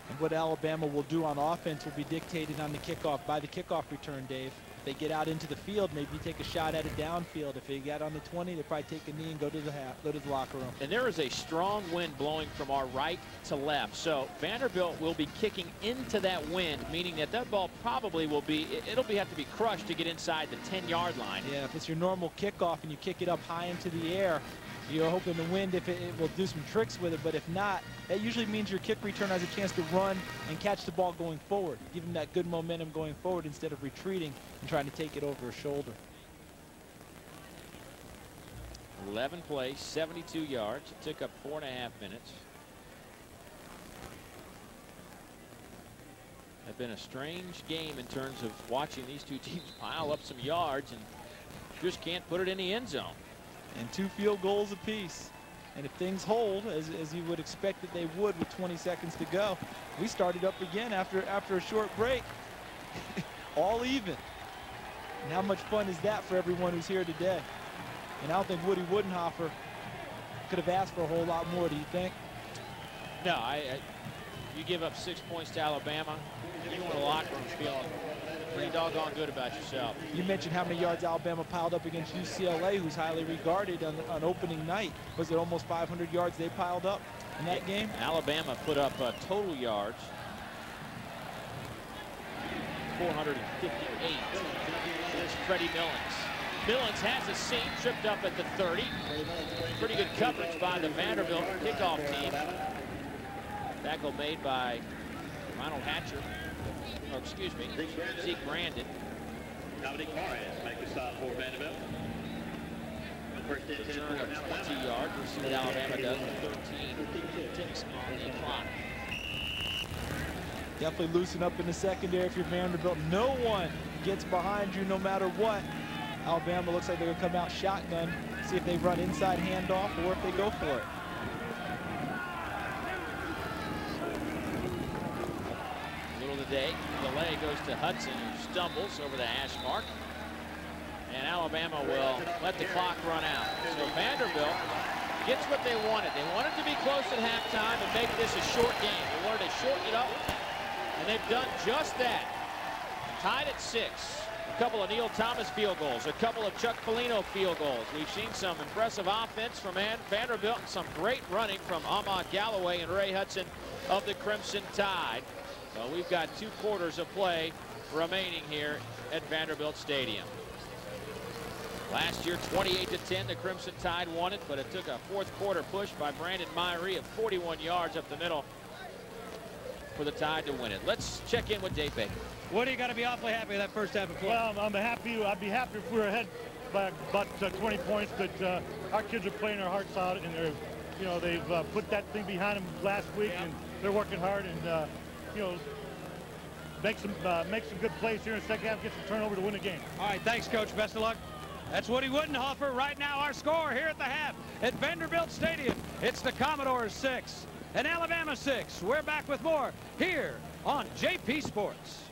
And what Alabama will do on offense will be dictated on the kickoff, by the kickoff return, Dave. If they get out into the field, maybe you take a shot at a downfield. If they got on the 20, they probably take a knee and go to the locker room. And there is a strong wind blowing from our right to left. So Vanderbilt will be kicking into that wind, meaning that ball probably will be, it'll have to be crushed to get inside the 10-yard line. Yeah, if it's your normal kickoff and you kick it up high into the air, you're hoping the wind, if it will do some tricks with it, but if not, that usually means your kick return has a chance to run and catch the ball going forward, give them that good momentum going forward instead of retreating and trying to take it over a shoulder. 11 plays, 72 yards. It took up 4.5 minutes. It's been a strange game in terms of watching these two teams pile up some yards and just can't put it in the end zone. And 2 field goals apiece. And if things hold, as you would expect that they would with 20 seconds to go, we started up again after a short break. All even. And how much fun is that for everyone who's here today? And I don't think Woody Widenhofer could have asked for a whole lot more, do you think? No, you give up 6 points to Alabama, you want a locker room feeling pretty doggone good about yourself. You mentioned how many yards Alabama piled up against UCLA, who's highly regarded on opening night. Was it almost 500 yards they piled up in that game? Alabama put up total yards 458. There's Freddie Mullins. Mullins has a seam, tripped up at the 30. Pretty good coverage by the Vanderbilt kickoff team. Tackle made by Ronald Hatcher, or excuse me, Zeke Brandon. Dominic Mares make the stop for Vanderbilt. First and 10 for Alabama. 20 yard pursuit Alabama does with 13 ticks on the clock. Definitely loosen up in the secondary if you're Vanderbilt. No one gets behind you no matter what. Alabama looks like they're going to come out shotgun, see if they run inside handoff or if they go for it. Middle of the day, delay goes to Hudson, who stumbles over the hash mark. And Alabama will let the clock run out. So Vanderbilt gets what they wanted. They wanted to be close at halftime and make this a short game. They wanted to shorten it up, and they've done just that. Tied at 6. A couple of Neal Thomas field goals, a couple of Chuck Folino field goals. We've seen some impressive offense from Vanderbilt and some great running from Ahmad Galloway and Ray Hudson of the Crimson Tide. So we've got 2 quarters of play remaining here at Vanderbilt Stadium. Last year, 28-10, the Crimson Tide won it, but it took a fourth quarter push by Brandon Myree of 41 yards up the middle for the Tide to win it. Let's check in with Dave Baker. Woody, you got to be awfully happy with that first half of play. Well, I'm happy. I'd be happier if we were ahead by about 20 points, but our kids are playing their hearts out, and they're, you know, they've put that thing behind them last week, and they're working hard, and you know, make some good plays here in the second half, get some turnover to win the game. All right, thanks, Coach. Best of luck. That's Woody Widenhofer. Right now, our score here at the half at Vanderbilt Stadium. It's the Commodores 6. And Alabama 6. We're back with more here on JP Sports.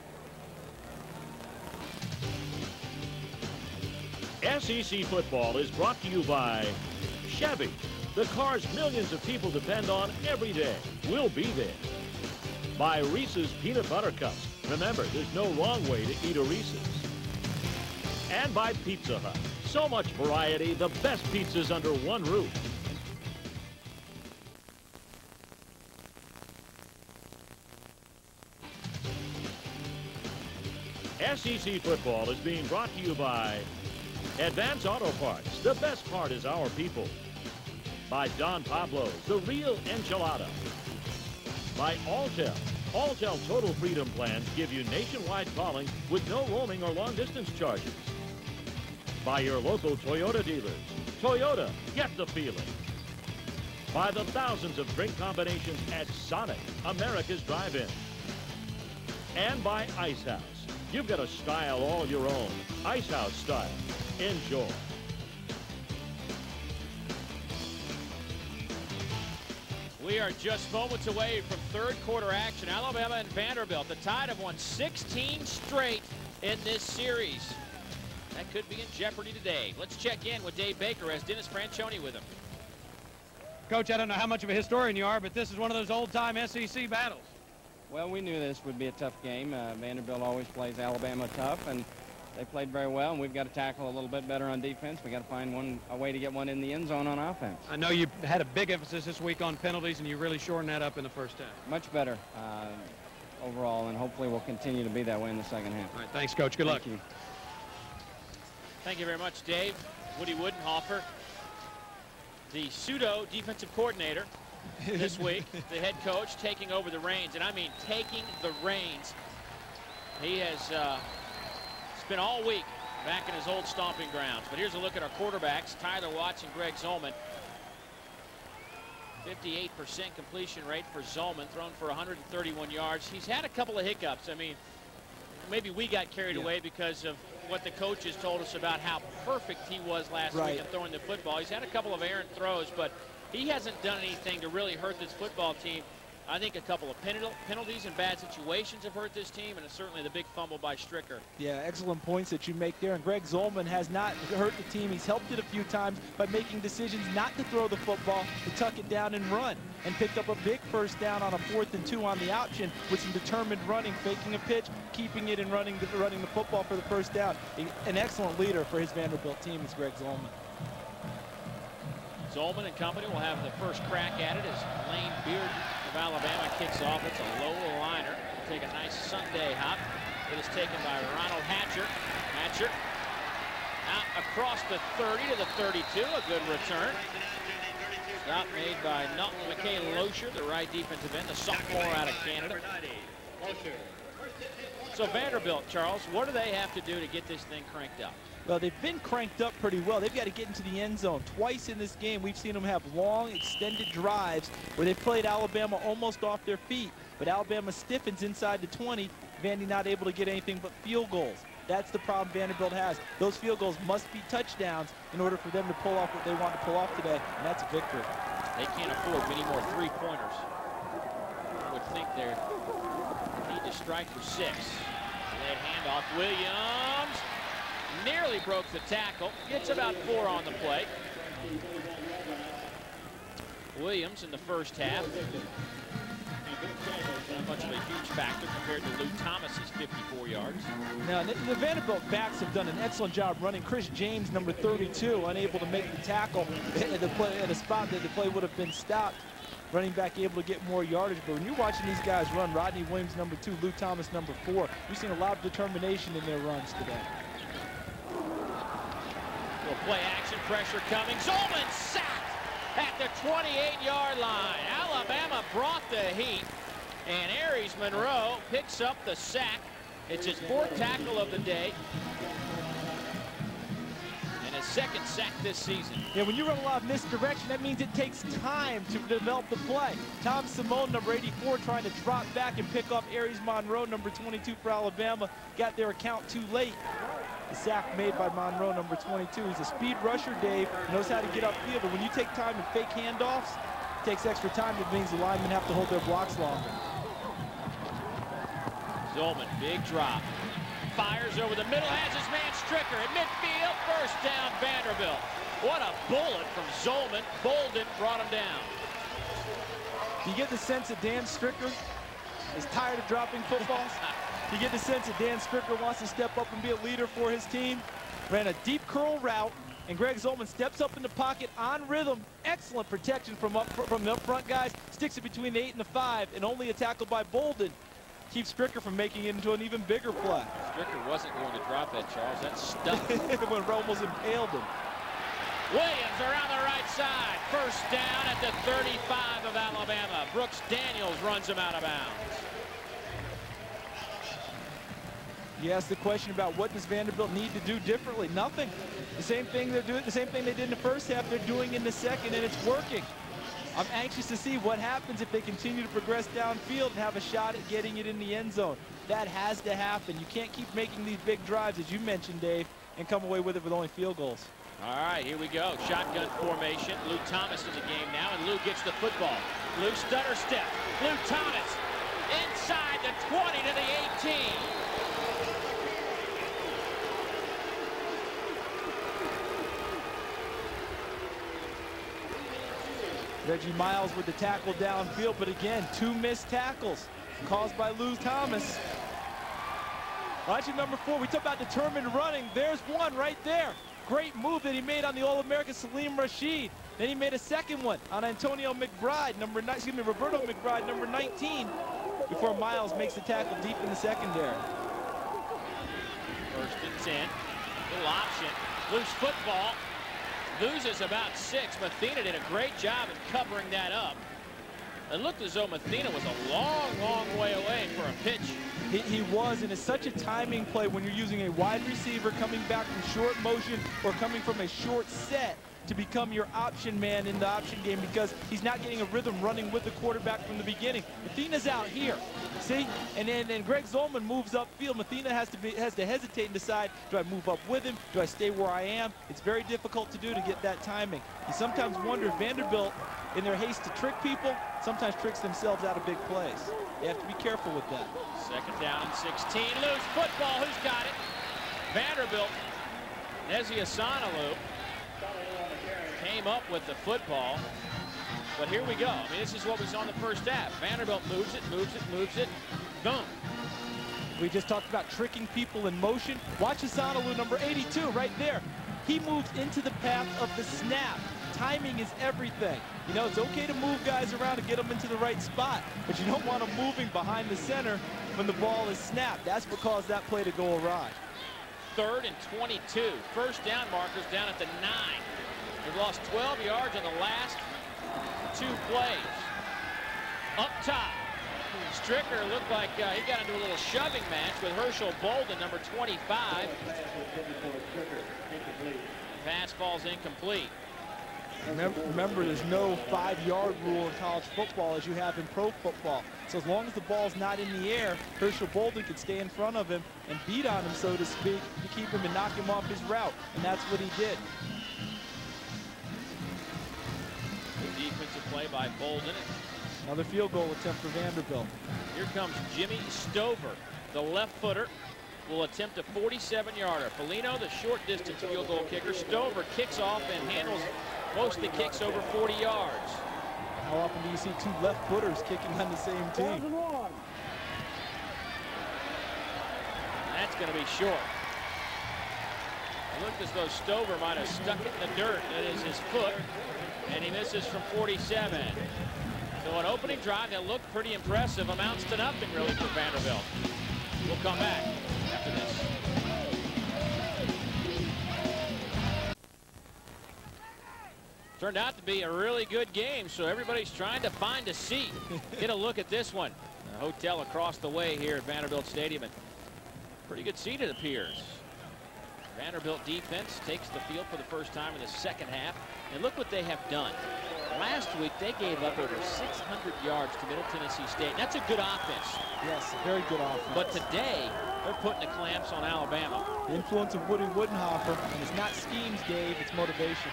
SEC football is brought to you by Chevy, the cars millions of people depend on every day. We'll be there. By Reese's Peanut Butter Cups. Remember, there's no wrong way to eat a Reese's. And by Pizza Hut. So much variety, the best pizzas under one roof. SEC football is being brought to you by Advance Auto Parts. The best part is our people. By Don Pablo's, the real enchilada. By Altel. Altel Total Freedom plans give you nationwide calling with no roaming or long distance charges. By your local Toyota dealers. Toyota, get the feeling. By the thousands of drink combinations at Sonic, America's Drive-In. And by Ice House. You've got a style all your own. Ice House style. Enjoy. We are just moments away from third quarter action. Alabama and Vanderbilt. The Tide have won 16 straight in this series. That could be in jeopardy today. Let's check in with Dave Baker as Dennis Franchione with him. Coach, I don't know how much of a historian you are, but this is one of those old-time SEC battles. Well, we knew this would be a tough game. Vanderbilt always plays Alabama tough, and they played very well, and we've got to tackle a little bit better on defense. We've got to find a way to get one in the end zone on offense. I know you had a big emphasis this week on penalties, and you really shortened that up in the first half. Much better overall, and hopefully we'll continue to be that way in the second half. All right, thanks, Coach. Good luck. Thank you very much, Dave. Woody Widenhofer, the pseudo defensive coordinator, this week, the head coach taking over the reins, and I mean taking the reins. He has spent all week back in his old stomping grounds. But here's a look at our quarterbacks, Tyler Watts and Greg Zolman. 58% completion rate for Zolman, thrown for 131 yards. He's had a couple of hiccups. I mean, maybe we got carried away because of what the coaches told us about how perfect he was last week in throwing the football. He's had a couple of errant throws, but he hasn't done anything to really hurt this football team. I think a couple of penalties and bad situations have hurt this team, and certainly the big fumble by Stricker. Yeah, excellent points that you make there. And Greg Zolman has not hurt the team. He's helped it a few times by making decisions not to throw the football, to tuck it down and run, and picked up a big first down on a 4th and 2 on the option with some determined running, faking a pitch, keeping it and running the football for the first down. An excellent leader for his Vanderbilt team is Greg Zolman. Zolman and company will have the first crack at it as Lane Bearden of Alabama kicks off. It's a low liner. It'll take a nice Sunday hop. It is taken by Ronald Hatcher. Hatcher out across the 30 to the 32. A good return. Stop made by Nalton McKay Loescher, the right defensive end, the sophomore out of Canada. So Vanderbilt, Charles, what do they have to do to get this thing cranked up? Well, they've been cranked up pretty well. They've got to get into the end zone. Twice in this game, we've seen them have long, extended drives where they've played Alabama almost off their feet, but Alabama stiffens inside the 20. Vandy not able to get anything but field goals. That's the problem Vanderbilt has. Those field goals must be touchdowns in order for them to pull off what they want to pull off today, and that's a victory. They can't afford many more three-pointers. I would think they need to strike for six. That handoff, Williams nearly broke the tackle. Gets about four on the play. Williams in the first half. Not much of a huge factor compared to Lou Thomas's 54 yards. Now, the Vanderbilt backs have done an excellent job running. Chris James, number 32, unable to make the tackle at a spot that the play would have been stopped. Running back able to get more yardage, but when you're watching these guys run, Rodney Williams, number 2, Lou Thomas, number 4, you've seen a lot of determination in their runs today. Well, play action, pressure coming. Zolman sacked at the 28-yard line. Alabama brought the heat, and Aries Monroe picks up the sack. It's his 4th tackle of the day and his 2nd sack this season. Yeah, when you run a lot of misdirection, that means it takes time to develop the play. Tom Simone, number 84, trying to drop back and pick up Aries Monroe, number 22 for Alabama. Got their account too late. The sack made by Monroe, number 22. He's a speed rusher, Dave. Knows how to get upfield, but when you take time to fake handoffs, it takes extra time. It means the linemen have to hold their blocks longer. Zolman, big drop. Fires over the middle, has his man Stricker at midfield. First down, Vanderbilt. What a bullet from Zolman. Bolden brought him down. Do you get the sense that Dan Stricker is tired of dropping footballs? You get the sense that Dan Stricker wants to step up and be a leader for his team. Ran a deep curl route, and Greg Zolman steps up in the pocket on rhythm. Excellent protection from the up front guys. Sticks it between the 8 and the 5, and only a tackle by Bolden keeps Stricker from making it into an even bigger play. Stricker wasn't going to drop that, Charles. That stuck. When Romo's impaled him. Williams around the right side. First down at the 35 of Alabama. Brooks Daniels runs him out of bounds. You asked the question about what does Vanderbilt need to do differently? Nothing. The same thing they're doing, the same thing they did in the first half, they're doing in the second, and it's working. I'm anxious to see what happens if they continue to progress downfield and have a shot at getting it in the end zone. That has to happen. You can't keep making these big drives, as you mentioned, Dave, and come away with it with only field goals. All right, here we go. Shotgun formation. Lou Thomas in the game now, and Lou gets the football. Lou stutter step. Lou Thomas inside the 20 to the 18. Reggie Miles with the tackle downfield, but again, 2 missed tackles caused by Lou Thomas. Watching number 4, we talk about determined running. There's one right there. Great move that he made on the All-American Saleem Rasheed. Then he made a second one on Roberto McBride, number 19, before Miles makes the tackle deep in the secondary. First and 10, little option, loose football. Loses about 6. Mathena did a great job of covering that up. It looked as though Mathena was a long, long way away for a pitch. He was, and it's such a timing play when you're using a wide receiver coming back from short motion or coming from a short set to become your option man in the option game, because he's not getting a rhythm running with the quarterback from the beginning. Mathena's out here, see? And then Greg Zolman moves upfield. Mathena has to hesitate and decide, do I move up with him? Do I stay where I am? It's very difficult to do to get that timing. You sometimes wonder if Vanderbilt, in their haste to trick people, sometimes tricks themselves out of big plays. You have to be careful with that. Second down and 16, loose football, who's got it? Vanderbilt, Nezzy Asanalu. Came up with the football, but here we go. I mean, this is what we saw in the first half. Vanderbilt moves it, moves it, moves it. Boom. We just talked about tricking people in motion. Watch Asanalu, number 82, right there. He moves into the path of the snap. Timing is everything. You know, it's okay to move guys around and get them into the right spot, but you don't want them moving behind the center when the ball is snapped. That's what caused that play to go awry. Third and 22. First down markers down at the 9. They've lost 12 yards on the last 2 plays. Up top, Stricker looked like he got into a little shoving match with Herschel Bolden, number 25. Pass falls incomplete. Remember, there's no 5-yard rule in college football as you have in pro football. So as long as the ball's not in the air, Herschel Bolden can stay in front of him and beat on him, so to speak, to keep him and knock him off his route. And that's what he did. The defensive play by Bolden. Another field goal attempt for Vanderbilt. Here comes Jimmy Stover, the left footer. Will attempt a 47-yarder. Folino, the short distance field goal kicker. Stover kicks off and handles most of the kicks over 40 yards. How often do you see two left footers kicking on the same team? That's going to be short. It looked as though Stover might have stuck it in the dirt. That is his foot, and he misses from 47. So an opening drive that looked pretty impressive amounts to nothing really for Vanderbilt. We'll come back after this. Turned out to be a really good game, so everybody's trying to find a seat. Get a look at this one. A hotel across the way here at Vanderbilt Stadium, and pretty good seat it appears. Vanderbilt defense takes the field for the first time in the second half, and look what they have done. Last week, they gave up over 600 yards to Middle Tennessee State. That's a good offense. Yes, a very good offense. But today, they're putting the clamps on Alabama. The influence of Woody Widenhofer, and it's not schemes, Dave, it's motivation.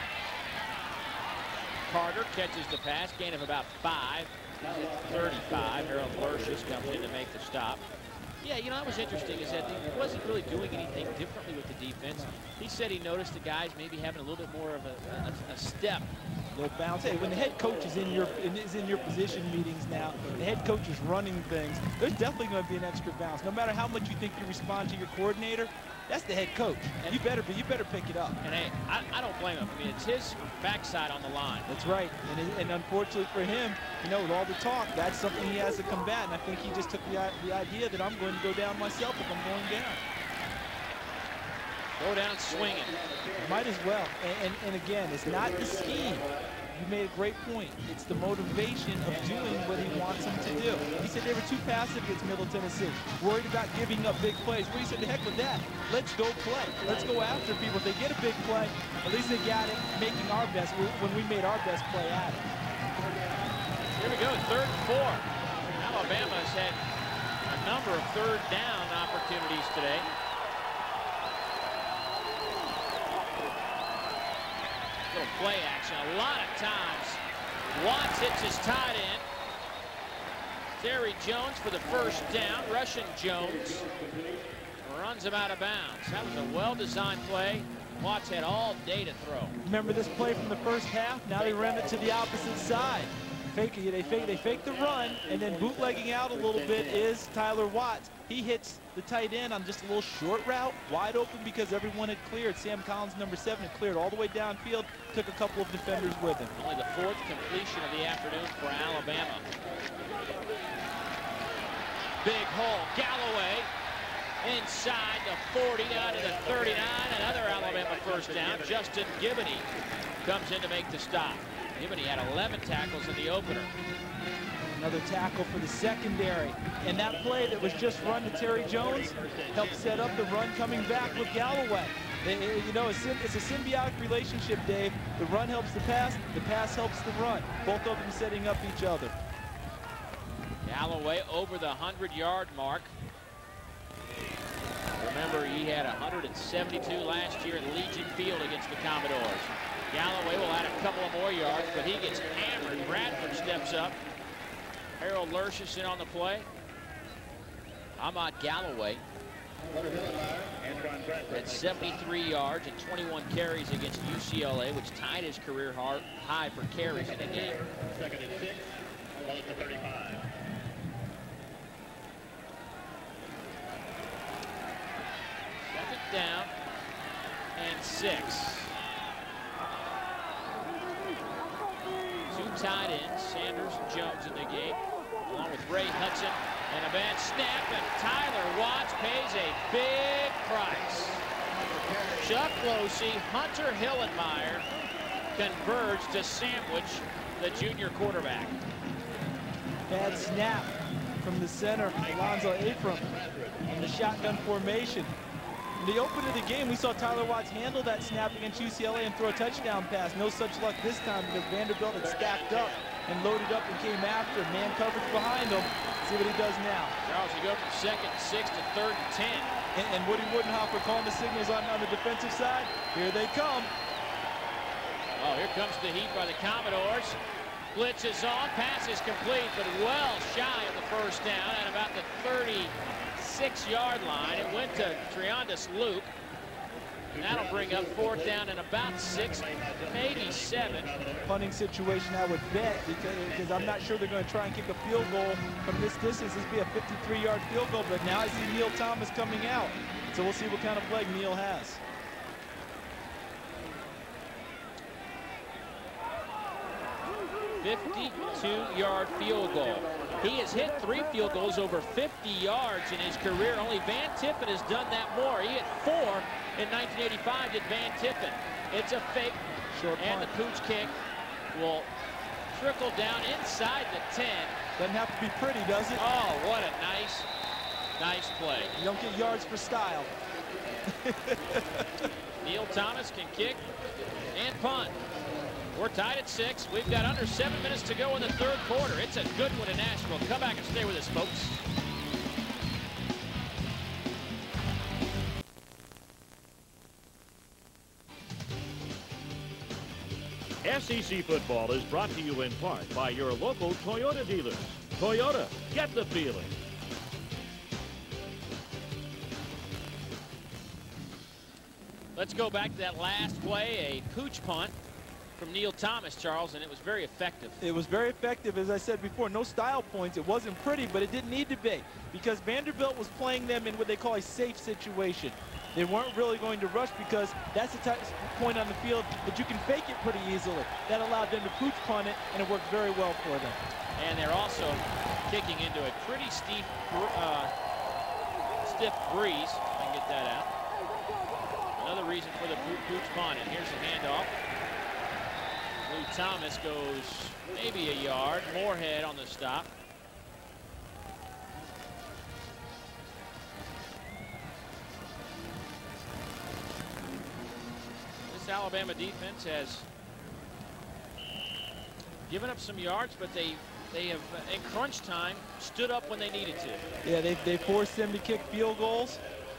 Carter catches the pass, gain of about 5. He's at 35. Harold Burgess comes in to make the stop. Yeah, you know, that was interesting is that he wasn't really doing anything differently with the defense. He said he noticed the guys maybe having a little bit more of a step. Little bounce. Hey, when the head coach is in your position meetings now, the head coach is running things, there's definitely going to be an extra bounce. No matter how much you think you respond to your coordinator, that's the head coach. And you better pick it up. And hey, I don't blame him. I mean, it's his backside on the line. That's right. And unfortunately for him, you know, with all the talk, that's something he has to combat. And I think he just took the idea that I'm going to go down myself if I'm going down. Go down swinging. Might as well. And again, it's not the scheme. You made a great point. It's the motivation of doing what he wants them to do. He said they were too passive against Middle Tennessee, worried about giving up big plays. Well, he said, the heck with that. Let's go play. Let's go after people. If they get a big play, at least they got it making our best when we made our best play at it. Here we go, 3rd and 4. Alabama has had a number of third down opportunities today. Play action a lot of times. Watts hits his tight end. Terry Jones for the first down. Rushing Jones runs him out of bounds. That was a well-designed play. Watts had all day to throw. Remember this play from the first half? Now they ran it to the opposite side. They fake the run, and then bootlegging out a little bit is Tyler Watts. He hits the tight end on just a little short route, wide open because everyone had cleared. Sam Collins, number 7, had cleared all the way downfield, took a couple of defenders with him. Only the 4th completion of the afternoon for Alabama. Big hole, Galloway inside the 40, down to the 39, another Alabama first down. Justin Giboney comes in to make the stop. Giboney had 11 tackles in the opener. Another tackle for the secondary. And that play that was just run to Terry Jones helped set up the run coming back with Galloway. You know, it's a symbiotic relationship, Dave. The run helps the pass helps the run. Both of them setting up each other. Galloway over the 100-yard mark. Remember, he had 172 last year at Legion Field against the Commodores. Galloway will add a couple of more yards, but he gets hammered. Bradford steps up. Harold Lurchison on the play. Ahmad Galloway at 73 yards and 21 carries against UCLA, which tied his career high for carries in a game. 2nd and 6, 11 to 35. Second down and 6. Tight end, Sanders and Jones in the game, along with Ray Hudson, and a bad snap, and Tyler Watts pays a big price. Chuck Folino, Hunter Hillenmeyer converge to sandwich the junior quarterback. Bad snap. from the center, Alonzo Akram, in the shotgun formation. In the opening of the game, we saw Tyler Watts handle that snap against UCLA and throw a touchdown pass. No such luck this time because Vanderbilt had stacked up and loaded up and came after. Man coverage behind him. See what he does now. Charles, you go from second and 6 to third and 10. And Woody Widenhofer calling the signals on the defensive side. Here they come. Oh, here comes the heat by the Commodores. Blitz is on, pass is complete, but well shy of the first down at about the 36-yard line. It went to Triandis Luke. And that'll bring up fourth down and about 6, maybe 7. Punting situation, I would bet, because I'm not sure they're going to try and kick a field goal from this distance. This would be a 53-yard field goal, but now I see Neal Thomas coming out. So we'll see what kind of play Neal has. -yard field goal. He has hit 3 field goals over 50 yards in his career. Only Van Tippin has done that more. He hit 4 in 1985, did Van Tippin. It's a fake, short and punt. The pooch kick will trickle down inside the 10. Doesn't have to be pretty, does it? Oh, what a nice play. You don't get yards for style. Neal Thomas can kick and punt. We're tied at 6. We've got under 7 minutes to go in the third quarter. It's a good one in Nashville. Come back and stay with us, folks. SEC football is brought to you in part by your local Toyota dealers. Toyota, get the feeling. Let's go back to that last play, a pooch punt from Neal Thomas, Charles, and it was very effective. It was very effective, as I said before. No style points. It wasn't pretty, but it didn't need to be because Vanderbilt was playing them in what they call a safe situation. They weren't really going to rush because that's the type of point on the field that you can fake it pretty easily. That allowed them to pooch punt it, and it worked very well for them. And they're also kicking into a pretty steep, stiff breeze. I can get that out. Another reason for the pooch punt, and here's the handoff. Lou Thomas goes maybe a yard. Moorhead on the stop. This Alabama defense has given up some yards, but they have, in crunch time, stood up when they needed to. Yeah, they forced them to kick field goals.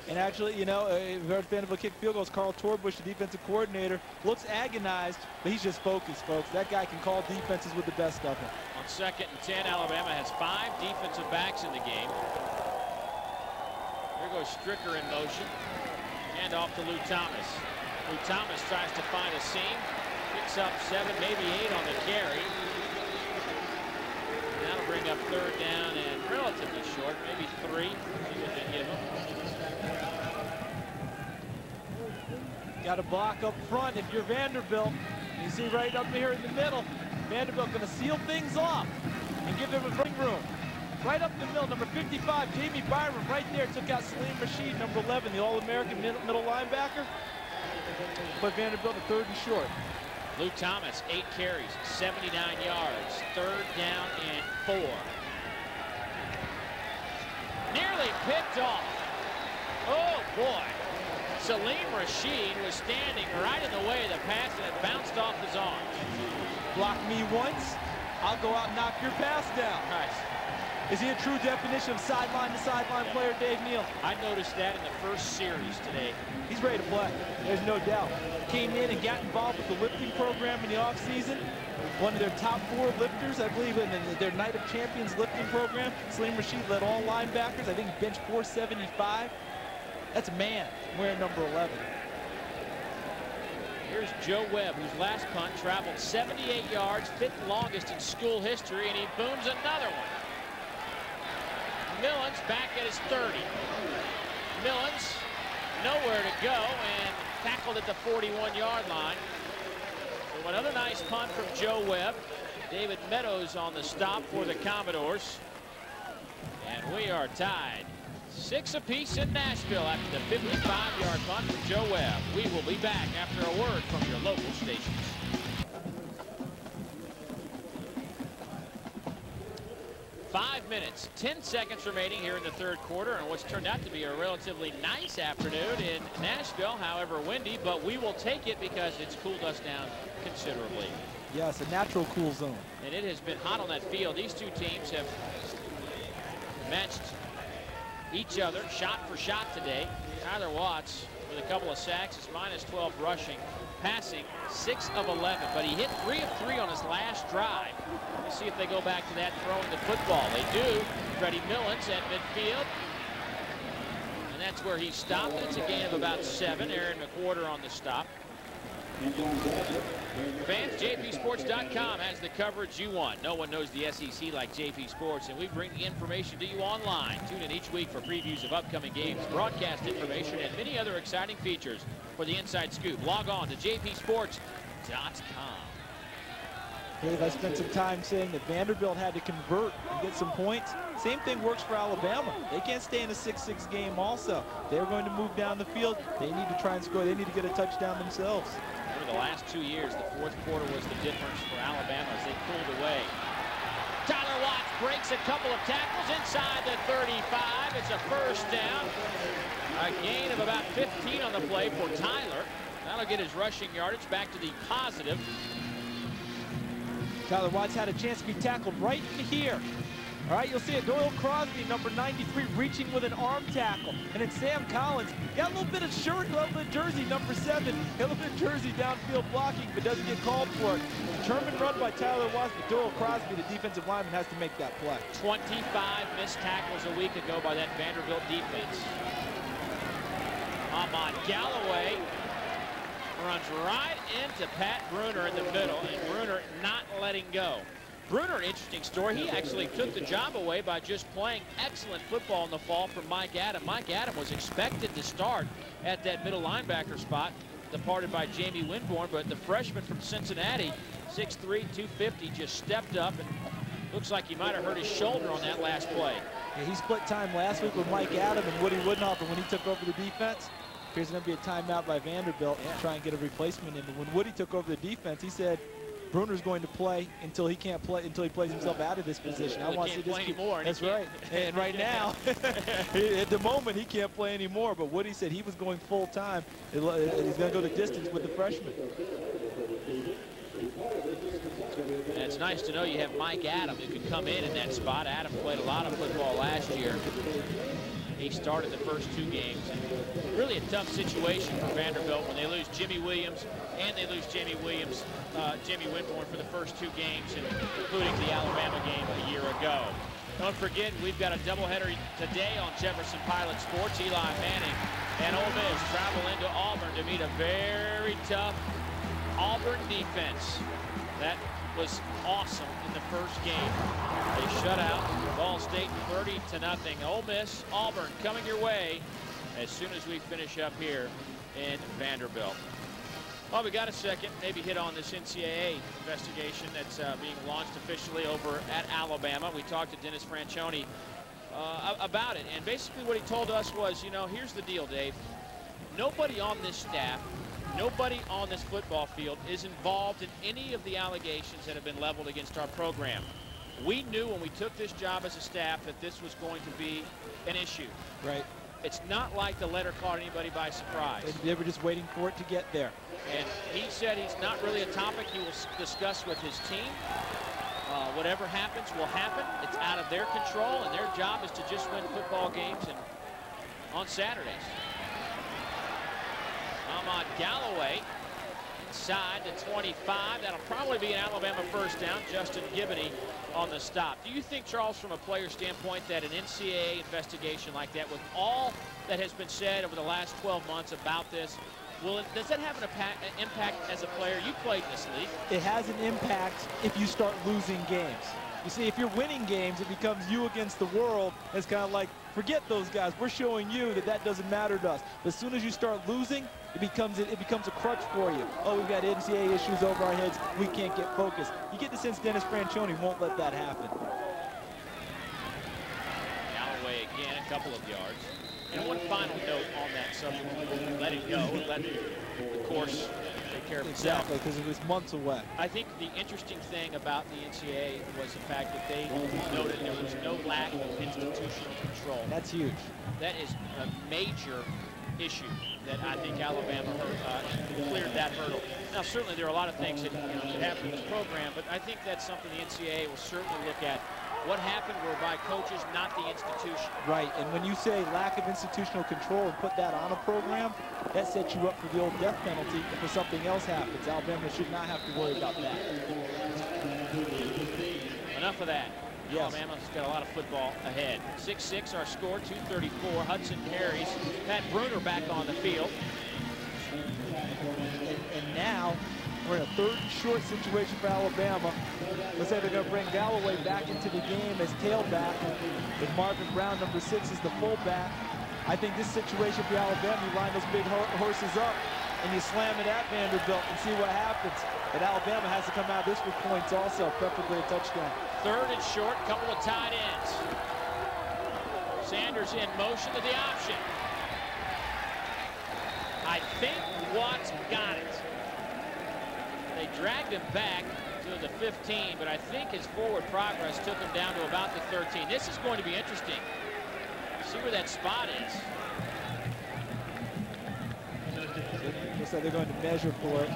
And actually, you know, a fan of a kick field goals, Carl Torbush, the defensive coordinator, looks agonized, but he's just focused, folks. That guy can call defenses with the best of them. On second and 10, Alabama has 5 defensive backs in the game. Here goes Stricker in motion. Hand off to Lou Thomas. Lou Thomas tries to find a seam. Picks up 7, maybe 8 on the carry. That'll bring up third down and relatively short, maybe 3. See what they give him. Got to block up front if you're Vanderbilt. You see right up here in the middle, Vanderbilt going to seal things off and give them a running room. Right up the middle, number 55, Jamie Byron right there, took out Saleem Rasheed, number 11, the All-American middle linebacker. But Vanderbilt a third and short. Lou Thomas, 8 carries, 79 yards, third down and 4. Nearly picked off. Oh, boy. Saleem Rasheed was standing right in the way of the pass, and it bounced off his arm. Block me once, I'll go out and knock your pass down. Nice. Is he a true definition of sideline-to-sideline player, Dave Neal? I noticed that in the first series today. He's ready to play, there's no doubt. Came in and got involved with the lifting program in the offseason. One of their top 4 lifters, I believe, in their Night of Champions lifting program. Saleem Rasheed led all linebackers, I think bench 475. That's a man wearing number 11. Here's Joe Webb, whose last punt traveled 78 yards, 5th longest in school history, and he booms another one. Mullins back at his 30. Mullins nowhere to go and tackled at the 41-yard line. So another nice punt from Joe Webb. David Meadows on the stop for the Commodores. And we are tied. 6 apiece in Nashville after the 55-yard punt from Joe Webb. We will be back after a word from your local stations. 5 minutes, 10 seconds remaining here in the third quarter, and what's turned out to be a relatively nice afternoon in Nashville, however windy, but we will take it because it's cooled us down considerably. Yeah, it's a natural cool zone. And it has been hot on that field. These two teams have matched each other shot for shot today. Tyler Watts with a couple of sacks is -12 rushing, passing 6 of 11, but he hit 3 of 3 on his last drive. We'll see if they go back to that throwing the football. They do. Freddie Mullins at midfield, and that's where he stopped. It's a gain of about 7. Aaron McWhorter on the stop. Fans, jpsports.com has the coverage you want. No one knows the SEC like JP Sports, and we bring the information to you online. Tune in each week for previews of upcoming games, broadcast information, and many other exciting features. For the inside scoop, log on to jpsports.com. Dave, I spent some time saying that Vanderbilt had to convert and get some points. Same thing works for Alabama. They can't stay in a 6-6 game also. They're going to move down the field. They need to try and score. They need to get a touchdown themselves. Over the last 2 years, the fourth quarter was the difference for Alabama as they pulled away. Tyler Watts breaks a couple of tackles inside the 35. It's a first down. A gain of about 15 on the play for Tyler. That'll get his rushing yardage back to the positive. Tyler Watts had a chance to be tackled right here. All right, you'll see a Doyle Crosby, number 93, reaching with an arm tackle. And then Sam Collins got a little bit of shirt, a little bit of jersey, number 7, a little bit of jersey downfield blocking, but doesn't get called for it. Determined run by Tyler Watts, but Doyle Crosby, the defensive lineman, has to make that play. 25 missed tackles a week ago by that Vanderbilt defense. Ahmad Galloway runs right into Pat Bruner in the middle, and Bruner not letting go. Bruner, an interesting story. He actually took the job away by just playing excellent football in the fall from Mike Adam. Mike Adam was expected to start at that middle linebacker spot, departed by Jamie Winborn, but the freshman from Cincinnati, 6'3", 250, just stepped up, and looks like he might have hurt his shoulder on that last play. Yeah, he split time last week with Mike Adam and Woody Widenhofer when he took over the defense. Appears going to be a timeout by Vanderbilt to try and get a replacement in. But when Woody took over the defense, he said, Bruner's going to play until he can't play, until he plays himself out of this position. Well, I want to see this kid. That's right. And right now, at the moment, he can't play anymore. But Woody said he was going full time. He's going to go the distance with the freshman. And it's nice to know you have Mike Adam who could come in that spot. Adam played a lot of football last year. He started the first 2 games. Really a tough situation for Vanderbilt when they lose Jimmy Williams and they lose Jimmy Winborn for the first 2 games, including the Alabama game a year ago. Don't forget, we've got a doubleheader today on Jefferson Pilot Sports. Eli Manning and Ole Miss travel into Auburn to meet a very tough Auburn defense. That was awesome in the first game. They shut out Ball State 30-0. Ole Miss, Auburn coming your way as soon as we finish up here in Vanderbilt. Well, we got a second, maybe hit on this NCAA investigation that's being launched officially over at Alabama. We talked to Dennis Franchione about it, and basically what he told us was, you know, here's the deal, Dave. Nobody on this staff, nobody on this football field is involved in any of the allegations that have been leveled against our program. We knew when we took this job as a staff that this was going to be an issue. Right. It's not like the letter caught anybody by surprise. They were just waiting for it to get there. And he said he's not really a topic he will discuss with his team. Whatever happens will happen. It's out of their control, and their job is to just win football games and on Saturdays. Ahmad Galloway inside the 25. That'll probably be an Alabama first down. Justin Giboney on the stop. Do you think, Charles, from a player standpoint, that an NCAA investigation like that, with all that has been said over the last 12 months about this, does that have an impact as a player? You played in this league. It has an impact if you start losing games. You see, if you're winning games, it becomes you against the world. It's kind of like, forget those guys. We're showing you that that doesn't matter to us. But as soon as you start losing, it becomes a crutch for you. Oh, we've got NCAA issues over our heads. We can't get focused. You get the sense Dennis Franchione won't let that happen. Galloway again, a couple of yards. And one final note on that subject, let it go, and let the course take care of itself. Exactly, because it was months away. I think the interesting thing about the NCAA was the fact that they noted there was no lack of institutional control. That's huge. That is a major issue that I think Alabama cleared that hurdle. Now, certainly there are a lot of things that, that happen in this program, but I think that's something the NCAA will certainly look at. What happened were by coaches, not the institution. Right, and when you say lack of institutional control and put that on a program, that sets you up for the old death penalty if something else happens. Alabama should not have to worry about that. Enough of that. Yes. Alabama's got a lot of football ahead. 6-6 our score, 234. Hudson carries. Pat Bruner back on the field. And now we're in a third and short situation for Alabama. Looks like they're going to bring Galloway back into the game as tailback, with Marvin Brown, number 6, is the fullback. I think this situation for Alabama, you line those big horses up and you slam it at Vanderbilt and see what happens. But Alabama has to come out of this with points also, preferably a touchdown. Third and short, couple of tight ends. Sanders in motion to the option. I think Watts got it. They dragged him back to the 15, but I think his forward progress took him down to about the 13. This is going to be interesting. See where that spot is. Looks like they're going to measure for it.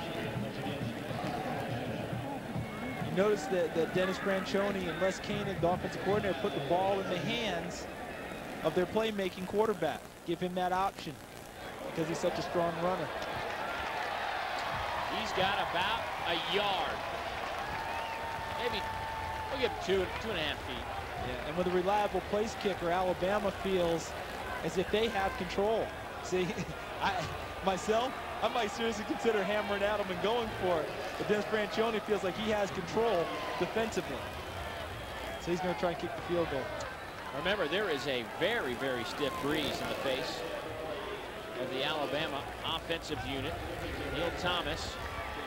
You notice that Dennis Franchione and Les Koenig, the offensive coordinator, put the ball in the hands of their playmaking quarterback. Give him that option because he's such a strong runner. He's got about a yard. Maybe we'll give him two and a half feet. Yeah, and with a reliable place kicker, Alabama feels as if they have control. See, I might seriously consider hammering at him and going for it. But Dennis Franchione feels like he has control defensively. So he's going to try and kick the field goal. Remember, there is a very, very stiff breeze in the face of the Alabama offensive unit. Neal Thomas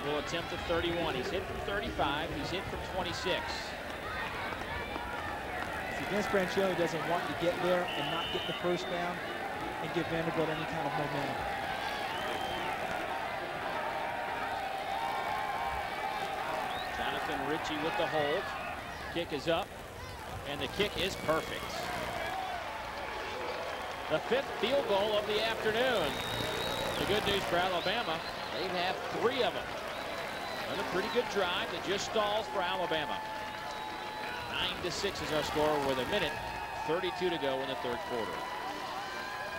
will attempt the 31. He's hit from 35. He's hit from 26. See, Vince Franchione doesn't want to get there and not get the first down and give Vanderbilt any kind of momentum. Jonathan Ritchie with the hold. Kick is up, and the kick is perfect. The 5th field goal of the afternoon. The good news for Alabama, they've had 3 of them. Another pretty good drive that just stalls for Alabama. 9-6 is our score with 1:32 to go in the third quarter.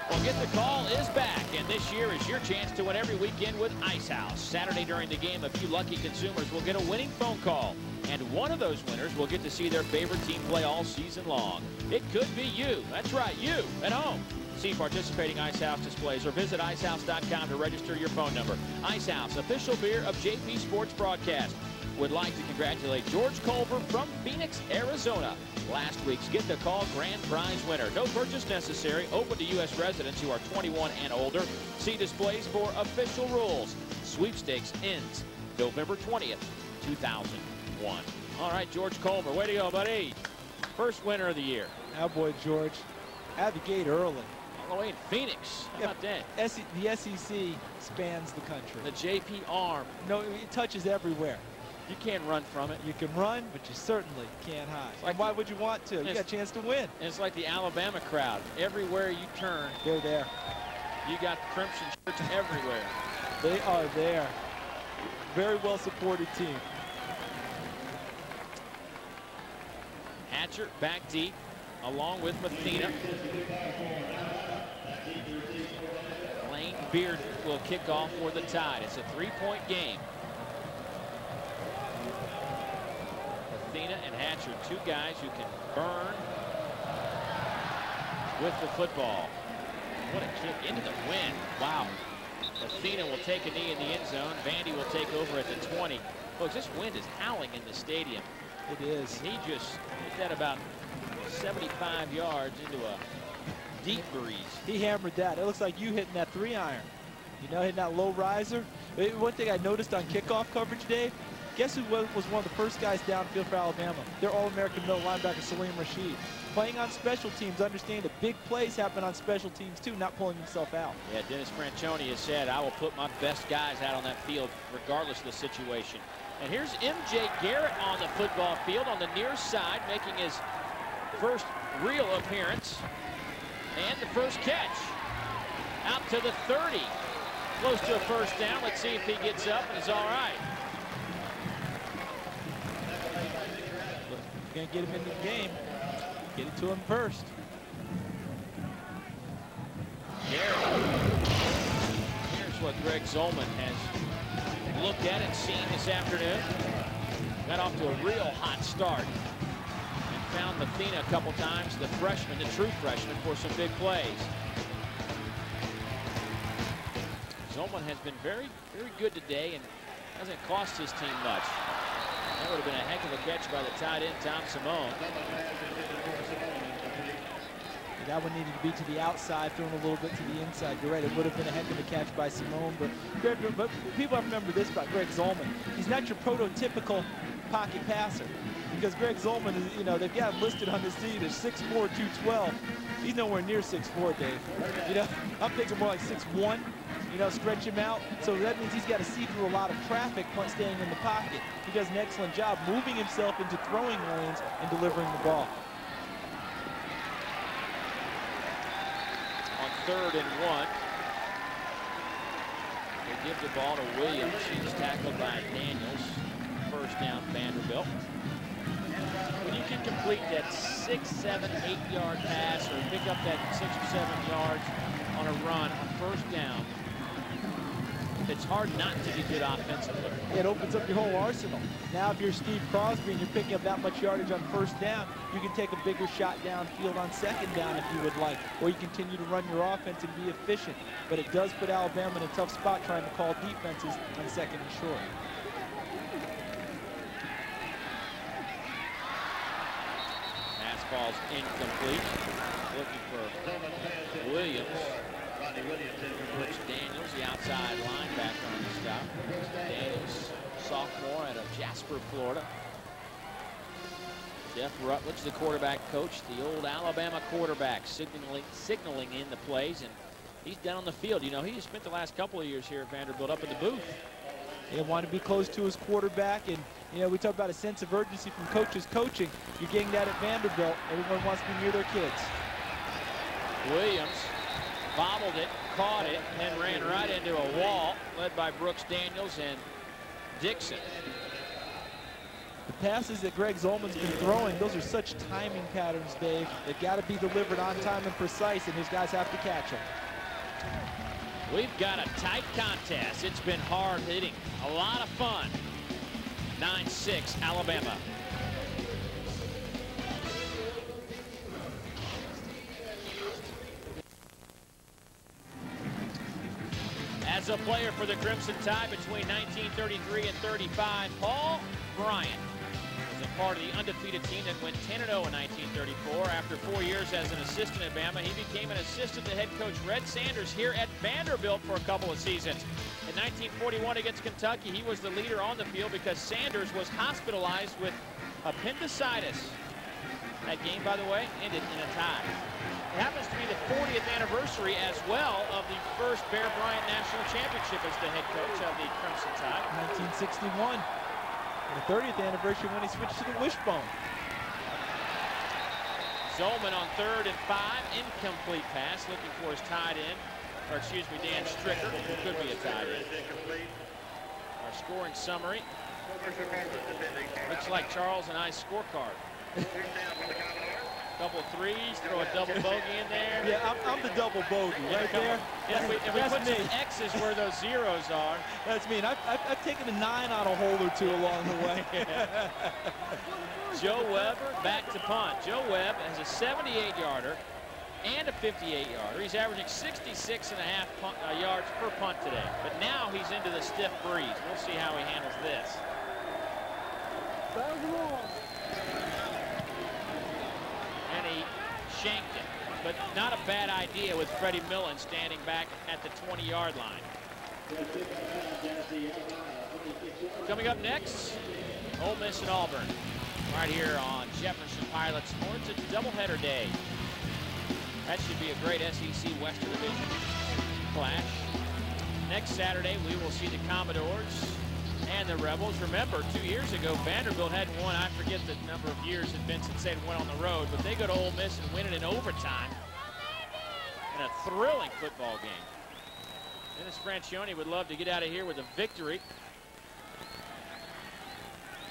Well, Get the Call is back, and this year is your chance to win every weekend with Ice House. Saturday during the game, a few lucky consumers will get a winning phone call, and one of those winners will get to see their favorite team play all season long. It could be you. That's right, you at home. See participating Ice House displays or visit icehouse.com to register your phone number. Ice House, official beer of JP Sports Broadcast. Would like to congratulate George Culver from Phoenix, Arizona. Last week's Get the Call grand prize winner. No purchase necessary. Open to U.S. residents who are 21 and older. See displays for official rules. Sweepstakes ends November 20th, 2001. All right, George Culver, way to go, buddy. First winner of the year. Now, boy, George, out of the gate early. All the way in Phoenix. How about that? The SEC spans the country. The JP arm. No, it touches everywhere. You can't run from it. You can run, but you certainly can't hide. Like, and why would you want to? You got a chance to win. And it's like the Alabama crowd. Everywhere you turn, they're there. You got crimson shirts everywhere. They are there. Very well-supported team. Hatcher back deep, along with Mathena. Lane Bearden will kick off for the Tide. It's a 3-point game. And Hatcher, 2 guys who can burn with the football. What a kick into the wind. Wow. Athena will take a knee in the end zone. Vandy will take over at the 20. Folks, this wind is howling in the stadium. It is. And he just hit that about 75 yards into a deep breeze. He hammered that. It looks like you hitting that 3-iron. You know, hitting that low riser. One thing I noticed on kickoff coverage, Dave, Guess who was one of the first guys downfield for Alabama? Their All-American middle linebacker, Saleem Rasheed. Playing on special teams, understand that big plays happen on special teams too, not pulling himself out. Yeah, Dennis Franchione has said, I will put my best guys out on that field regardless of the situation. And here's MJ Garrett on the football field on the near side, making his first real appearance and the first catch. Out to the 30, close to a first down. Let's see if he gets up and is all right. Gonna get him into the game. Get it to him first. Here's what Greg Zolman has looked at and seen this afternoon. Got off to a real hot start and found Mathena a couple times, the freshman, the true freshman, for some big plays. Zolman has been very, very good today and hasn't cost his team much. That would have been a heck of a catch by the tight end, Tom Simone. That one needed to be to the outside, throwing a little bit to the inside. You're right, it would have been a heck of a catch by Simone. But people remember this about Greg Zolman. He's not your prototypical pocket passer. Because Greg Zolman, is, you know, they've got him listed on this team as 6'4", 212. He's nowhere near 6'4", Dave. You know, I'm thinking more like 6'1". You know, stretch him out. So that means he's got to see through a lot of traffic when staying in the pocket. He does an excellent job moving himself into throwing lanes and delivering the ball. On 3rd and 1, they give the ball to Williams. She's tackled by Daniels. First down, Vanderbilt. When you can complete that 6, 7, 8 yard pass or pick up that 6 or 7 yards on a run on first down, it's hard not to be good offensively. It opens up your whole arsenal. Now if you're Steve Crosby and you're picking up that much yardage on first down, you can take a bigger shot downfield on second down if you would like, or you continue to run your offense and be efficient. But it does put Alabama in a tough spot trying to call defenses on 2nd and short. Pass falls incomplete. Looking for Williams. Brooks Daniels, the outside linebacker on the stop. Daniels, sophomore out of Jasper, Florida. Jeff Rutledge, the quarterback coach, the old Alabama quarterback, signaling in the plays, and he's down on the field. You know, he spent the last couple of years here at Vanderbilt up in the booth. He wanted to be close to his quarterback, and you know, we talk about a sense of urgency from coaches coaching. You're getting that at Vanderbilt. Everyone wants to be near their kids. Williams bobbled it, caught it, and ran right into a wall, led by Brooks Daniels and Dixon. The passes that Greg Zolman's been throwing, those are such timing patterns, Dave. They've got to be delivered on time and precise, and his guys have to catch them. We've got a tight contest. It's been hard hitting, a lot of fun. 9-6, Alabama. As a player for the Crimson Tide between 1933 and 35, Paul Bryant was a part of the undefeated team that went 10-0 in 1934. After 4 years as an assistant at Bama, he became an assistant to head coach Red Sanders here at Vanderbilt for a couple of seasons. In 1941 against Kentucky, he was the leader on the field because Sanders was hospitalized with appendicitis. That game, by the way, ended in a tie. It happens to be the 40th anniversary as well of the first Bear Bryant National Championship as the head coach of the Crimson Tide. 1961, and the 30th anniversary when he switched to the wishbone. Zolman on 3rd and 5, incomplete pass, looking for his tight end, or excuse me, Dan Stricker, who could be a tight end. Our scoring summary looks like Charles and I's scorecard. Double threes, throw a double bogey in there. Yeah, I'm the double bogey right there. And we put some X's where those zeros are. That's me, and I've taken a 9 on a hole or two along the way. Yeah. Joe Webb back to punt. Joe Webb has a 78-yarder and a 58-yarder. He's averaging 66.5 yards per punt today. But now he's into the stiff breeze. We'll see how he handles this. And he shanked it, but not a bad idea with Freddie Mullins standing back at the 20-yard line. Coming up next, Ole Miss and Auburn, right here on Jefferson Pilot Sports. It's doubleheader day. That should be a great SEC Western Division clash. Next Saturday, we will see the Commodores and the Rebels. Remember, 2 years ago, Vanderbilt hadn't won. I forget the number of years that Vincent said went on the road, but they go to Ole Miss and win it in overtime in a thrilling football game. Dennis Franchione would love to get out of here with a victory.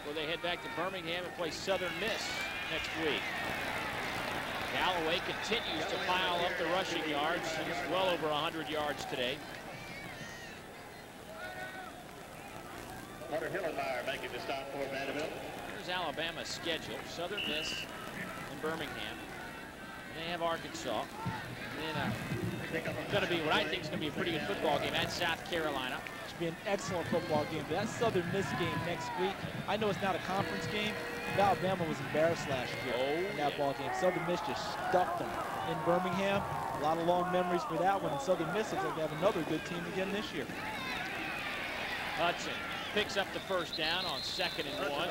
Well, they head back to Birmingham and play Southern Miss next week. Galloway continues to pile up the rushing yards. He's well over 100 yards today. Making the stop for Vanderbilt. Here's Alabama's schedule: Southern Miss and Birmingham. And they have Arkansas. And then it's going to be what I think is going to be a pretty good football game at South Carolina. It should be an excellent football game. But that Southern Miss game next week, I know it's not a conference game, but Alabama was embarrassed last year in that ball game. Southern Miss just stuffed them in Birmingham. A lot of long memories for that one. And Southern Miss looks like they have another good team again this year. Hudson picks up the first down on 2nd and 1.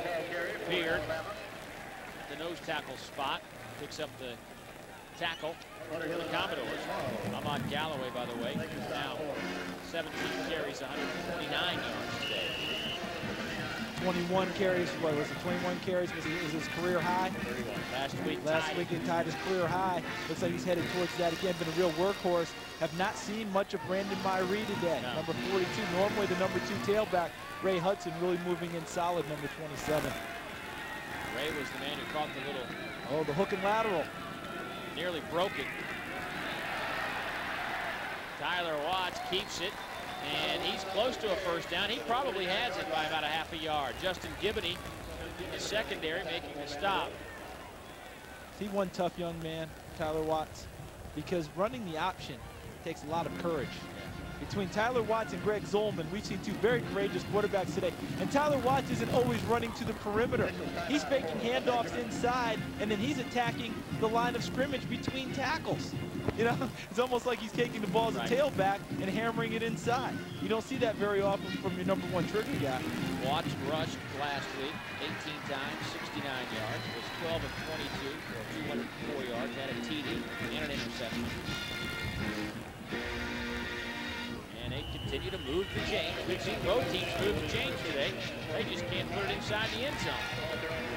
Beard at the nose tackle spot. Picks up the tackle for the Commodores. Ahmad Galloway, by the way, now 17 carries, 129 yards today. 21 carries, what was it, 21 carries is his career high? Last week he tied his career high. Looks like he's headed towards that again. Been a real workhorse. Have not seen much of Brandon Myree today. No. Number 42, normally the number 2 tailback. Ray Hudson really moving in solid, number 27. Ray was the man who caught the little... Oh, the hook and lateral. Nearly broke it. Tyler Watts keeps it, and he's close to a first down. He probably has it by about a half a yard. Justin Giboney in the secondary making the stop. He's one tough young man, Tyler Watts, because running the option takes a lot of courage. Between Tyler Watts and Greg Zolman, we've seen two very courageous quarterbacks today. And Tyler Watts isn't always running to the perimeter. He's faking handoffs inside, and then he's attacking the line of scrimmage between tackles. You know, it's almost like he's taking the ball as a tailback and hammering it inside. You don't see that very often from your number 1 trigger guy. Watts rushed last week 18 times, 69 yards. It was 12 of 22 for 204 yards. Had a TD and an interception. Continue to move the change. We've seen both teams move the change today. They just can't put it inside the end zone.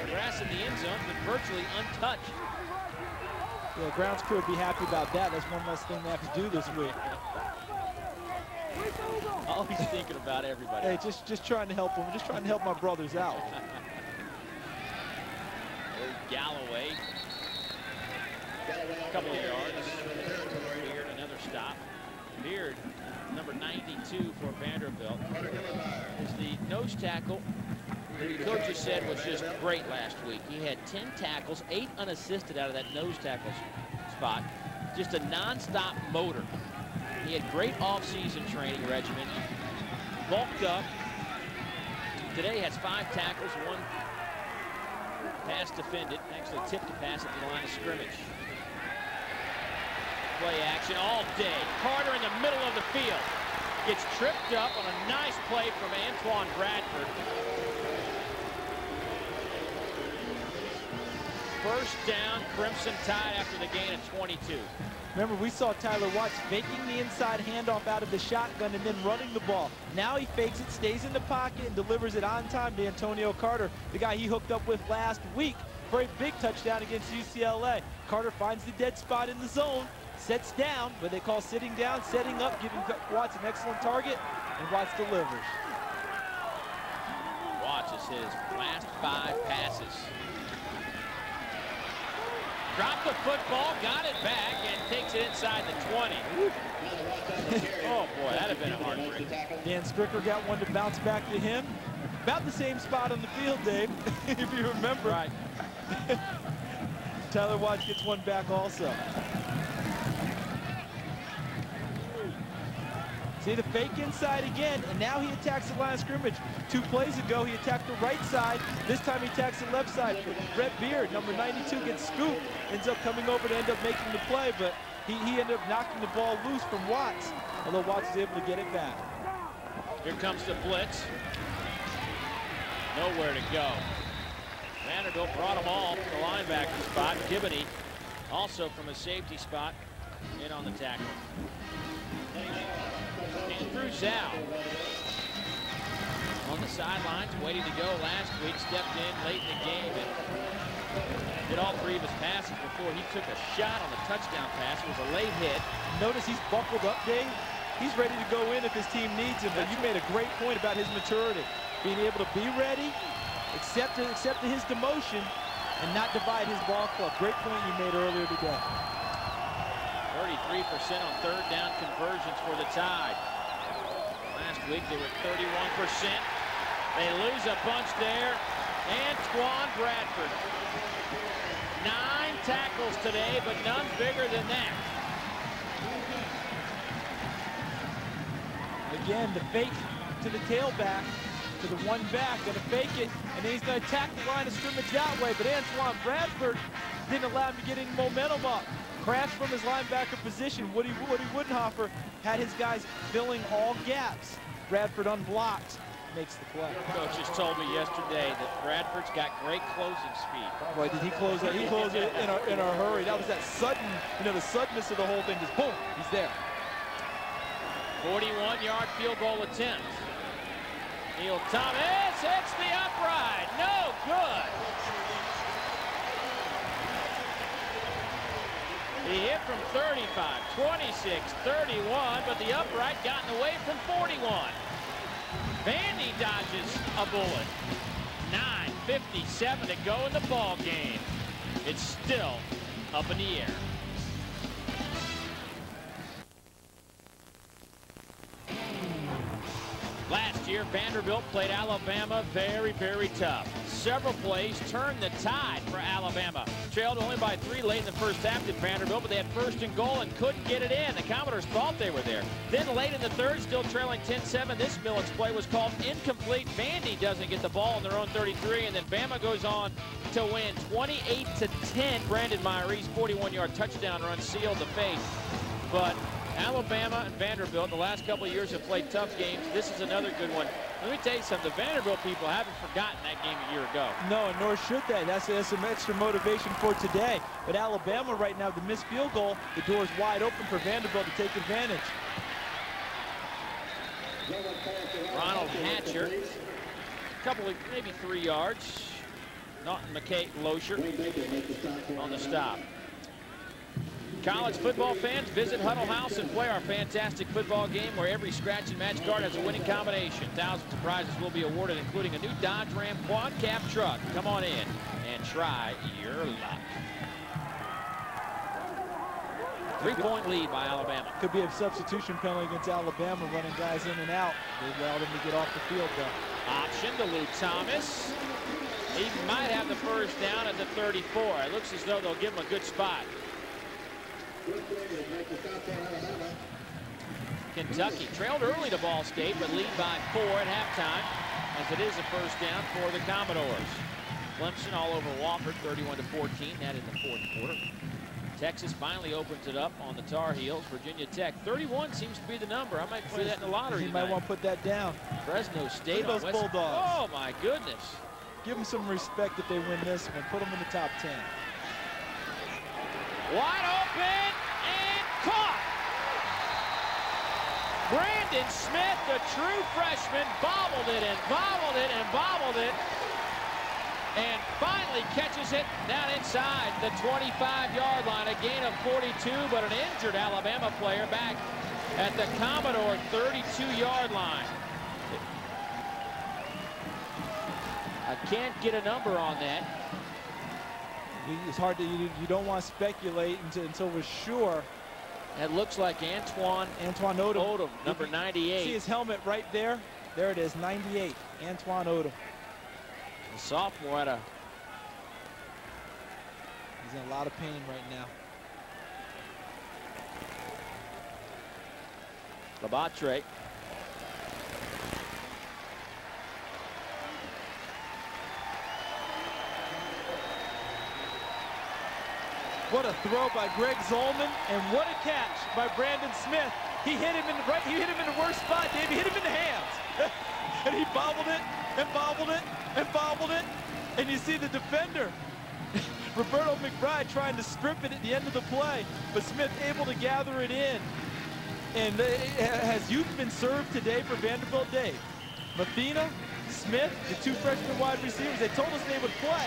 The grass in the end zone has been virtually untouched. Yeah, the grounds crew would be happy about that. That's one less thing they have to do this week. Always thinking about everybody. Hey, just trying to help them. Just trying to help my brothers out. Galloway. A couple of yards. Beard, another stop. Beard, number 92 for Vanderbilt, is the nose tackle. The coaches said was just great last week. He had 10 tackles, 8 unassisted out of that nose tackle spot. Just a non-stop motor. He had great off-season training regimen. Bulked up. Today has 5 tackles, 1 pass defended. Actually tipped a pass at the line of scrimmage. Play action all day. Carter in the middle of the field. Gets tripped up on a nice play from Antoine Bradford. First down, Crimson Tide after the gain of 22. Remember, we saw Tyler Watts faking the inside handoff out of the shotgun and then running the ball. Now he fakes it, stays in the pocket, and delivers it on time to Antonio Carter, the guy he hooked up with last week for a big touchdown against UCLA. Carter finds the dead spot in the zone. Sets down, what they call sitting down, setting up, giving Watts an excellent target, and Watts delivers. Watts is his last 5 passes. Dropped the football, got it back, and takes it inside the 20. Oh boy, that'd have been a heartbreaker. Dan Stricker got one to bounce back to him. About the same spot on the field, Dave, if you remember. Right. Tyler Watts gets one back also. See the fake inside again, and now he attacks the line of scrimmage. 2 plays ago, he attacked the right side. This time he attacks the left side. Brett Beard, number 92, gets scooped, ends up coming over to end up making the play, but he ended up knocking the ball loose from Watts, although Watts is able to get it back. Here comes the blitz. nowhere to go. Vanderbilt brought them all from the linebacker spot. Giboney also from a safety spot in on the tackle. Andrew Zhao on the sidelines, waiting to go last week, stepped in late in the game and did all three of his passes before he took a shot on the touchdown pass. It was a late hit. Notice he's buckled up, Dave. He's ready to go in if his team needs him, but you made a great point about his maturity. Being able to be ready, accept his demotion, and not divide his ball club. Great point you made earlier today. 33% on third down conversions for the Tide. Last week they were 31%. They lose a bunch there. Antoine Bradford. 9 tackles today, but none bigger than that. Again, the fake to the tailback, to the one back, gonna fake it, and then he's gonna attack the line of scrimmage that way, but Antoine Bradford didn't allow him to get any momentum up. Crashed from his linebacker position. Woody Widenhofer had his guys filling all gaps. Bradford unblocked, makes the play. Coaches told me yesterday that Bradford's got great closing speed. Boy, did he close it? He closed it in a hurry. That was that sudden, the suddenness of the whole thing. Just boom, he's there. 41-yard field goal attempt. Neal Thomas hits the upright. No good. He hit from 35, 26, 31, but the upright gotten away from 41. Vandy dodges a bullet. 9:57 to go in the ball game. It's still up in the air. Last year, Vanderbilt played Alabama very, very tough. Several plays turned the tide for Alabama. Trailed only by 3 late in the first half to Vanderbilt, but they had 1st and goal and couldn't get it in. The Commodores thought they were there. Then late in the third, still trailing 10-7, this Millets play was called incomplete. Vandy doesn't get the ball on their own 33, and then Bama goes on to win 28-10. Brandon Myeries, 41-yard touchdown run, sealed the fate. But Alabama and Vanderbilt in the last couple of years have played tough games. This is another good one. Let me tell you something. The Vanderbilt people haven't forgotten that game a year ago. No, nor should they. That's some extra motivation for today. But Alabama right now, the missed field goal, the door is wide open for Vanderbilt to take advantage. Ronald Hatcher, a couple of, maybe 3 yards. Naughton McKay Lozier on the stop. College football fans, visit Huddle House and play our fantastic football game where every scratch and match card has a winning combination. Thousands of prizes will be awarded, including a new Dodge Ram quad cab truck. Come on in and try your luck. 3-point lead by Alabama. Could be a substitution penalty against Alabama, running guys in and out. They allowed him to get off the field, though. Option to Lou Thomas. He might have the 1st down at the 34. It looks as though they'll give him a good spot. Kentucky trailed early to Ball State, but lead by 4 at halftime, as it is a 1st down for the Commodores. Clemson all over Wofford, 31-14, that in the 4th quarter. Texas finally opens it up on the Tar Heels. Virginia Tech, 31 seems to be the number. I might play that in the lottery. You might want to put that down. Fresno State on West. Bulldogs. Oh, my goodness. Give them some respect if they win this one. Put them in the top 10. Wide open and caught. Brandon Smith, the true freshman, bobbled it and bobbled it and bobbled it, and finally catches it down inside the 25-yard line. A gain of 42, but an injured Alabama player back at the Commodore 32-yard line. I can't get a number on that. It's hard to, you don't want to speculate until we're sure. It looks like Antoine Odom, number 98. See his helmet right there? There it is, 98, Antoine Odom. The sophomore he's in a lot of pain right now. Labatre. What a throw by Greg Zolman, and what a catch by Brandon Smith. He hit him in the worst spot, Dave. He hit him in the hands. and he bobbled it, and bobbled it, and bobbled it, and you see the defender, Roberto McBride, trying to strip it at the end of the play, but Smith able to gather it in. And has youth been served today for Vanderbilt, Dave? Mathena, Smith, the two freshman wide receivers, they told us they would play.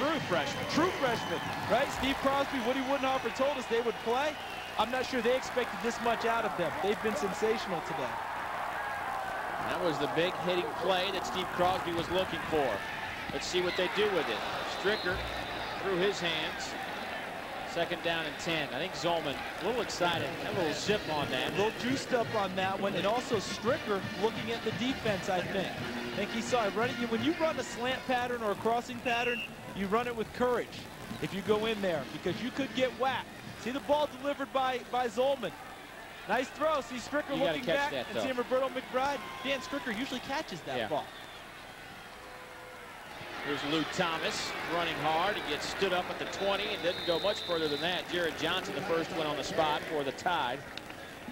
True freshmen, right? Steve Crosby, Woody Widenhofer told us they would play. I'm not sure they expected this much out of them. They've been sensational today. That was the big hitting play that Steve Crosby was looking for. Let's see what they do with it. Stricker through his hands. Second down and 10. I think Zolman a little excited, a little zip on that. A little juiced up on that one, and also Stricker looking at the defense, I think. I think he saw it running. When you run a slant pattern or a crossing pattern, you run it with courage if you go in there, because you could get whacked. See the ball delivered by Zolman. Nice throw. See Stricker looking back and see Roberto McBride. Dan Stricker usually catches that ball. Here's Lou Thomas running hard. He gets stood up at the 20 and didn't go much further than that. Jared Johnson, the first one on the spot for the Tide.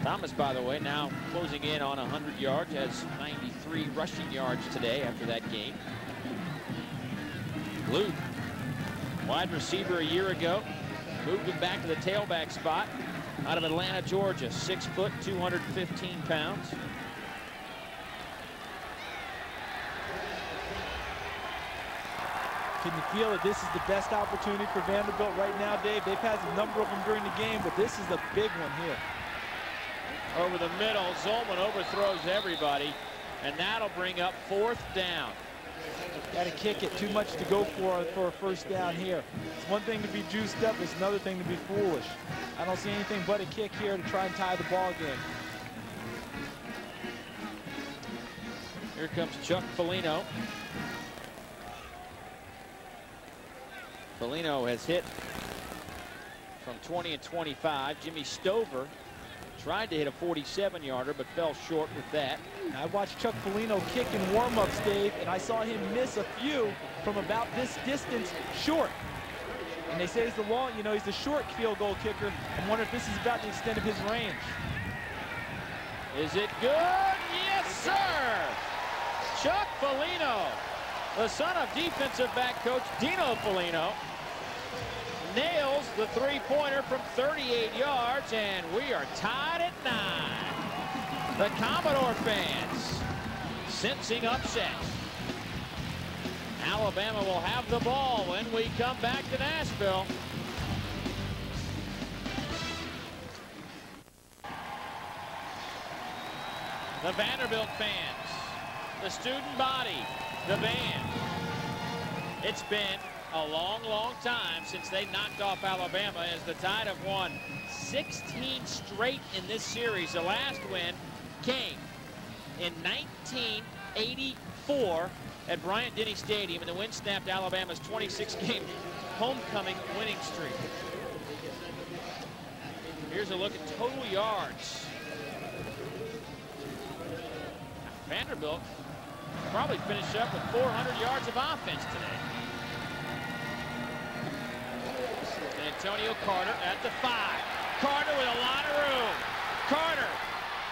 Thomas, by the way, now closing in on 100 yards, has 93 rushing yards today after that game. Lou, wide receiver a year ago, moved him back to the tailback spot out of Atlanta, Georgia. 6 foot, 215 pounds. Can you feel that this is the best opportunity for Vanderbilt right now, Dave? They've had a number of them during the game, but this is the big one here. Over the middle, Zolman overthrows everybody, and that'll bring up fourth down. Got to kick it. Too much to go for a first down here. It's one thing to be juiced up. It's another thing to be foolish. I don't see anything but a kick here to try and tie the ball game. Here comes Chuck Folino. Folino has hit from 20 and 25. Jimmy Stover tried to hit a 47-yarder, but fell short with that. I watched Chuck Folino kick in warm-ups, Dave, and I saw him miss a few from about this distance short. And they say he's the long, you know, he's the short field goal kicker. I wonder if this is about the extent of his range. Is it good? Yes, sir! Chuck Folino, the son of defensive back coach Dino Folino, nails the three-pointer from 38 yards, and we are tied at 9. The Commodore fans sensing upset. Alabama will have the ball when we come back to Nashville. The Vanderbilt fans, the student body, the band. It's been a long, long time since they knocked off Alabama, as the Tide have won 16 straight in this series. The last win came in 1984 at Bryant-Denny Stadium, and the win snapped Alabama's 26-game homecoming winning streak. Here's a look at total yards. Vanderbilt probably finish up with 400 yards of offense today. And Antonio Carter at the 5. Carter with a lot of room. Carter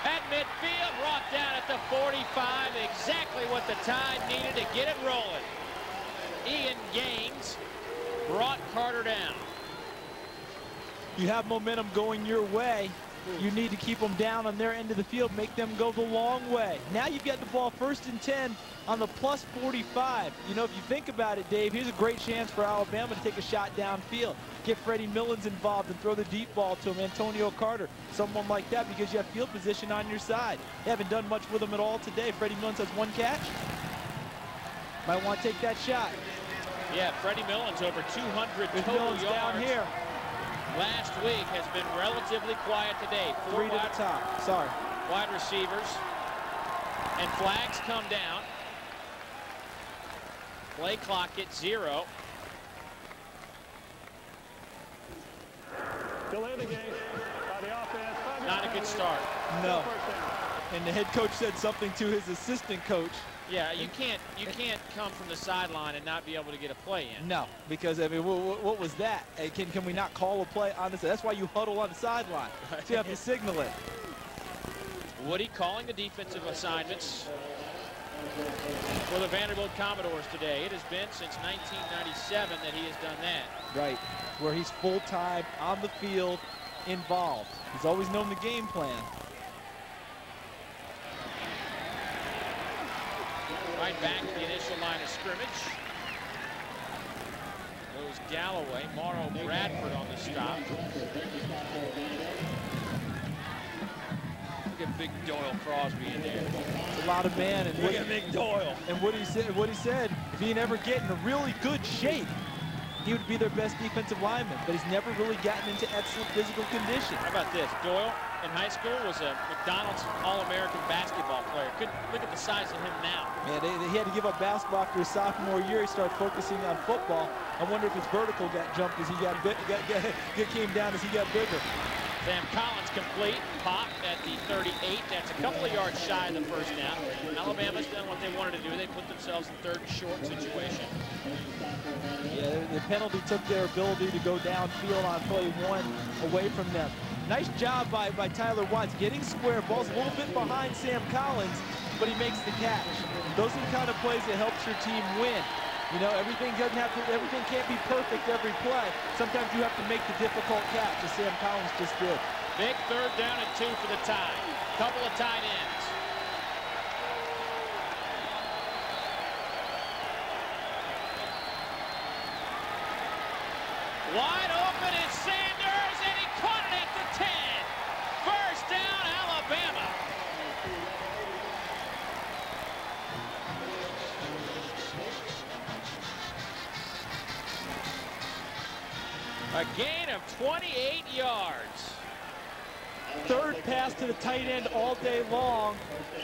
at midfield, brought down at the 45. Exactly what the Tide needed to get it rolling. Ian Gaines brought Carter down. You have momentum going your way. You need to keep them down on their end of the field, make them go the long way. Now you've got the ball first and 10 on the plus 45. You know, if you think about it, Dave, here's a great chance for Alabama to take a shot downfield. Get Freddie Mullins involved and throw the deep ball to him, Antonio Carter, someone like that, because you have field position on your side. They haven't done much with them at all today. Freddie Mullins has one catch. Might want to take that shot. Yeah, Freddie Mullins over 200 total yards. Down here. Last week has been relatively quiet today. Three to the top, sorry. Wide receivers, and flags come down. Play clock at 0. Delay the game by the offense. Not a good start. No. And the head coach said something to his assistant coach. Yeah, you can't come from the sideline and not be able to get a play in. No, because, I mean, what was that? Can we not call a play on this? That's why you huddle on the sideline. So you have to signal it. Woody calling the defensive assignments. for the Vanderbilt Commodores today. It has been since 1997 that he has done that. Right, where he's full-time, on the field, involved. He's always known the game plan. Right back to the initial line of scrimmage. Goes Galloway, Morrow, Bradford on the stop. Look at big Doyle Crosby in there. It's a lot of man. And look at big Doyle. And what he said, if he'd ever get in a really good shape, he would be their best defensive lineman. But he's never really gotten into excellent physical condition. How about this? Doyle in high school was a McDonald's All-American basketball player. Look at the size of him now. Man, he had to give up basketball after his sophomore year. He started focusing on football. I wonder if his vertical got jumped as he came down as he got bigger. Sam Collins complete, pop at the 38. That's a couple of yards shy of the first down. Alabama's done what they wanted to do. They put themselves in third and short situation. Yeah, the penalty took their ability to go downfield on play one away from them. Nice job by Tyler Watts, getting square balls, a little bit behind Sam Collins, but he makes the catch. Those are the kind of plays that helps your team win. You know, everything can't be perfect every play. Sometimes you have to make the difficult catch, as Sam Collins just did. Big third down and 2 for the tie. Couple of tight ends. Wide open is Sanders, and he caught it at the 10. First down, Alabama. A gain of 28 yards. Third pass to the tight end all day long,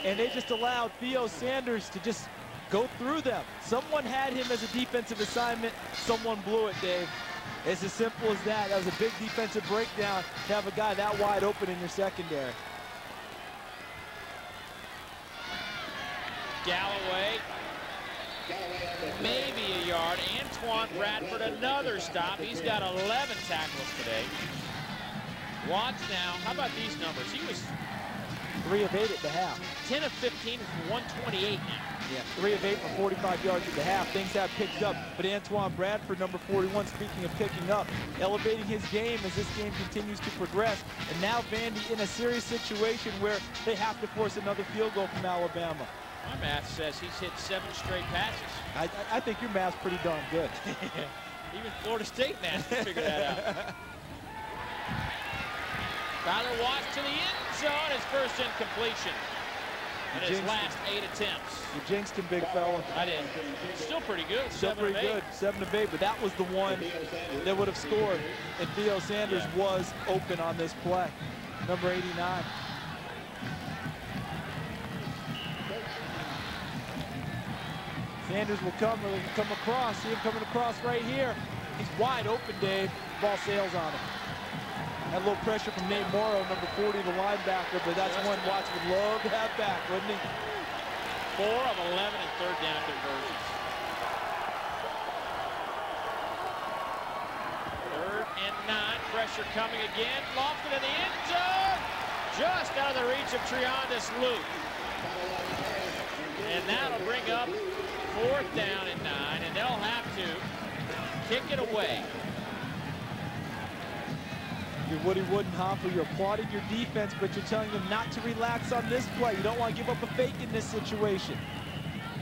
and they just allowed Theo Sanders to just go through them. Someone had him as a defensive assignment. Someone blew it, Dave. It's as simple as that. That was a big defensive breakdown to have a guy that wide open in your secondary. Galloway. Maybe a yard. Antoine Bradford, another stop. He's got 11 tackles today. Watts now. How about these numbers? He was 3 of 8 at the half. 10 of 15 for 128 now. Yeah, 3 of 8 for 45 yards at the half. Things have picked up. But Antoine Bradford, number 41, speaking of picking up, elevating his game as this game continues to progress. And now Vandy in a serious situation where they have to force another field goal from Alabama. My math says he's hit 7 straight passes. I think your math's pretty darn good. Even Florida State math can figure that out. Tyler Watts to the end zone, his first incompletion. And his last 8 attempts. You jinxed him, big fella. I did. Still pretty good. Still pretty good. 7 of 8, but that was the one that would have scored if Theo Sanders was open on this play. Number 89. Sanders will come across. See him coming across right here. He's wide open, Dave. Ball sails on him. Had a little pressure from Nate Morrow, number 40, the linebacker, but that's one Watts would love to have back, wouldn't he? 4 of 11 and third down conversions. Third and 9, pressure coming again. Lofted in the end zone. Just out of the reach of Triandis Luke. And that'll bring up 4th down and 9, and they'll have to kick it away. You're Woody Widenhofer, you applauded your defense, but you're telling them not to relax on this play. You don't want to give up a fake in this situation.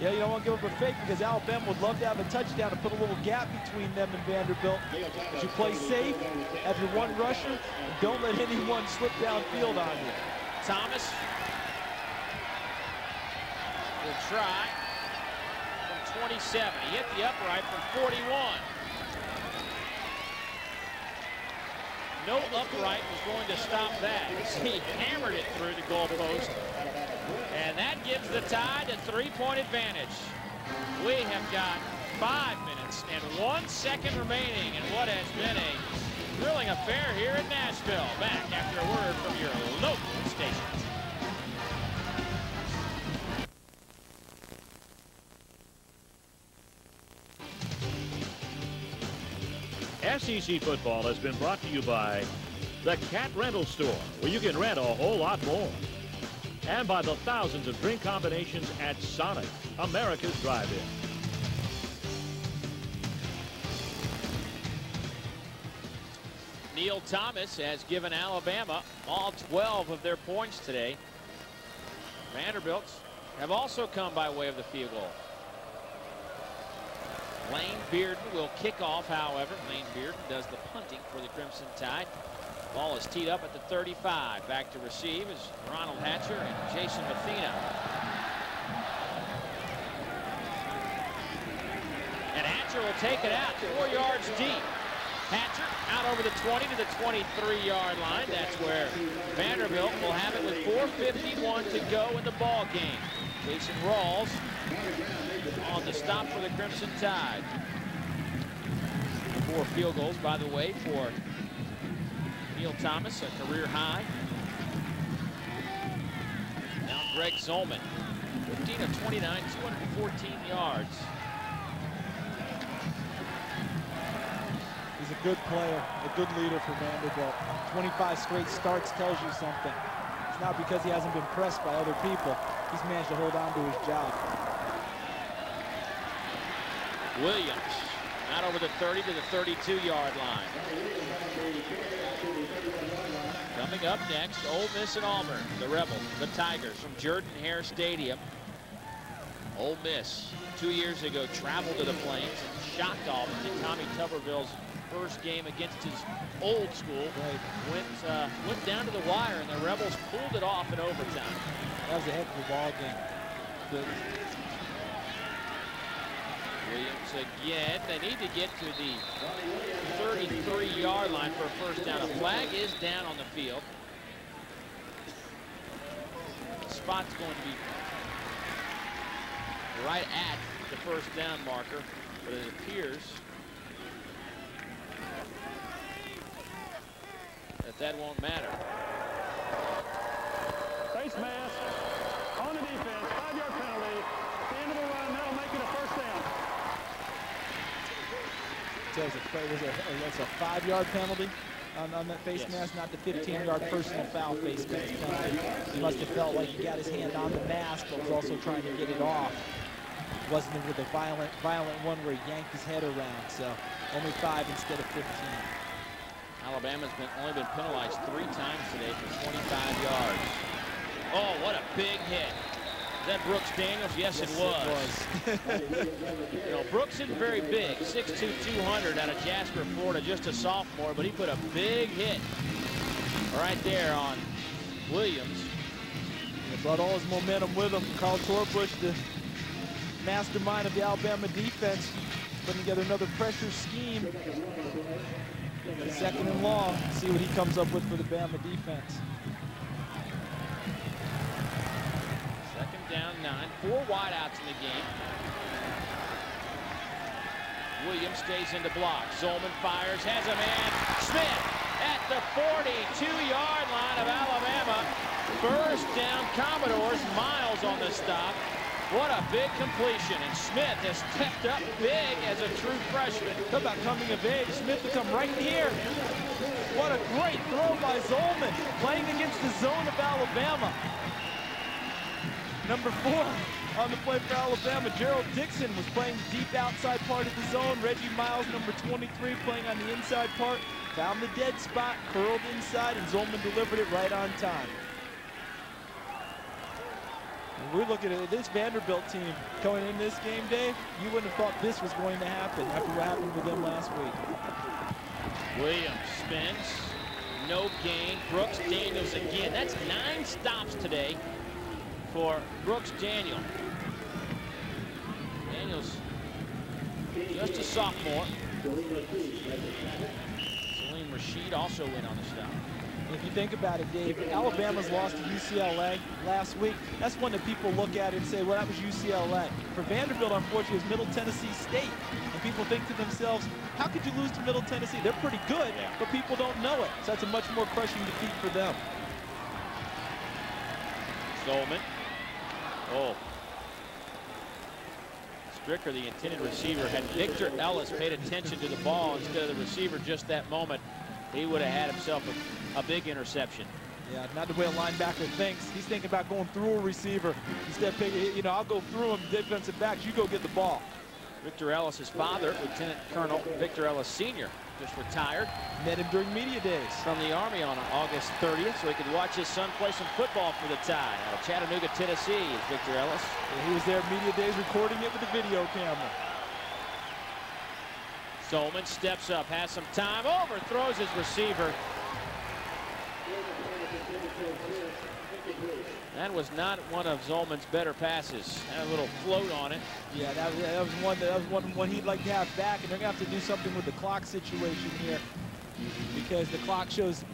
Yeah, you don't want to give up a fake because Alabama would love to have a touchdown to put a little gap between them and Vanderbilt. But you play safe, have your one rusher, and don't let anyone slip downfield on you. Thomas will try. 27. He hit the upright from 41. No upright was going to stop that. He hammered it through the goalpost. And that gives the tie a 3-point advantage. We have got 5 minutes and 1 second remaining in what has been a thrilling affair here in Nashville. Back after a word from your local station. SEC football has been brought to you by the Cat Rental Store, where you can rent a whole lot more. and by the thousands of drink combinations at Sonic, America's Drive-In. Neal Thomas has given Alabama all 12 of their points today. Vanderbilts have also come by way of the field goal. Lane Bearden will kick off, however. Lane Bearden does the punting for the Crimson Tide. Ball is teed up at the 35. Back to receive is Ronald Hatcher and Jason Mathina. And Hatcher will take it out 4 yards deep. Hatcher out over the 20 to the 23-yard line. That's where Vanderbilt will have it with 4:51 to go in the ball game. Jason Rawls on the stop for the Crimson Tide. 4 field goals, by the way, for Neal Thomas, a career high. Now Greg Zolman, 15 of 29, 214 yards. He's a good player, a good leader for Vanderbilt. 25 straight starts tells you something. It's not because he hasn't been pressed by other people. He's managed to hold on to his job. Williams out over the 30 to the 32-yard line. Coming up next, Ole Miss and Auburn, the Rebels, the Tigers from Jordan-Hare Stadium. Ole Miss 2 years ago traveled to the Plains and shocked Auburn in Tommy Tuberville's first game against his old school. Right. Went down to the wire, and the Rebels pulled it off in overtime. That was a heck of a ball game. Good. Williams again. They need to get to the 33-yard line for a first down. A flag is down on the field. The spot's going to be right at the first down marker, but it appears that won't matter. Face mask on the defense, 5-yard penalty. At the end of the run, that'll make it a first down. So that's a 5-yard penalty on that face mask, not the 15-yard personal foul face mask penalty. He must have felt like he got his hand on the mask, but was also trying to get it off. It wasn't with a violent one where he yanked his head around. So only 5 instead of 15. Alabama's only been penalized 3 times today for 25 yards. Oh, what a big hit. Is that Brooks Daniels? Yes, it was. You know, Brooks isn't very big. 6'2", 200 out of Jasper, Florida, just a sophomore, but he put a big hit right there on Williams. He brought all his momentum with him. Carl Torbush, the mastermind of the Alabama defense, putting together another pressure scheme. Second and long, see what he comes up with for the Bama defense. Second down, 9. 4 wideouts in the game. Williams stays in the block. Zolman fires, has a man. Smith at the 42-yard line of Alabama. First down, Commodores. Miles on the stop. What a big completion, and Smith has stepped up big as a true freshman. Talk about coming of age. Smith to come right here. What a great throw by Zolman, playing against the zone of Alabama. Number 4 on the play for Alabama, Gerald Dixon was playing the deep outside part of the zone. Reggie Miles, number 23, playing on the inside part. Found the dead spot, curled inside, and Zolman delivered it right on time. We're looking at this Vanderbilt team going in this game day. You wouldn't have thought this was going to happen after what happened with them last week. Williams spins, no gain. Brooks Daniels again. That's 9 stops today for Brooks Daniel. Daniels, just a sophomore. Saleem Rasheed also went on the stop. If you think about it, Dave, Alabama's lost to UCLA last week. That's one that people look at and say, well, that was UCLA. For Vanderbilt, unfortunately, it was Middle Tennessee State. And people think to themselves, how could you lose to Middle Tennessee? They're pretty good, but people don't know it. So that's a much more crushing defeat for them. Zolman. Oh. Stricker, the intended receiver, had Victor Ellis paid attention to the ball instead of the receiver just that moment, he would have had himself a big interception. Yeah, not the way a linebacker thinks. He's thinking about going through a receiver. Instead, you know, I'll go through him, defensive backs, you go get the ball. Victor Ellis's father, Lieutenant Colonel Victor Ellis Sr., just retired. Met him during media days. From the Army on August 30th, so he could watch his son play some football for the Tide. Out of Chattanooga, Tennessee is Victor Ellis. And he was there media days recording it with a video camera. Zolman steps up, has some time, overthrows his receiver. That was not one of Zolman's better passes. Had a little float on it. Yeah, that was one he'd like to have back, and they're gonna have to do something with the clock situation here, because the clock shows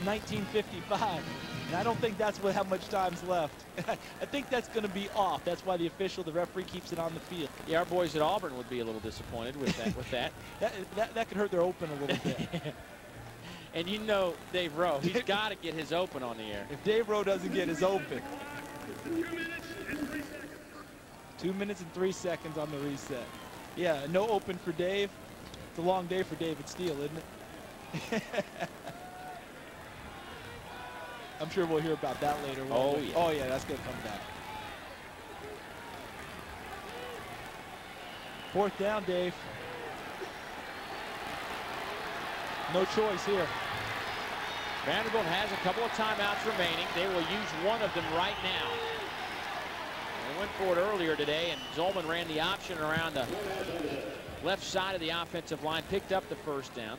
19:55, and I don't think that's what how much time's left. I think that's gonna be off. That's why the official, the referee, keeps it on the field. Yeah, our boys at Auburn would be a little disappointed with that. That could hurt their open a little bit. And you know Dave Rowe, he's got to get his open on the air. If Dave Rowe doesn't get his open. 2 minutes and 3 seconds on the reset. Yeah, no open for Dave. It's a long day for David Steele, isn't it? I'm sure we'll hear about that later. Oh, yeah, that's going to come back. Fourth down, Dave. No choice here. Vanderbilt has a couple of timeouts remaining. They will use one of them right now. They went for it earlier today, and Zolman ran the option around the left side of the offensive line, picked up the first down.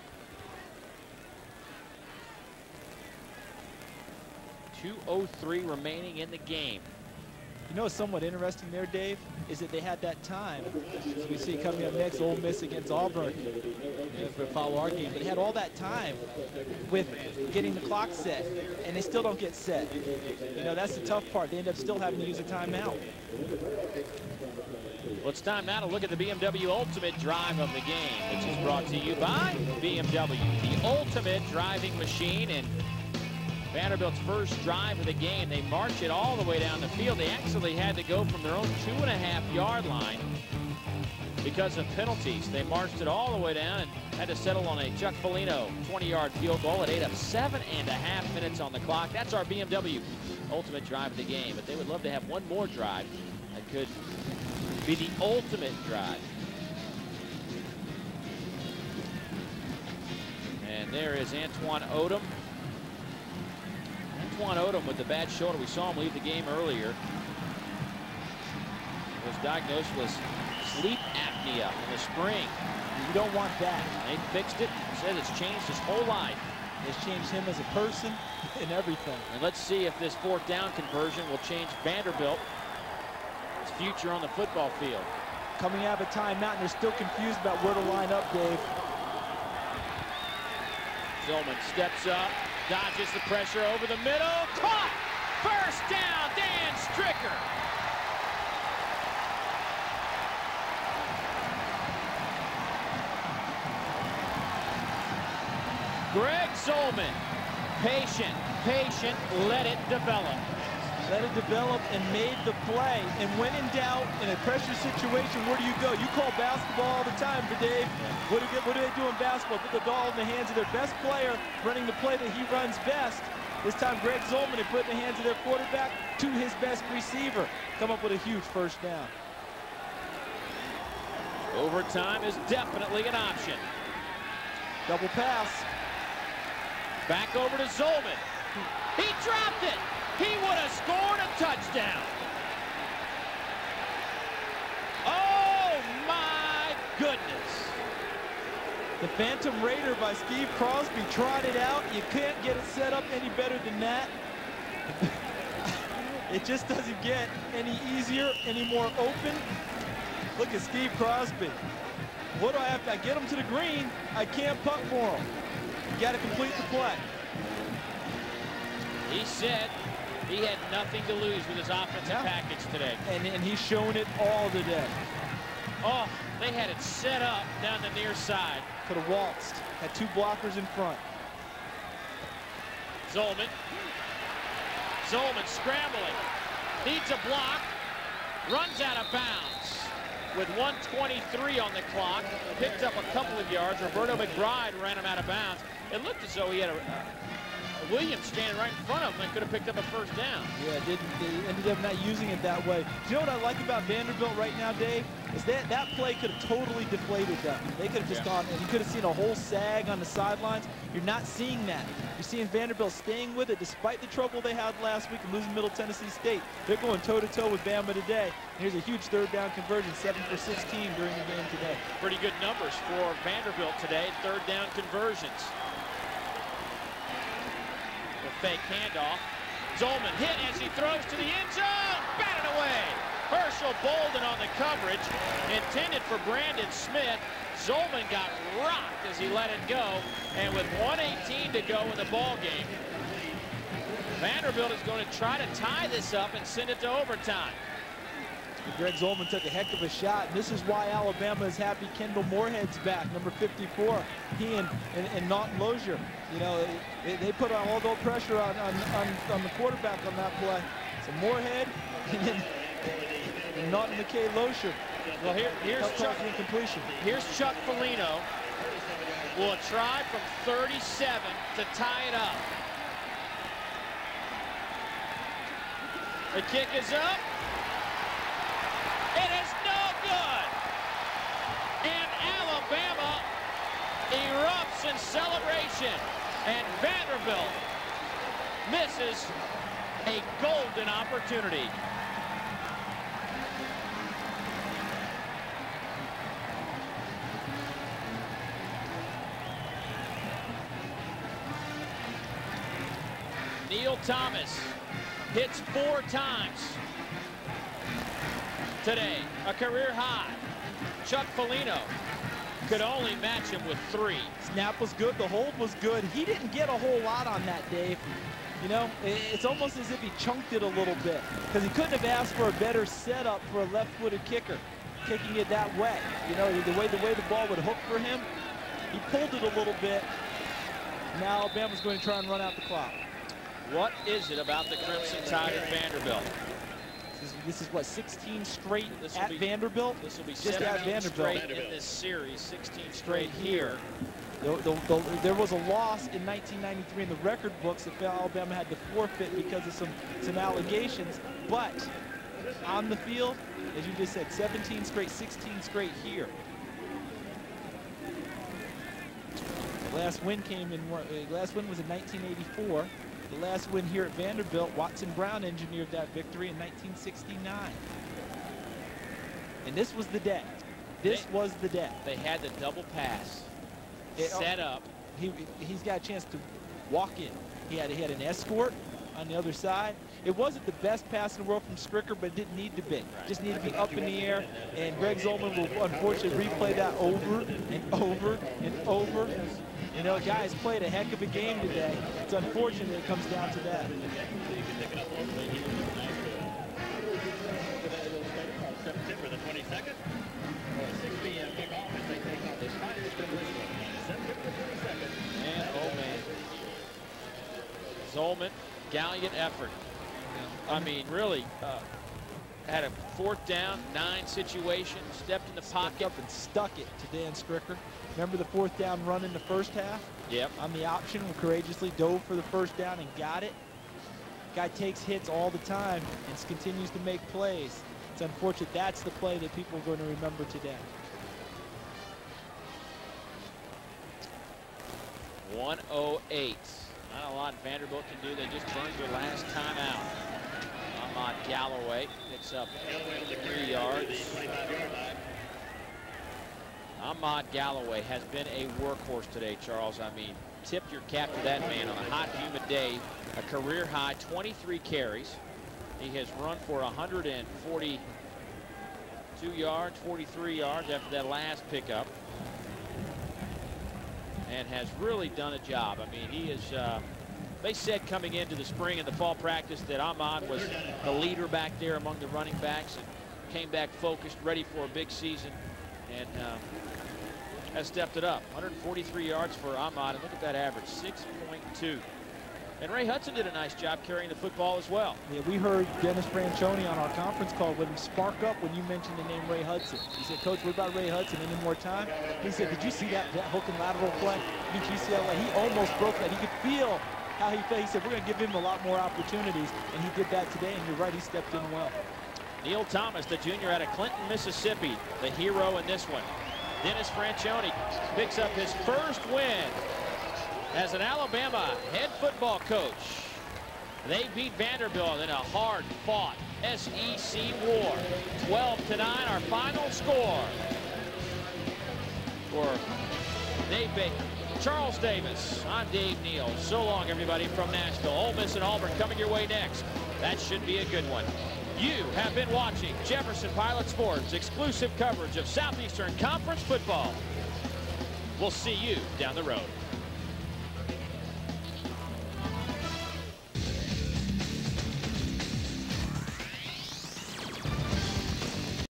2:03 remaining in the game. You know what's somewhat interesting there, Dave, is that they had that time. As we see coming up next, Ole Miss against Auburn, for follow our game. But they had all that time with getting the clock set, and they still don't get set. You know, that's the tough part. They end up still having to use a timeout. Well, it's time now to look at the BMW Ultimate Drive of the game, which is brought to you by BMW, the ultimate driving machine. And Vanderbilt's first drive of the game, they march it all the way down the field. They actually had to go from their own 2.5-yard line because of penalties. They marched it all the way down and had to settle on a Chuck Folino 20-yard field goal. It ate up 7.5 minutes on the clock. That's our BMW ultimate drive of the game, but they would love to have one more drive that could be the ultimate drive. And there is Antoine Odom. Antoine Odom with the bad shoulder. We saw him leave the game earlier. He was diagnosed with sleep apnea in the spring. You don't want that. They fixed it. Said it's changed his whole life. It's changed him as a person and everything. And let's see if this fourth down conversion will change Vanderbilt's future on the football field. Coming out of a timeout, and they're still confused about where to line up, Dave. Zolman steps up. Dodges the pressure over the middle. Caught! First down, Dan Stricker. Greg Zolman. Patient, let it develop. Let it develop and made the play. And when in doubt, in a pressure situation, where do you go? You call basketball all the time for Dave. What do they do in basketball? Put the ball in the hands of their best player, running the play that he runs best. This time, Greg Zolman had put it in the hands of their quarterback to his best receiver. Come up with a huge first down. Overtime is definitely an option. Double pass. Back over to Zolman. He dropped it. He would have scored a touchdown. Oh, my goodness. The Phantom Raider by Steve Crosby tried it out. You can't get it set up any better than that. It just doesn't get any easier, any more open. Look at Steve Crosby. What do I have to get him to the green? I can't punt for him. You got to complete the play. He said he had nothing to lose with his offensive package today. And he's shown it all today. Oh, they had it set up down the near side. Could have waltzed. Had two blockers in front. Zolman scrambling. Needs a block. Runs out of bounds. With 1:23 on the clock. Picked up a couple of yards. Roberto McBride ran him out of bounds. It looked as though he had a Williams standing right in front of him and could have picked up a first down. Yeah, they ended up not using it that way. Do you know what I like about Vanderbilt right now, Dave? Is that play could have totally deflated them. They could have just gone, and you could have seen a whole sag on the sidelines. You're not seeing that. You're seeing Vanderbilt staying with it despite the trouble they had last week and losing Middle Tennessee State. They're going toe-to-toe with Bama today. And here's a huge third down conversion, 7 for 16 during the game today. Pretty good numbers for Vanderbilt today, third down conversions. The fake handoff. Zolman hit as he throws to the end zone. Batted away. Herschel Bolden on the coverage, intended for Brandon Smith. Zolman got rocked as he let it go, and with 1:18 to go in the ball game, Vanderbilt is going to try to tie this up and send it to overtime. Greg Zolman took a heck of a shot, and this is why Alabama is happy Kendall Moorhead's back, number 54. He and Naughton Lozier, you know, they put on all the pressure on the quarterback on that play. So Moorhead and then Naughton McKay Lozier. Well, here's Chuck Folino. Will try from 37 to tie it up. The kick is up. It is no good! And Alabama erupts in celebration. And Vanderbilt misses a golden opportunity. Neal Thomas hits 4 times. Today, a career high. Chuck Folino could only match him with 3. Snap was good, the hold was good. He didn't get a whole lot on that, Dave. You know, it's almost as if he chunked it a little bit, because he couldn't have asked for a better setup for a left-footed kicker, kicking it that way. You know, the way the ball would hook for him, he pulled it a little bit. Now Alabama's going to try and run out the clock. What is it about the Crimson Tide at Vanderbilt? This is what, 16 straight at Vanderbilt? This will be just at Vanderbilt in this series, 16 straight here. There was a loss in 1993 in the record books that Alabama had to forfeit because of some allegations. But on the field, as you just said, 17 straight, 16 straight here. The last win was in 1984. The last win here at Vanderbilt, Watson Brown engineered that victory in 1969. And this was the day. This was the day. They had the double pass set up. He's got a chance to walk in. He had an escort on the other side. It wasn't the best pass in the world from Stricker, but it didn't need to be. Right. Just needed to be up in the air, and Greg Zolman will unfortunately replay that over and over and over. You know, guys played a heck of a game today. It's unfortunate it comes down to that. And oh man, Zolman, gallant effort. I mean, really had a 4th down, 9 situation, stepped in the pocket. Stepped up and stuck it to Dan Stricker. Remember the 4th down run in the first half? Yep. On the option, courageously dove for the first down and got it. Guy takes hits all the time and continues to make plays. It's unfortunate that's the play that people are going to remember today. 1:08. Not a lot Vanderbilt can do. They just burned their last timeout. Ahmad Galloway picks up 3 yards. Ahmad Galloway has been a workhorse today, Charles. I mean, tip your cap to that man on a hot, humid day. A career high, 23 carries. He has run for 142 yards, 43 yards after that last pickup. And has really done a job. I mean, he is, they said coming into the spring and the fall practice that Ahmad was the leader back there among the running backs and came back focused, ready for a big season. And has stepped it up. 143 yards for Ahmad, and look at that average, 6.2. And Ray Hudson did a nice job carrying the football as well. Yeah, we heard Dennis Franchione on our conference call with him spark up when you mentioned the name Ray Hudson. He said, Coach, what about Ray Hudson? Any more time? He said, did you see that hook and lateral play? UCLA, he almost broke that. He could feel how he faced it. We're going to give him a lot more opportunities, and he did that today, and you're right, he stepped in well. Neal Thomas, the junior out of Clinton, Mississippi, the hero in this one. Dennis Franchione picks up his first win as an Alabama head football coach. They beat Vanderbilt in a hard-fought SEC war. 12-9, our final score. Or they beat Charles Davis. I'm Dave Neal. So long, everybody, from Nashville. Ole Miss and Auburn coming your way next. That should be a good one. You have been watching Jefferson Pilot Sports' exclusive coverage of Southeastern Conference football. We'll see you down the road.